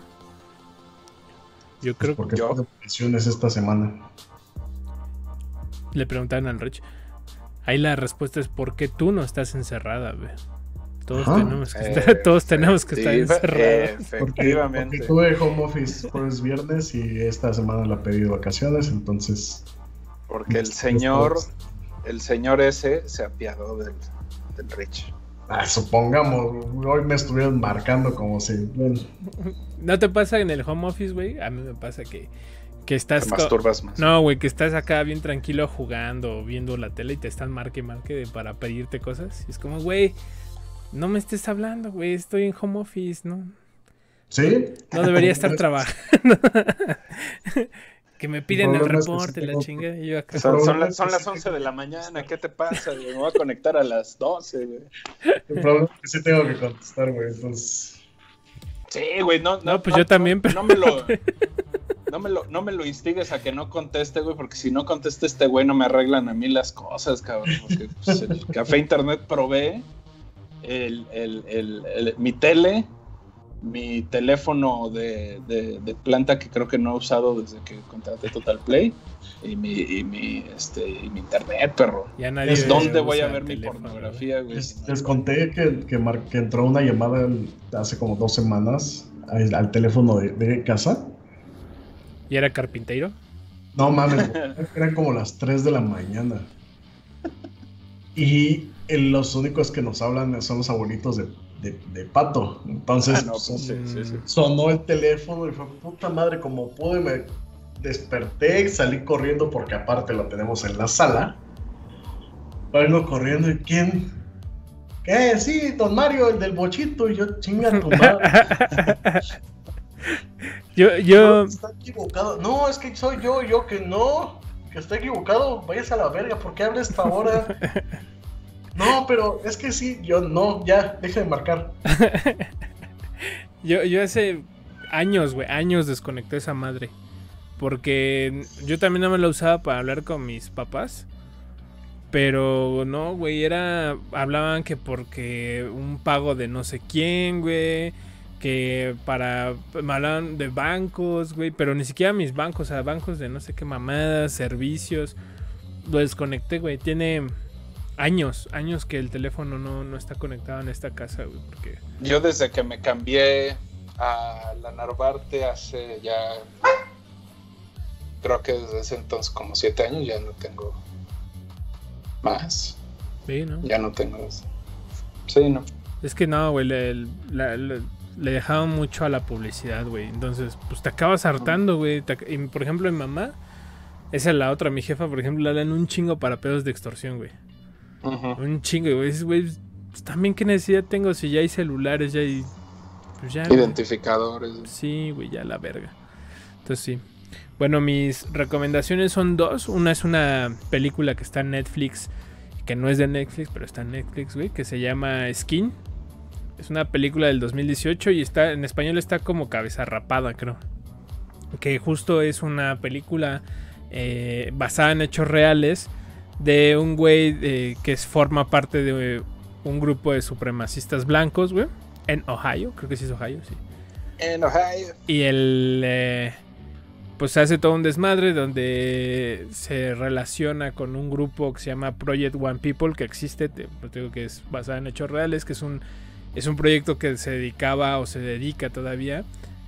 Yo creo que porque tengo presiones esta semana. Le preguntaron al Rich. Ahí la respuesta es por qué tú no estás encerrada, güey. Todos tenemos que estar encerrados. Efectivamente. Porque tuve home office jueves, viernes y esta semana la pedí vacaciones, entonces. Porque el señor ese se apiadó del Rich. Ah, supongamos, hoy me estuvieron marcando como si. ¿No te pasa en el home office, güey? A mí me pasa que estás. Te masturbas más. No, güey, que estás acá bien tranquilo jugando, viendo la tele y te están marque para pedirte cosas. Y es como, güey. No me estés hablando, güey, estoy en home office, ¿no? ¿Sí? No debería estar trabajando. Que me piden el reporte, la chinga. Y yo acá. Son las 11 de la mañana, ¿qué te pasa? Me voy a conectar a las 12, güey. El problema es que sí tengo que contestar, güey, entonces... Sí, güey, no, pues yo también, pero... No me lo instigues a que no conteste, güey, porque si no conteste este güey no me arreglan a mí las cosas, cabrón, porque pues, el café internet provee... mi tele, mi teléfono de planta que creo que no he usado desde que contraté Total Play y mi internet, perro. ¿Es dónde voy a ver mi pornografía, güey? Les conté que entró una llamada hace como 2 semanas al teléfono de casa. ¿Y era Carpinteiro? No mames, eran como las 3 de la mañana. Y los únicos que nos hablan son los abuelitos de Pato. Entonces sonó el teléfono y fue puta madre, como pude me desperté, salí corriendo porque aparte lo tenemos en la sala. Vengo corriendo y ¿quién? ¿Qué? Sí, don Mario, el del bochito. Y yo, chinga tu madre. yo... No, está equivocado. No, es que soy yo que no. Que está equivocado, vayas a la verga, ¿por qué habla esta hora? No, pero es que sí, yo no, ya, deja de marcar. yo hace años, güey, desconecté esa madre. Porque yo también no me la usaba para hablar con mis papás. Pero no, güey, hablaban que porque un pago de no sé quién, güey. que para, me hablaban de bancos, güey, pero ni siquiera mis bancos, o sea, bancos de no sé qué mamadas, servicios, lo desconecté, güey, tiene años que el teléfono no está conectado en esta casa, güey, porque... Yo desde que me cambié a la Narvarte hace ya, creo que desde ese entonces como 7 años ya no tengo más, sí, ¿no? Ya no tengo eso, sí, no. Es que no, güey, le dejaban mucho a la publicidad, güey. Entonces, pues te acabas hartando, güey. Por ejemplo, mi mamá, esa es la otra, mi jefa, por ejemplo, le dan un chingo para pedos de extorsión, güey. Uh-huh. Un chingo, güey. Dices, güey, pues, también qué necesidad tengo si ya hay celulares, ya hay... Pues, ya, identificadores. Güey. Sí, güey, ya la verga. Entonces, sí. Bueno, mis recomendaciones son 2. Una es una película que está en Netflix, que no es de Netflix, pero está en Netflix, güey, que se llama Skin. Es una película del 2018 y está en español, está como Cabeza Rapada, creo. Que justo es una película basada en hechos reales de un güey que forma parte de un grupo de supremacistas blancos, güey, en Ohio, creo que sí es Ohio, sí. En Ohio. Y el... pues hace todo un desmadre donde se relaciona con un grupo que se llama Project One People, que existe, te digo que es basada en hechos reales, que es un proyecto que se dedicaba o se dedica todavía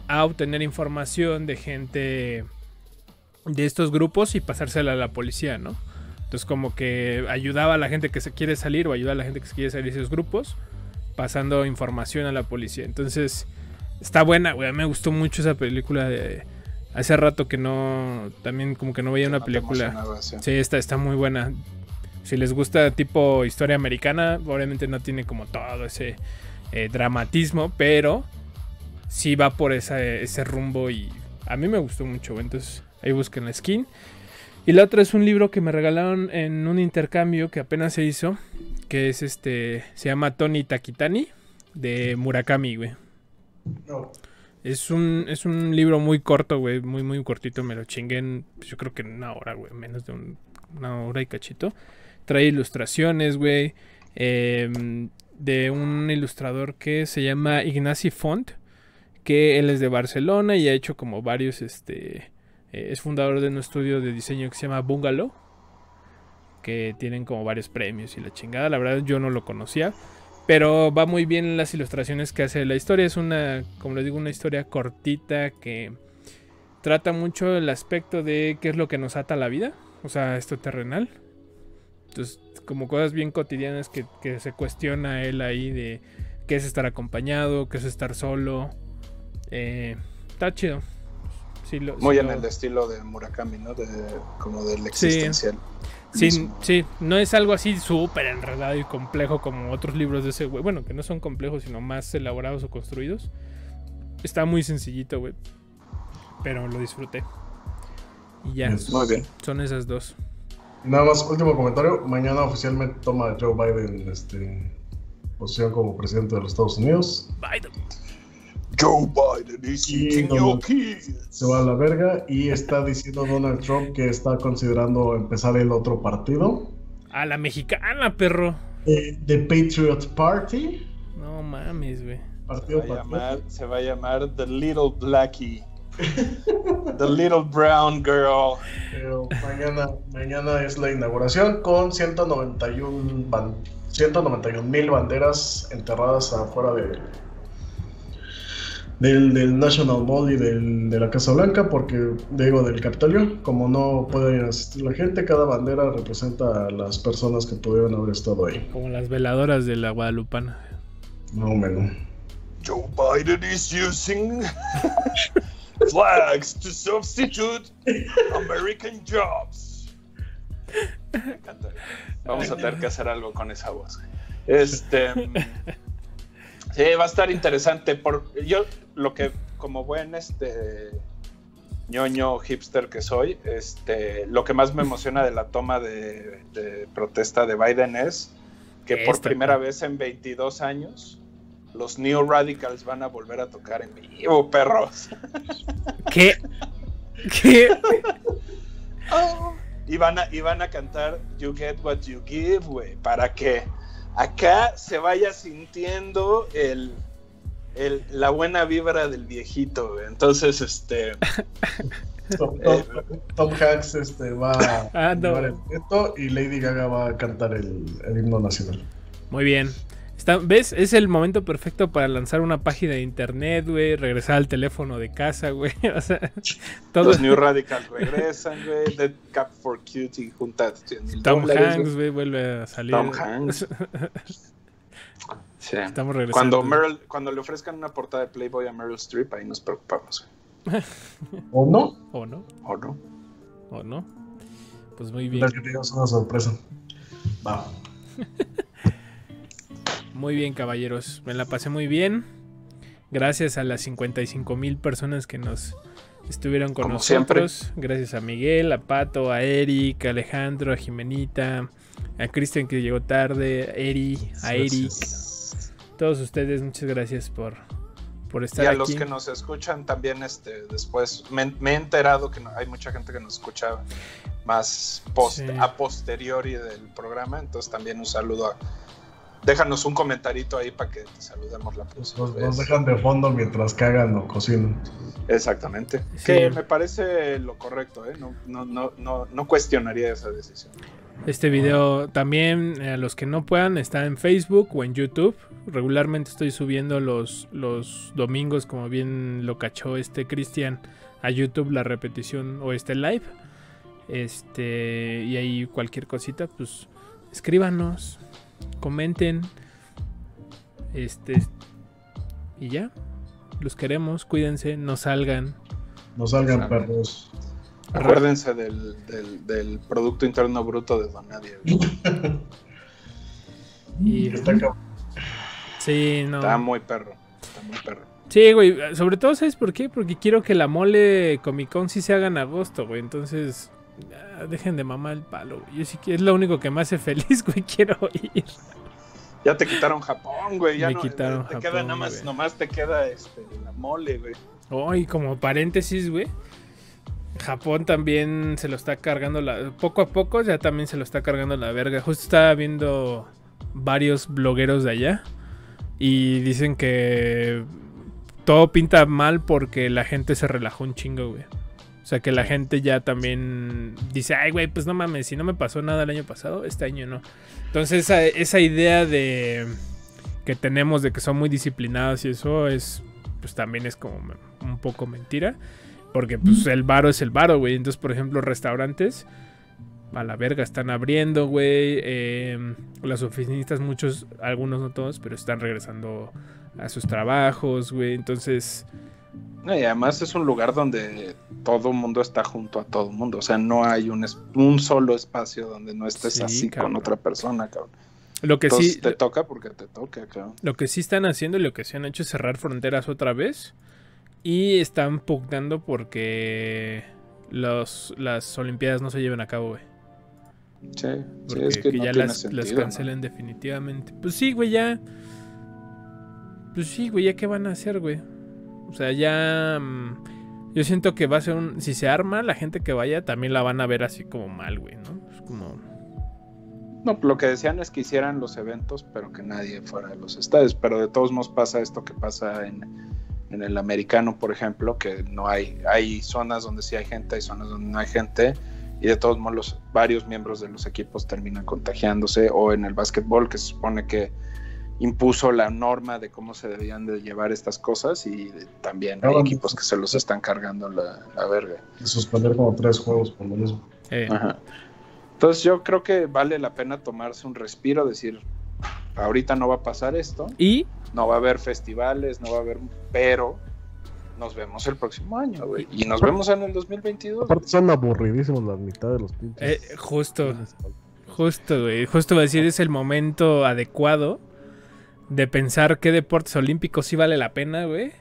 a obtener información de gente de estos grupos y pasársela a la policía, ¿no? Entonces como que ayudaba a la gente que se quiere salir o ayuda a la gente que se quiere salir de esos grupos, pasando información a la policía. Entonces está buena, güey, me gustó mucho esa película de... Hace rato que no, también como que no veía una película. Sí, está muy buena. Si les gusta tipo historia americana, obviamente no tiene como todo ese dramatismo, pero sí va por ese rumbo y a mí me gustó mucho. Entonces ahí busquen la Skin. Y la otra es un libro que me regalaron en un intercambio que apenas se hizo, que es se llama Tony Takitani de Murakami, güey. No. Es un libro muy corto, güey, muy, muy cortito, me lo chingué en, pues, yo creo que en 1 hora, güey, menos de una hora y cachito. Trae ilustraciones, güey, de un ilustrador que se llama Ignacy Font, que él es de Barcelona y ha hecho como varios, es fundador de un estudio de diseño que se llama Bungalow, que tienen como varios premios y la chingada, la verdad yo no lo conocía. Pero va muy bien las ilustraciones que hace. La historia es una, como les digo, una historia cortita que trata mucho el aspecto de qué es lo que nos ata a la vida. O sea, esto terrenal. Entonces, como cosas bien cotidianas que se cuestiona él ahí de qué es estar acompañado, qué es estar solo. Está chido. Muy en el estilo de Murakami, ¿no? Como del existencial. Sí. Sí, no es algo así súper enredado y complejo como otros libros de ese güey. Bueno, que no son complejos, sino más elaborados o construidos. Está muy sencillito, güey. Pero lo disfruté. Y ya. Muy bien. Son esas 2. Nada más, último comentario. Mañana oficialmente toma Joe Biden posición como presidente de los Estados Unidos. Biden. Joe Biden is eating your kids. Se va a la verga y está diciendo Donald Trump que está considerando empezar el otro partido. A la mexicana, perro. The Patriot Party. No mames, güey. Se va a llamar The Little Blackie. The Little Brown Girl. Pero mañana es la inauguración con 191,000 banderas enterradas afuera del National Mall y de la Casa Blanca, porque digo del Capitolio, como no puede asistir la gente, cada bandera representa a las personas que pudieron haber estado ahí. Como las veladoras de la Guadalupana. No, menos. Joe Biden is using flags to substitute American jobs. Me encanta. Vamos a tener que hacer algo con esa voz. Sí, va a estar interesante. Yo lo que, como buen ñoño hipster que soy, lo que más me emociona de la toma de protesta de Biden es que por primera vez en 22 años los Neo Radicals van a volver a tocar en vivo, perros. ¿Qué? Oh. Y van a cantar You Get What You Give, güey, para que acá se vaya sintiendo el la buena vibra del viejito, güey. Entonces, Tom Hanks va a grabar el esto y Lady Gaga va a cantar el himno nacional. Muy bien. ¿Ves? Es el momento perfecto para lanzar una página de internet, güey. Regresar al teléfono de casa, güey. O sea, todo... Los New Radicals regresan, güey. Dead Cap for Cutie junta. Tom Hanks, güey, vuelve a salir. Tom Hanks. Sí. Estamos regresando. Cuando le ofrezcan una portada de Playboy a Meryl Streep, ahí nos preocupamos. ¿O no? ¿O no? ¿O no? ¿O no? Pues muy bien. Que tengamos una sorpresa. Va. Muy bien, caballeros, me la pasé muy bien. Gracias a las 55,000 personas que nos estuvieron con nosotros. Siempre. Gracias a Miguel, a Pato, a Eric, a Alejandro, a Jimenita, a Cristian que llegó tarde, a Eric. Todos ustedes, muchas gracias por estar aquí. Y a los que nos escuchan también después. Me he enterado que hay mucha gente que nos escucha más a posteriori del programa. Entonces también un saludo a... Déjanos un comentarito ahí para que te saludemos la próxima vez. Nos dejan de fondo mientras cagan o cocinan. Exactamente. Sí. Que me parece lo correcto, ¿eh? No cuestionaría esa decisión. Este video también, a los que no puedan, está en Facebook o en YouTube. Regularmente estoy subiendo los domingos, como bien lo cachó Cristian, a YouTube la repetición o live. Y ahí cualquier cosita, pues escríbanos. Comenten, y ya. Los queremos, cuídense, no salgan perros. Acuérdense del Producto Interno Bruto de Don Nadie. Y sí, no. Está muy perro. Sí, güey, sobre todo, ¿sabes por qué? Porque quiero que la mole Comic Con sí se haga en agosto, güey, entonces... Dejen de mamar el palo. Yo sí que es lo único que me hace feliz, güey. Quiero ir. Ya te quitaron Japón, güey. Ya me quitaron Japón. Queda nada más, nomás te queda la mole, güey. Oh, y como paréntesis, güey, Japón también se lo está cargando poco a poco, ya también se lo está cargando la verga. Justo estaba viendo varios blogueros de allá y dicen que todo pinta mal porque la gente se relajó un chingo, güey. O sea, que la gente ya también dice, ay, güey, pues no mames, si no me pasó nada el año pasado, este año no. Entonces esa idea que tenemos de que son muy disciplinados y eso pues también es como un poco mentira. Porque pues el varo es el varo, güey. Entonces, por ejemplo, restaurantes a la verga están abriendo, güey. Las oficinistas, algunos no todos, pero están regresando a sus trabajos, güey. Entonces... Y además es un lugar donde todo mundo está junto a todo mundo. O sea, no hay un solo espacio donde no estés así, cabrón, con otra persona, cabrón. Lo que Entonces, sí te toca porque te toca, cabrón. Lo que sí están haciendo y lo que sí han hecho es cerrar fronteras otra vez. Y están pugnando porque las Olimpiadas no se lleven a cabo, güey. Sí, porque sí, es que no ya las cancelen, ¿no? Definitivamente. Pues sí, güey, ya. Pues sí, güey, ya qué van a hacer, güey. O sea, ya... Yo siento que va a ser un... Si se arma, la gente que vaya también la van a ver así como mal, güey, ¿no? Es como... No, lo que decían es que hicieran los eventos, pero que nadie fuera de los estadios. Pero de todos modos pasa esto que pasa en el americano, por ejemplo, que no hay... Hay zonas donde sí hay gente, hay zonas donde no hay gente. Y de todos modos varios miembros de los equipos terminan contagiándose. O en el básquetbol, que se supone que... impuso la norma de cómo se debían de llevar estas cosas y también hay equipos que se los están cargando la verga. Suspender como 3 juegos por lo mismo. Ajá. Entonces yo creo que vale la pena tomarse un respiro, decir, ahorita no va a pasar esto. Y no va a haber festivales, no va a haber, pero nos vemos el próximo año, güey. Y nos vemos en el 2022. Aparte son aburridísimos la mitad de los pinches. Justo, güey. Justo va a decir, es el momento adecuado de pensar qué deportes olímpicos sí vale la pena, güey.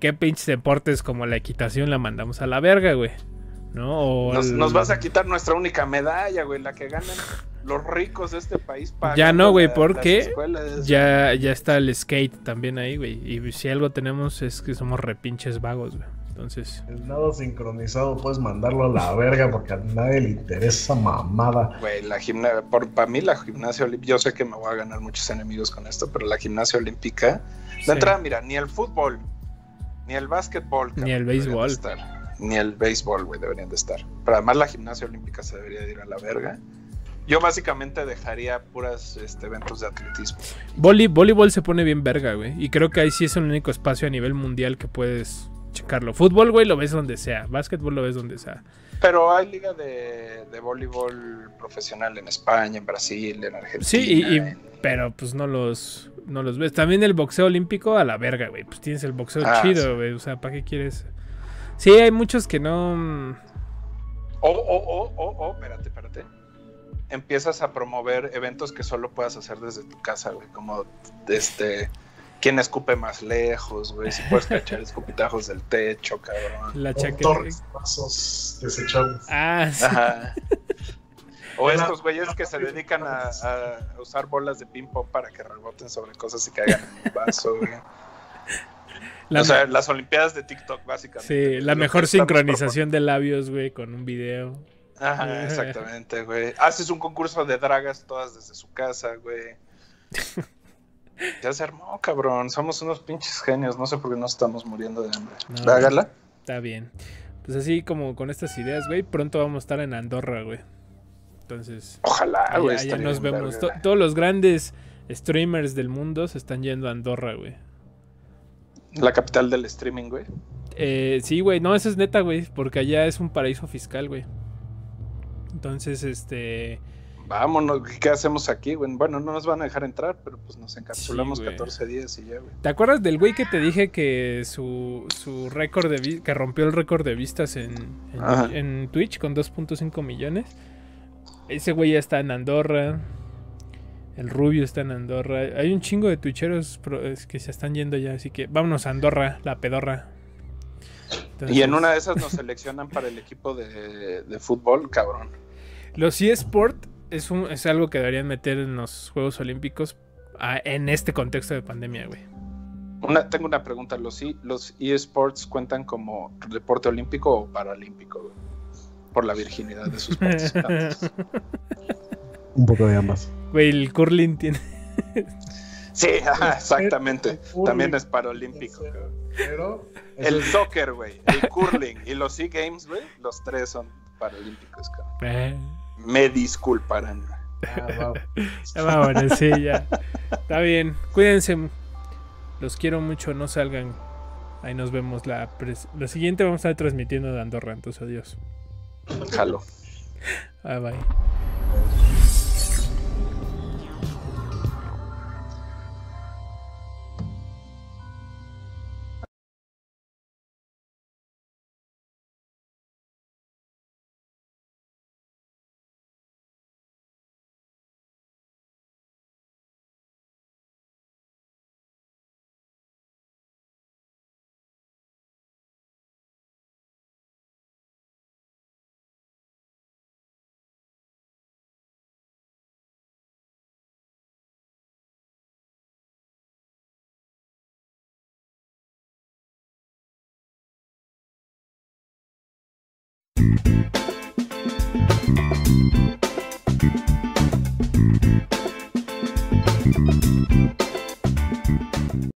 Qué pinches deportes como la equitación la mandamos a la verga, güey, ¿no? O nos vas a quitar nuestra única medalla, güey, la que ganan los ricos de este país. Ya no, güey, porque ya está el skate también ahí, güey. Y si algo tenemos es que somos repinches vagos, güey. Entonces, el nado sincronizado puedes mandarlo a la verga porque a nadie le interesa mamada. Güey, la gimnasia, para mí la gimnasia olímpica, yo sé que me voy a ganar muchos enemigos con esto, pero la gimnasia olímpica, sí. De entrada, mira, ni el fútbol, ni el básquetbol, ni el béisbol, ni el béisbol, güey, deberían de estar. Pero además la gimnasia olímpica se debería de ir a la verga. Yo básicamente dejaría puras eventos de atletismo. Voleibol se pone bien verga, güey. Y creo que ahí sí es el único espacio a nivel mundial que puedes checarlo. Fútbol, güey, lo ves donde sea. Básquetbol lo ves donde sea. Pero hay liga de voleibol profesional en España, en Brasil, en Argentina. Sí, pero pues no los ves. También el boxeo olímpico a la verga, güey. Pues tienes el boxeo chido, güey. Sí. O sea, ¿para qué quieres? Sí, hay muchos que no... espérate. Empiezas a promover eventos que solo puedas hacer desde tu casa, güey, como quién escupe más lejos, güey, si puedes cachar escupitajos del techo, cabrón. La chaqueta. Vasos desechables. Sí. Ajá. O estos güeyes que se dedican a usar bolas de ping-pong para que reboten sobre cosas y caigan en el vaso, güey. O sea, las olimpiadas de TikTok, básicamente. Sí, la mejor sincronización de labios, güey, con un video. Ajá, exactamente, güey. Haces un concurso de dragas todas desde su casa, güey. Ya se armó, cabrón. Somos unos pinches genios. No sé por qué nos estamos muriendo de hambre. No, hágala. Está bien. Pues así como con estas ideas, güey, pronto vamos a estar en Andorra, güey. Entonces... Ojalá, güey. Ya nos vemos. Todos los grandes streamers del mundo se están yendo a Andorra, güey. La capital del streaming, güey. Sí, güey. No, eso es neta, güey. Porque allá es un paraíso fiscal, güey. Entonces, vámonos, ¿qué hacemos aquí, güey? Bueno, no nos van a dejar entrar, pero pues nos encapsulamos, sí, 14 días y ya, güey. ¿Te acuerdas del güey que te dije que su récord de... que rompió el récord de vistas en Twitch con 2.5 millones? Ese güey ya está en Andorra. El Rubio está en Andorra. Hay un chingo de twitcheros que se están yendo ya, así que vámonos a Andorra, la pedorra. Entonces... Y en una de esas nos seleccionan para el equipo de fútbol, cabrón. Los eSport es algo que deberían meter en los Juegos Olímpicos en este contexto de pandemia, güey. Tengo una pregunta, ¿los eSports cuentan como deporte olímpico o paralímpico, güey? Por la virginidad de sus participantes. Un poco de ambas. Güey, el curling tiene... Sí, exactamente. También es paralímpico, cabrón. Pero... El soccer, güey, el curling y los SEA Games, güey, los tres son paralímpicos, cabrón. Me disculparán. Vámonos, sí, ya. Está bien, cuídense. Los quiero mucho, no salgan. Ahí nos vemos la siguiente. Vamos a estar transmitiendo de Andorra, entonces adiós. Jalo. Bye, bye. We'll be right back.